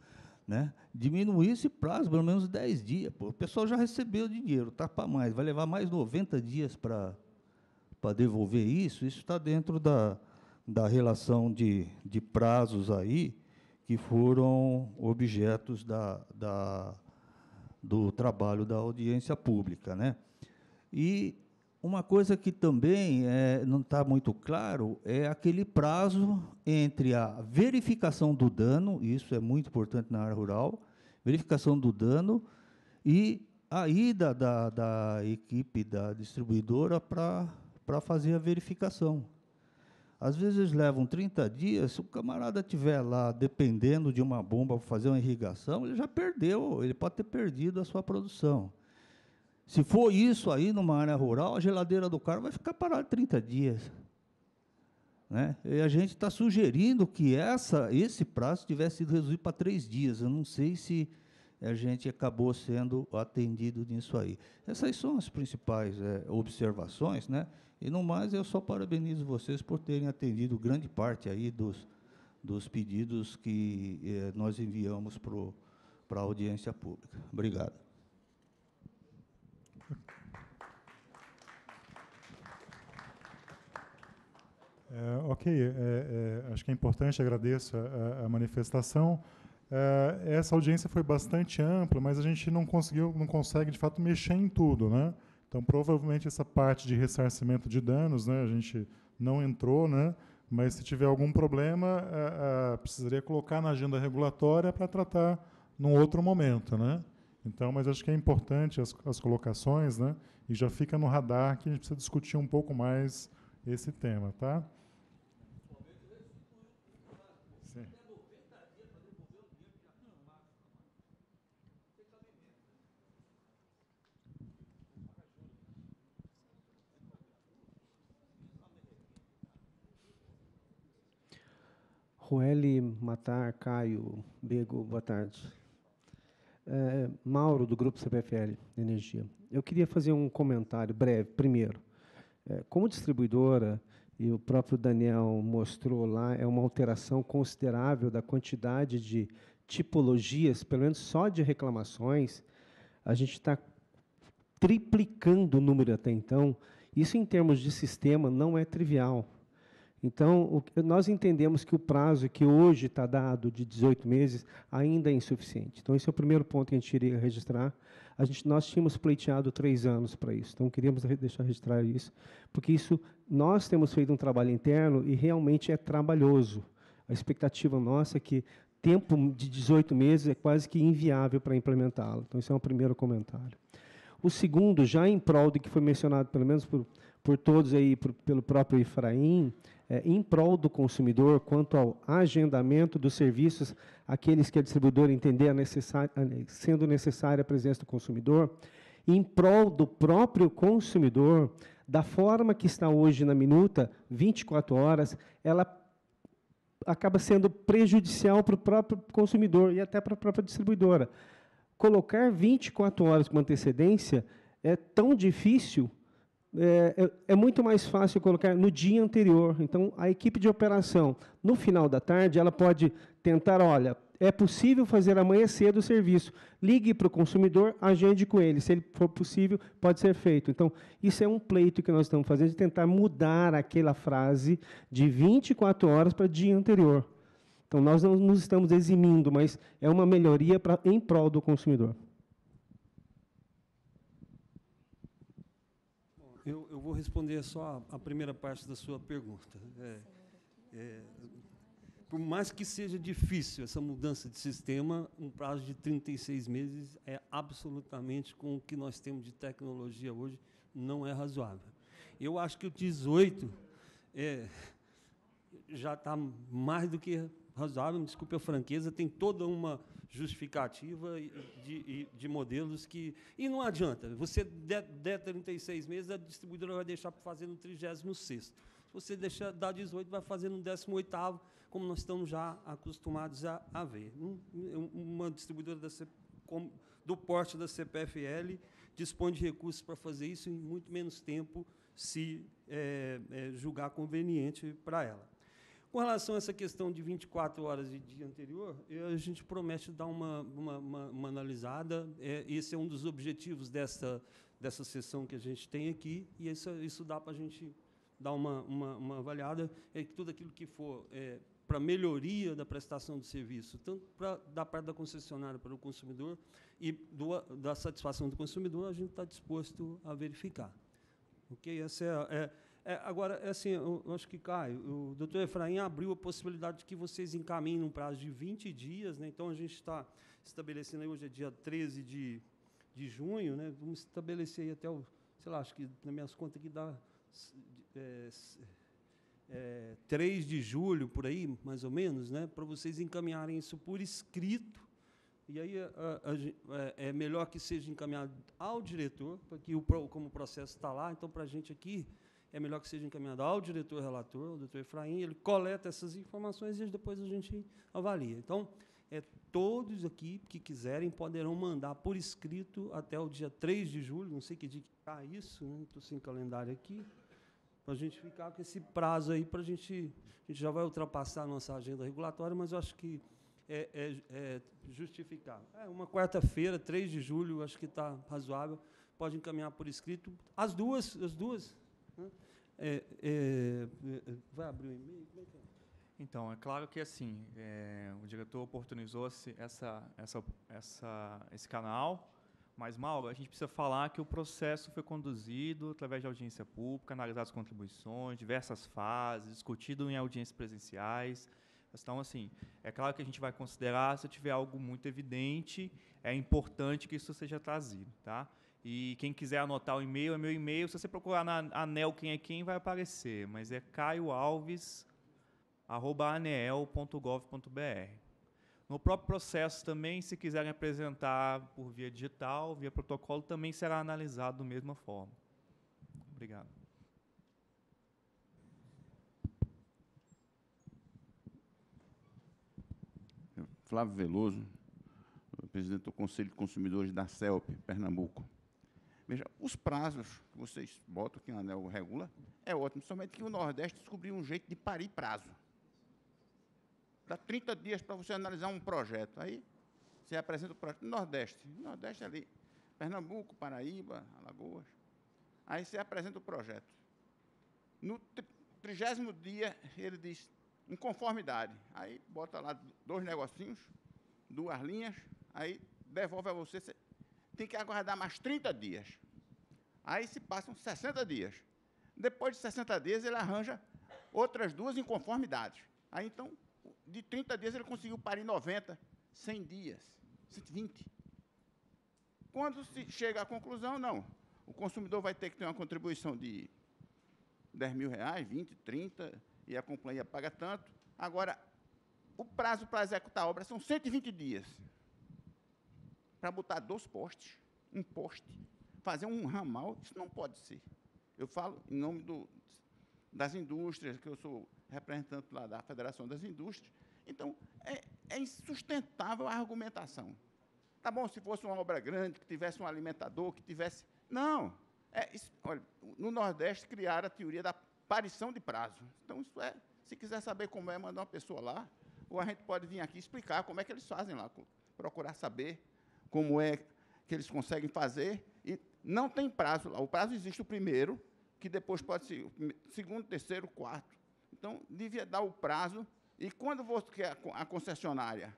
né? Diminuir esse prazo, pelo menos dez dias. Pô, o pessoal já recebeu o dinheiro, está para mais, vai levar mais noventa dias para para devolver isso. Isso está dentro da, da relação de, de prazos aí, que foram objetos da, da, do trabalho da audiência pública, né? E uma coisa que também é, não está muito claro é aquele prazo entre a verificação do dano, isso é muito importante na área rural, verificação do dano e a ida da, da equipe da distribuidora para para fazer a verificação. Às vezes levam trinta dias, se o camarada estiver lá dependendo de uma bomba para fazer uma irrigação, ele já perdeu, ele pode ter perdido a sua produção. Se for isso aí numa área rural, a geladeira do cara vai ficar parada trinta dias. Né? E a gente está sugerindo que essa, esse prazo tivesse sido reduzido para três dias. Eu não sei se a gente acabou sendo atendido nisso aí. Essas são as principais é, observações, né? E, no mais, eu só parabenizo vocês por terem atendido grande parte aí dos, dos pedidos que é, nós enviamos para a audiência pública. Obrigado. É, ok, é, é, acho que é importante, agradeço a, a manifestação. É, essa audiência foi bastante ampla, mas a gente não conseguiu, não consegue de fato mexer em tudo, né? Então, provavelmente essa parte de ressarcimento de danos, né? A gente não entrou, né? Mas se tiver algum problema, a, a, precisaria colocar na agenda regulatória para tratar num outro momento, né? Então, mas acho que é importante as, as colocações, né? E já fica no radar que a gente precisa discutir um pouco mais esse tema, tá? Sim. Ruelli, Mattar, Caio, Bego, boa tarde. É, Mauro, do Grupo C P F L Energia. Eu queria fazer um comentário breve. Primeiro, é, como distribuidora, e o próprio Daniel mostrou lá, é uma alteração considerável da quantidade de tipologias, pelo menos só de reclamações, a gente está triplicando o número até então. Isso, em termos de sistema, não é trivial. Então, nós entendemos que o prazo que hoje está dado de dezoito meses ainda é insuficiente. Então, esse é o primeiro ponto que a gente iria registrar. A gente, nós tínhamos pleiteado três anos para isso, então queríamos deixar registrar isso, porque isso nós temos feito um trabalho interno e realmente é trabalhoso. A expectativa nossa é que tempo de dezoito meses é quase que inviável para implementá-lo. Então, esse é o primeiro comentário. O segundo, já em prol do que foi mencionado, pelo menos por, por todos aí, por, pelo próprio Efraim, é, em prol do consumidor, quanto ao agendamento dos serviços, aqueles que a distribuidora entender a necessária, sendo necessária a presença do consumidor, em prol do próprio consumidor, da forma que está hoje na minuta, vinte e quatro horas, ela acaba sendo prejudicial para o próprio consumidor e até para a própria distribuidora. Colocar vinte e quatro horas com antecedência é tão difícil, é, é muito mais fácil colocar no dia anterior. Então, a equipe de operação, no final da tarde, ela pode tentar, olha, é possível fazer amanhã cedo o serviço, ligue para o consumidor, agende com ele, se ele for possível, pode ser feito. Então, isso é um pleito que nós estamos fazendo, de tentar mudar aquela frase de vinte e quatro horas para dia anterior. Então, nós não nos estamos eximindo, mas é uma melhoria pra, em prol do consumidor. Eu, eu vou responder só a, a primeira parte da sua pergunta. É, é, por mais que seja difícil essa mudança de sistema, um prazo de trinta e seis meses é absolutamente, com o que nós temos de tecnologia hoje, não é razoável. Eu acho que o dezoito... É, já está mais do que razoável, desculpe a franqueza, tem toda uma justificativa de, de modelos que... E não adianta, você der trinta e seis meses, a distribuidora vai deixar para fazer no trigésimo sexto. Se você deixar, dá dezoito, vai fazer no décimo oitavo, como nós estamos já acostumados a, a ver. Uma distribuidora da C P F L, do porte da C P F L, dispõe de recursos para fazer isso em muito menos tempo, se é, é, julgar conveniente para ela. Com relação a essa questão de vinte e quatro horas de dia anterior, eu, a gente promete dar uma, uma, uma, uma analisada. É, esse é um dos objetivos dessa, dessa sessão que a gente tem aqui, e isso, isso dá para a gente dar uma, uma, uma avaliada. É que tudo aquilo que for... É, para melhoria da prestação do serviço, tanto para, da parte da concessionária para o consumidor e do, da satisfação do consumidor, a gente está disposto a verificar. Ok? Essa é, é, é, agora, é assim, eu, eu acho que, Caio, o doutor Efraim abriu a possibilidade de que vocês encaminhem num prazo de vinte dias, né? Então, a gente está estabelecendo, aí, hoje é dia treze de junho, né? Vamos estabelecer aí até o, sei lá, acho que, nas minhas contas, aqui dá... É, É, três de julho, por aí, mais ou menos, né, para vocês encaminharem isso por escrito. E aí a, a, a, é melhor que seja encaminhado ao diretor, porque o, como o processo está lá, então, para a gente aqui, é melhor que seja encaminhado ao diretor relator, o doutor Efraim, ele coleta essas informações e depois a gente avalia. Então, é, todos aqui que quiserem poderão mandar por escrito até o dia três de julho, não sei que dia que está isso, né, estou sem calendário aqui, para a gente ficar com esse prazo aí, para a gente... A gente já vai ultrapassar a nossa agenda regulatória, mas eu acho que é, é, é justificável. É uma quarta-feira, três de julho, acho que está razoável, pode encaminhar por escrito. As duas, as duas. Né? É, é, vai abrir o e-mail? Então, é claro que, assim, é, o diretor oportunizou essa, essa, essa, esse canal... Mas, Mauro, a gente precisa falar que o processo foi conduzido através de audiência pública, analisadas as contribuições, diversas fases, discutido em audiências presenciais. Então, assim, é claro que a gente vai considerar, se tiver algo muito evidente, é importante que isso seja trazido. Tá? E quem quiser anotar o e-mail, é meu e-mail. Se você procurar na ANEEL quem é quem, vai aparecer, mas é caio alves arroba aneel ponto gov ponto br. No próprio processo também, se quiserem apresentar por via digital, via protocolo, também será analisado da mesma forma. Obrigado. Flávio Veloso, presidente do Conselho de Consumidores da C E L P, Pernambuco. Veja, os prazos que vocês botam, que a ANEEL regula, é ótimo, somente que o Nordeste descobriu um jeito de parir prazo. Dá trinta dias para você analisar um projeto. Aí você apresenta o projeto no Nordeste. Nordeste ali, Pernambuco, Paraíba, Alagoas. Aí você apresenta o projeto. No trigésimo dia, ele diz, inconformidade. Aí bota lá dois negocinhos, duas linhas, aí devolve a você. Você tem que aguardar mais trinta dias. Aí se passam sessenta dias. Depois de sessenta dias, ele arranja outras duas inconformidades. Aí, então... De trinta dias, ele conseguiu parar em noventa, cem dias, cento e vinte. Quando se chega à conclusão, não. O consumidor vai ter que ter uma contribuição de dez mil reais, vinte, trinta, e a companhia paga tanto. Agora, o prazo para executar a obra são cento e vinte dias. Para botar dois postes, um poste, fazer um ramal, isso não pode ser. Eu falo em nome do, das indústrias, que eu sou... representante lá da Federação das Indústrias. Então, é, é insustentável a argumentação. Tá bom, se fosse uma obra grande, que tivesse um alimentador, que tivesse... Não. É, isso, olha, no Nordeste, criaram a teoria da parição de prazo. Então, isso é... Se quiser saber como é, mandar uma pessoa lá, ou a gente pode vir aqui explicar como é que eles fazem lá, procurar saber como é que eles conseguem fazer. E não tem prazo lá. O prazo existe o primeiro, que depois pode ser o segundo, terceiro, quarto. Então, devia dar o prazo, e quando você, a concessionária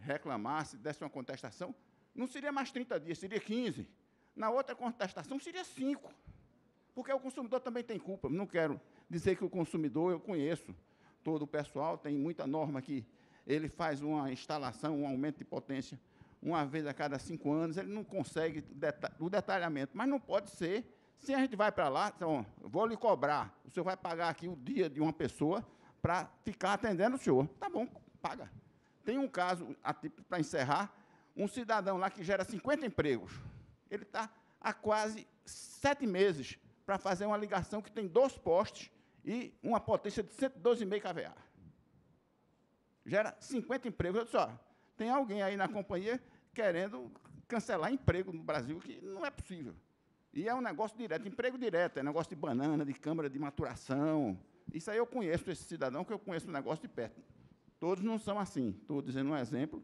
reclamasse, desse uma contestação, não seria mais trinta dias, seria quinze. Na outra contestação, seria cinco, porque o consumidor também tem culpa. Não quero dizer que o consumidor, eu conheço todo o pessoal, tem muita norma que ele faz uma instalação, um aumento de potência, uma vez a cada cinco anos, ele não consegue deta- o detalhamento, mas não pode ser. Se a gente vai para lá, então, vou lhe cobrar, o senhor vai pagar aqui o dia de uma pessoa para ficar atendendo o senhor. Tá bom, paga. Tem um caso, para encerrar, um cidadão lá que gera cinquenta empregos. Ele está há quase sete meses para fazer uma ligação que tem dois postes e uma potência de cento e doze vírgula cinco quilovolts. Gera cinquenta empregos. Eu disse, ó, tem alguém aí na companhia querendo cancelar emprego no Brasil, que não é possível. E é um negócio direto, emprego direto, é negócio de banana, de câmara de maturação. Isso aí eu conheço, esse cidadão, que eu conheço o negócio de perto. Todos não são assim, estou dizendo um exemplo.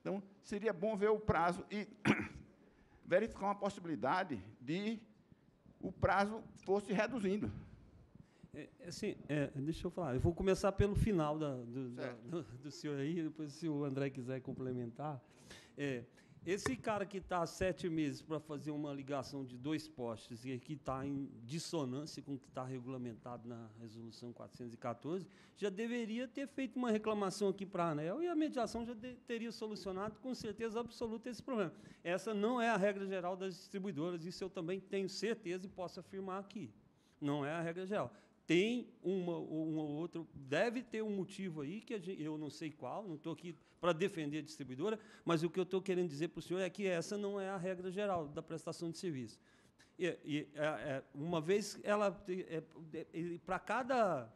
Então, seria bom ver o prazo e verificar uma possibilidade de o prazo fosse reduzindo. É, assim, é, deixa eu falar, eu vou começar pelo final da, do, da, do, do senhor aí, depois se o André quiser complementar. É, esse cara que está há sete meses para fazer uma ligação de dois postes e que está em dissonância com o que está regulamentado na Resolução quatrocentos e catorze, já deveria ter feito uma reclamação aqui para a ANEEL e a mediação já de, teria solucionado com certeza absoluta esse problema. Essa não é a regra geral das distribuidoras, isso eu também tenho certeza e posso afirmar aqui. Não é a regra geral. Tem uma ou outra, deve ter um motivo aí, que a gente, eu não sei qual, não estou aqui para defender a distribuidora, mas o que eu estou querendo dizer para o senhor é que essa não é a regra geral da prestação de serviço. E, e, é, uma vez, ela é, é, para cada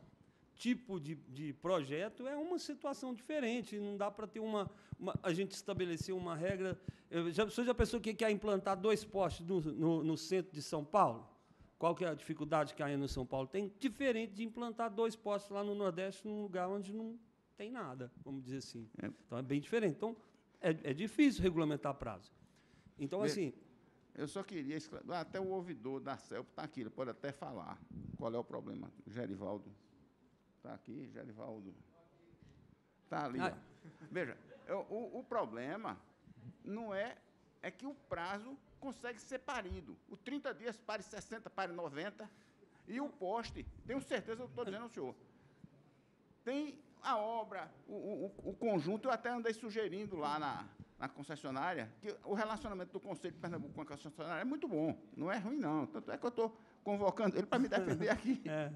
tipo de, de projeto, é uma situação diferente, não dá para ter uma, uma... A gente estabelecer uma regra... Eu já, o senhor já pensou que quer implantar dois postes no, no, no centro de São Paulo? Qual que é a dificuldade que a ANEEL São Paulo tem? Diferente de implantar dois postos lá no Nordeste, num lugar onde não tem nada, vamos dizer assim. É. Então, é bem diferente. Então, é, é difícil regulamentar prazo. Então, Bem, assim... Eu só queria... Até o ouvidor da CELP está aqui, ele pode até falar qual é o problema. O Gerivaldo está aqui, Gerivaldo está ali. Ah. Veja, o, o problema não é, é que o prazo... consegue ser parido. O trinta dias pare sessenta, pare noventa. E o poste, tenho certeza, eu estou dizendo ao senhor, tem a obra, o, o, o conjunto, eu até andei sugerindo lá na, na concessionária, que o relacionamento do Conselho de Pernambuco com a concessionária é muito bom, não é ruim, não. Tanto é que eu estou convocando ele para me defender aqui. É.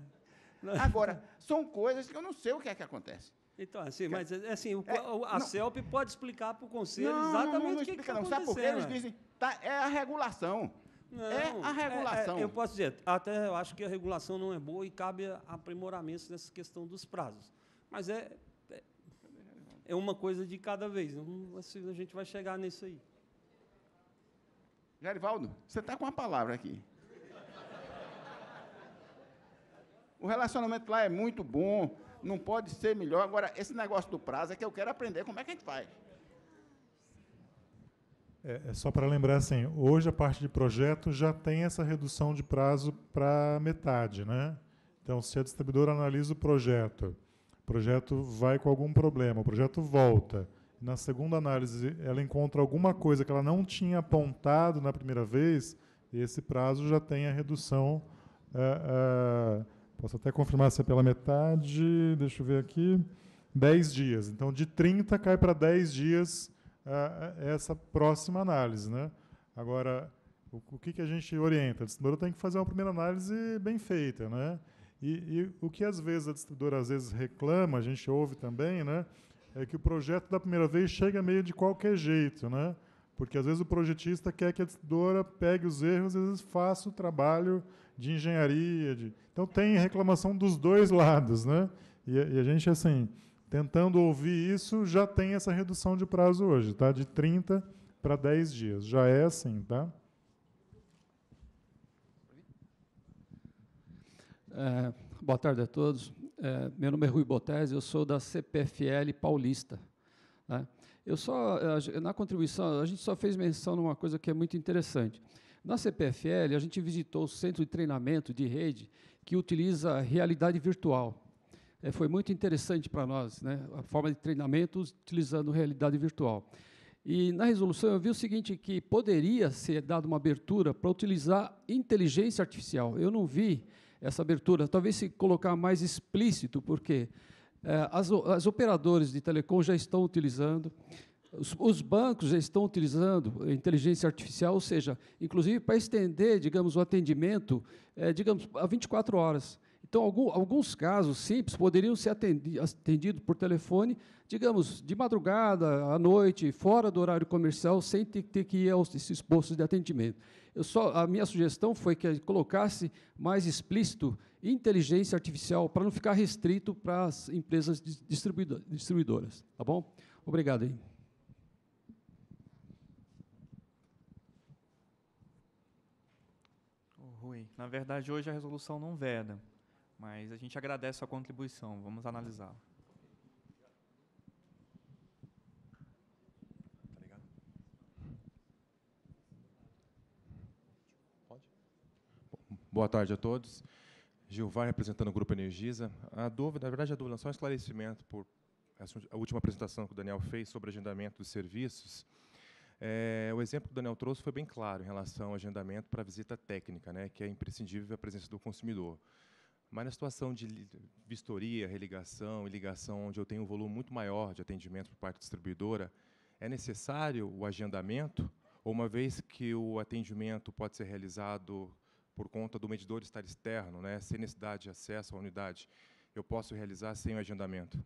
Agora, são coisas que eu não sei o que é que acontece. Então, assim, mas assim, o, é, a não, CELP pode explicar para o Conselho não, exatamente não, não, não o que está acontecendo. Sabe por quê? Eles dizem, tá, é a regulação. Não, é a regulação. É, é, eu posso dizer, até eu acho que a regulação não é boa e cabe aprimoramentos nessa questão dos prazos. Mas é, é, é uma coisa de cada vez. Não, assim, a gente vai chegar nisso aí. Gerivaldo, você está com a palavra aqui. O relacionamento lá é muito bom, não pode ser melhor. Agora, esse negócio do prazo é que eu quero aprender como é que a gente faz. É, é só para lembrar, assim, hoje a parte de projeto já tem essa redução de prazo para metade, né? Então, se a distribuidora analisa o projeto, o projeto vai com algum problema, o projeto volta. Na segunda análise, ela encontra alguma coisa que ela não tinha apontado na primeira vez, e esse prazo já tem a redução... Uh, uh, Posso até confirmar se é pela metade, deixa eu ver aqui, dez dias. Então, de trinta cai para dez dias ah, essa próxima análise, né? Agora, o, o que, que a gente orienta? A distribuidora tem que fazer uma primeira análise bem feita, né? E, e o que, às vezes, a distribuidora às vezes reclama, a gente ouve também, né? É que o projeto da primeira vez chega meio de qualquer jeito, né? Porque, às vezes, o projetista quer que a distribuidora pegue os erros e, às vezes, faça o trabalho de engenharia. De... Então, tem reclamação dos dois lados, né? E, e a gente, assim, tentando ouvir isso, já tem essa redução de prazo hoje, tá? De trinta para dez dias. Já é assim, tá? É, boa tarde a todos. É, meu nome é Rui Botes, eu sou da C P F L Paulista, né? Eu só, na contribuição, a gente só fez menção numa coisa que é muito interessante. Na C P F L, a gente visitou o centro de treinamento de rede que utiliza realidade virtual. É, foi muito interessante para nós, né, a forma de treinamento utilizando realidade virtual. E, na resolução, eu vi o seguinte, que poderia ser dada uma abertura para utilizar inteligência artificial. Eu não vi essa abertura. Talvez se colocar mais explícito, porque... As, as operadoras de telecom já estão utilizando, os, os bancos já estão utilizando inteligência artificial, ou seja, inclusive para estender, digamos, o atendimento, é, digamos, a vinte e quatro horas. Então, alguns casos simples poderiam ser atendidos por telefone, digamos, de madrugada, à noite, fora do horário comercial, sem ter que ir aos esses postos de atendimento. Eu só, a minha sugestão foi que colocasse mais explícito inteligência artificial para não ficar restrito para as empresas distribuidoras. Tá bom? Obrigado aí. Rui, na verdade, hoje a resolução não veda, mas a gente agradece a sua contribuição. Vamos analisá-la. Tá ligado? Pode? Boa tarde a todos. Gilvar, representando o Grupo Energisa. A dúvida, na verdade, a dúvida, só um esclarecimento por a última apresentação que o Daniel fez sobre agendamento dos serviços. É, o exemplo que o Daniel trouxe foi bem claro em relação ao agendamento para visita técnica, né, que é imprescindível a presença do consumidor. Mas na situação de vistoria, religação e ligação, onde eu tenho um volume muito maior de atendimento por parte da distribuidora, é necessário o agendamento, ou uma vez que o atendimento pode ser realizado por conta do medidor estar externo, né, sem necessidade de acesso à unidade, eu posso realizar sem o agendamento?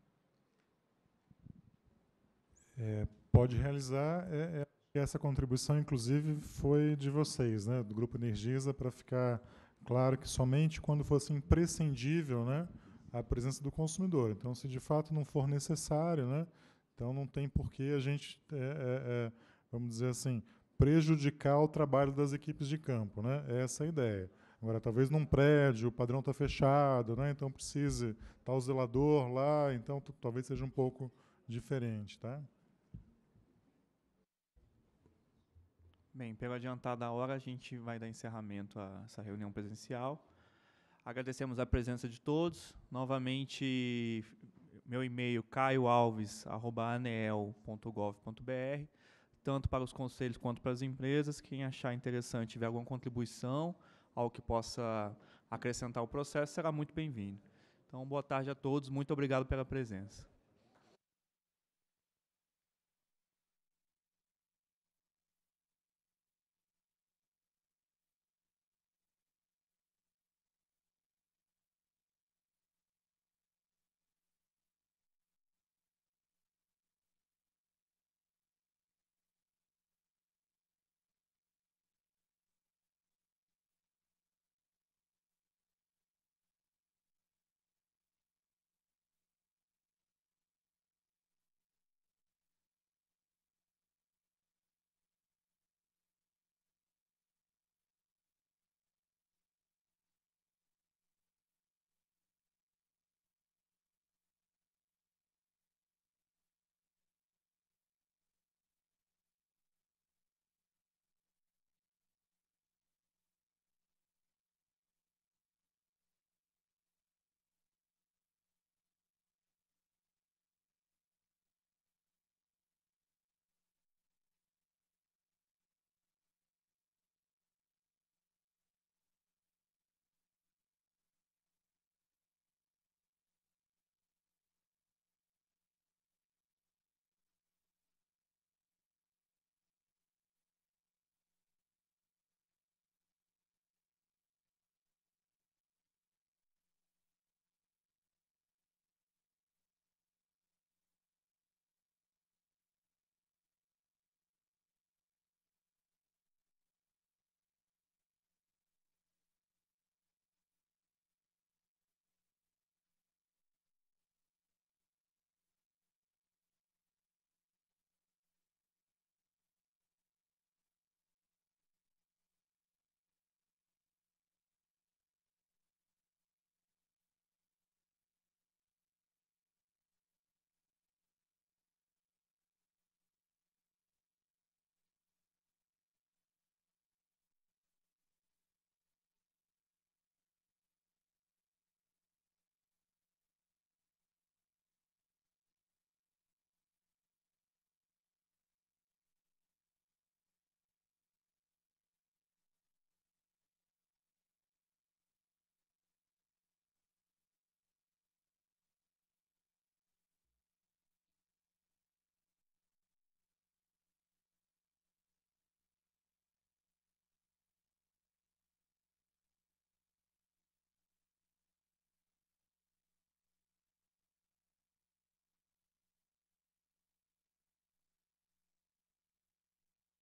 É, pode realizar... É, é... Essa contribuição, inclusive, foi de vocês, né, do Grupo Energisa, para ficar claro que somente quando fosse imprescindível, né, a presença do consumidor. Então, se de fato não for necessário, né, então não tem por que a gente, é, é, é, vamos dizer assim, prejudicar o trabalho das equipes de campo, né? Essa é a ideia. Agora, talvez num prédio o padrão está fechado, né, então precise estar o zelador lá, então talvez seja um pouco diferente, tá? Bem, pela adiantada hora, a gente vai dar encerramento a essa reunião presencial. Agradecemos a presença de todos. Novamente, meu e-mail caio alves arroba aneel ponto gov ponto br, tanto para os conselhos quanto para as empresas. Quem achar interessante, tiver alguma contribuição, algo que possa acrescentar ao processo, será muito bem-vindo. Então, boa tarde a todos. Muito obrigado pela presença.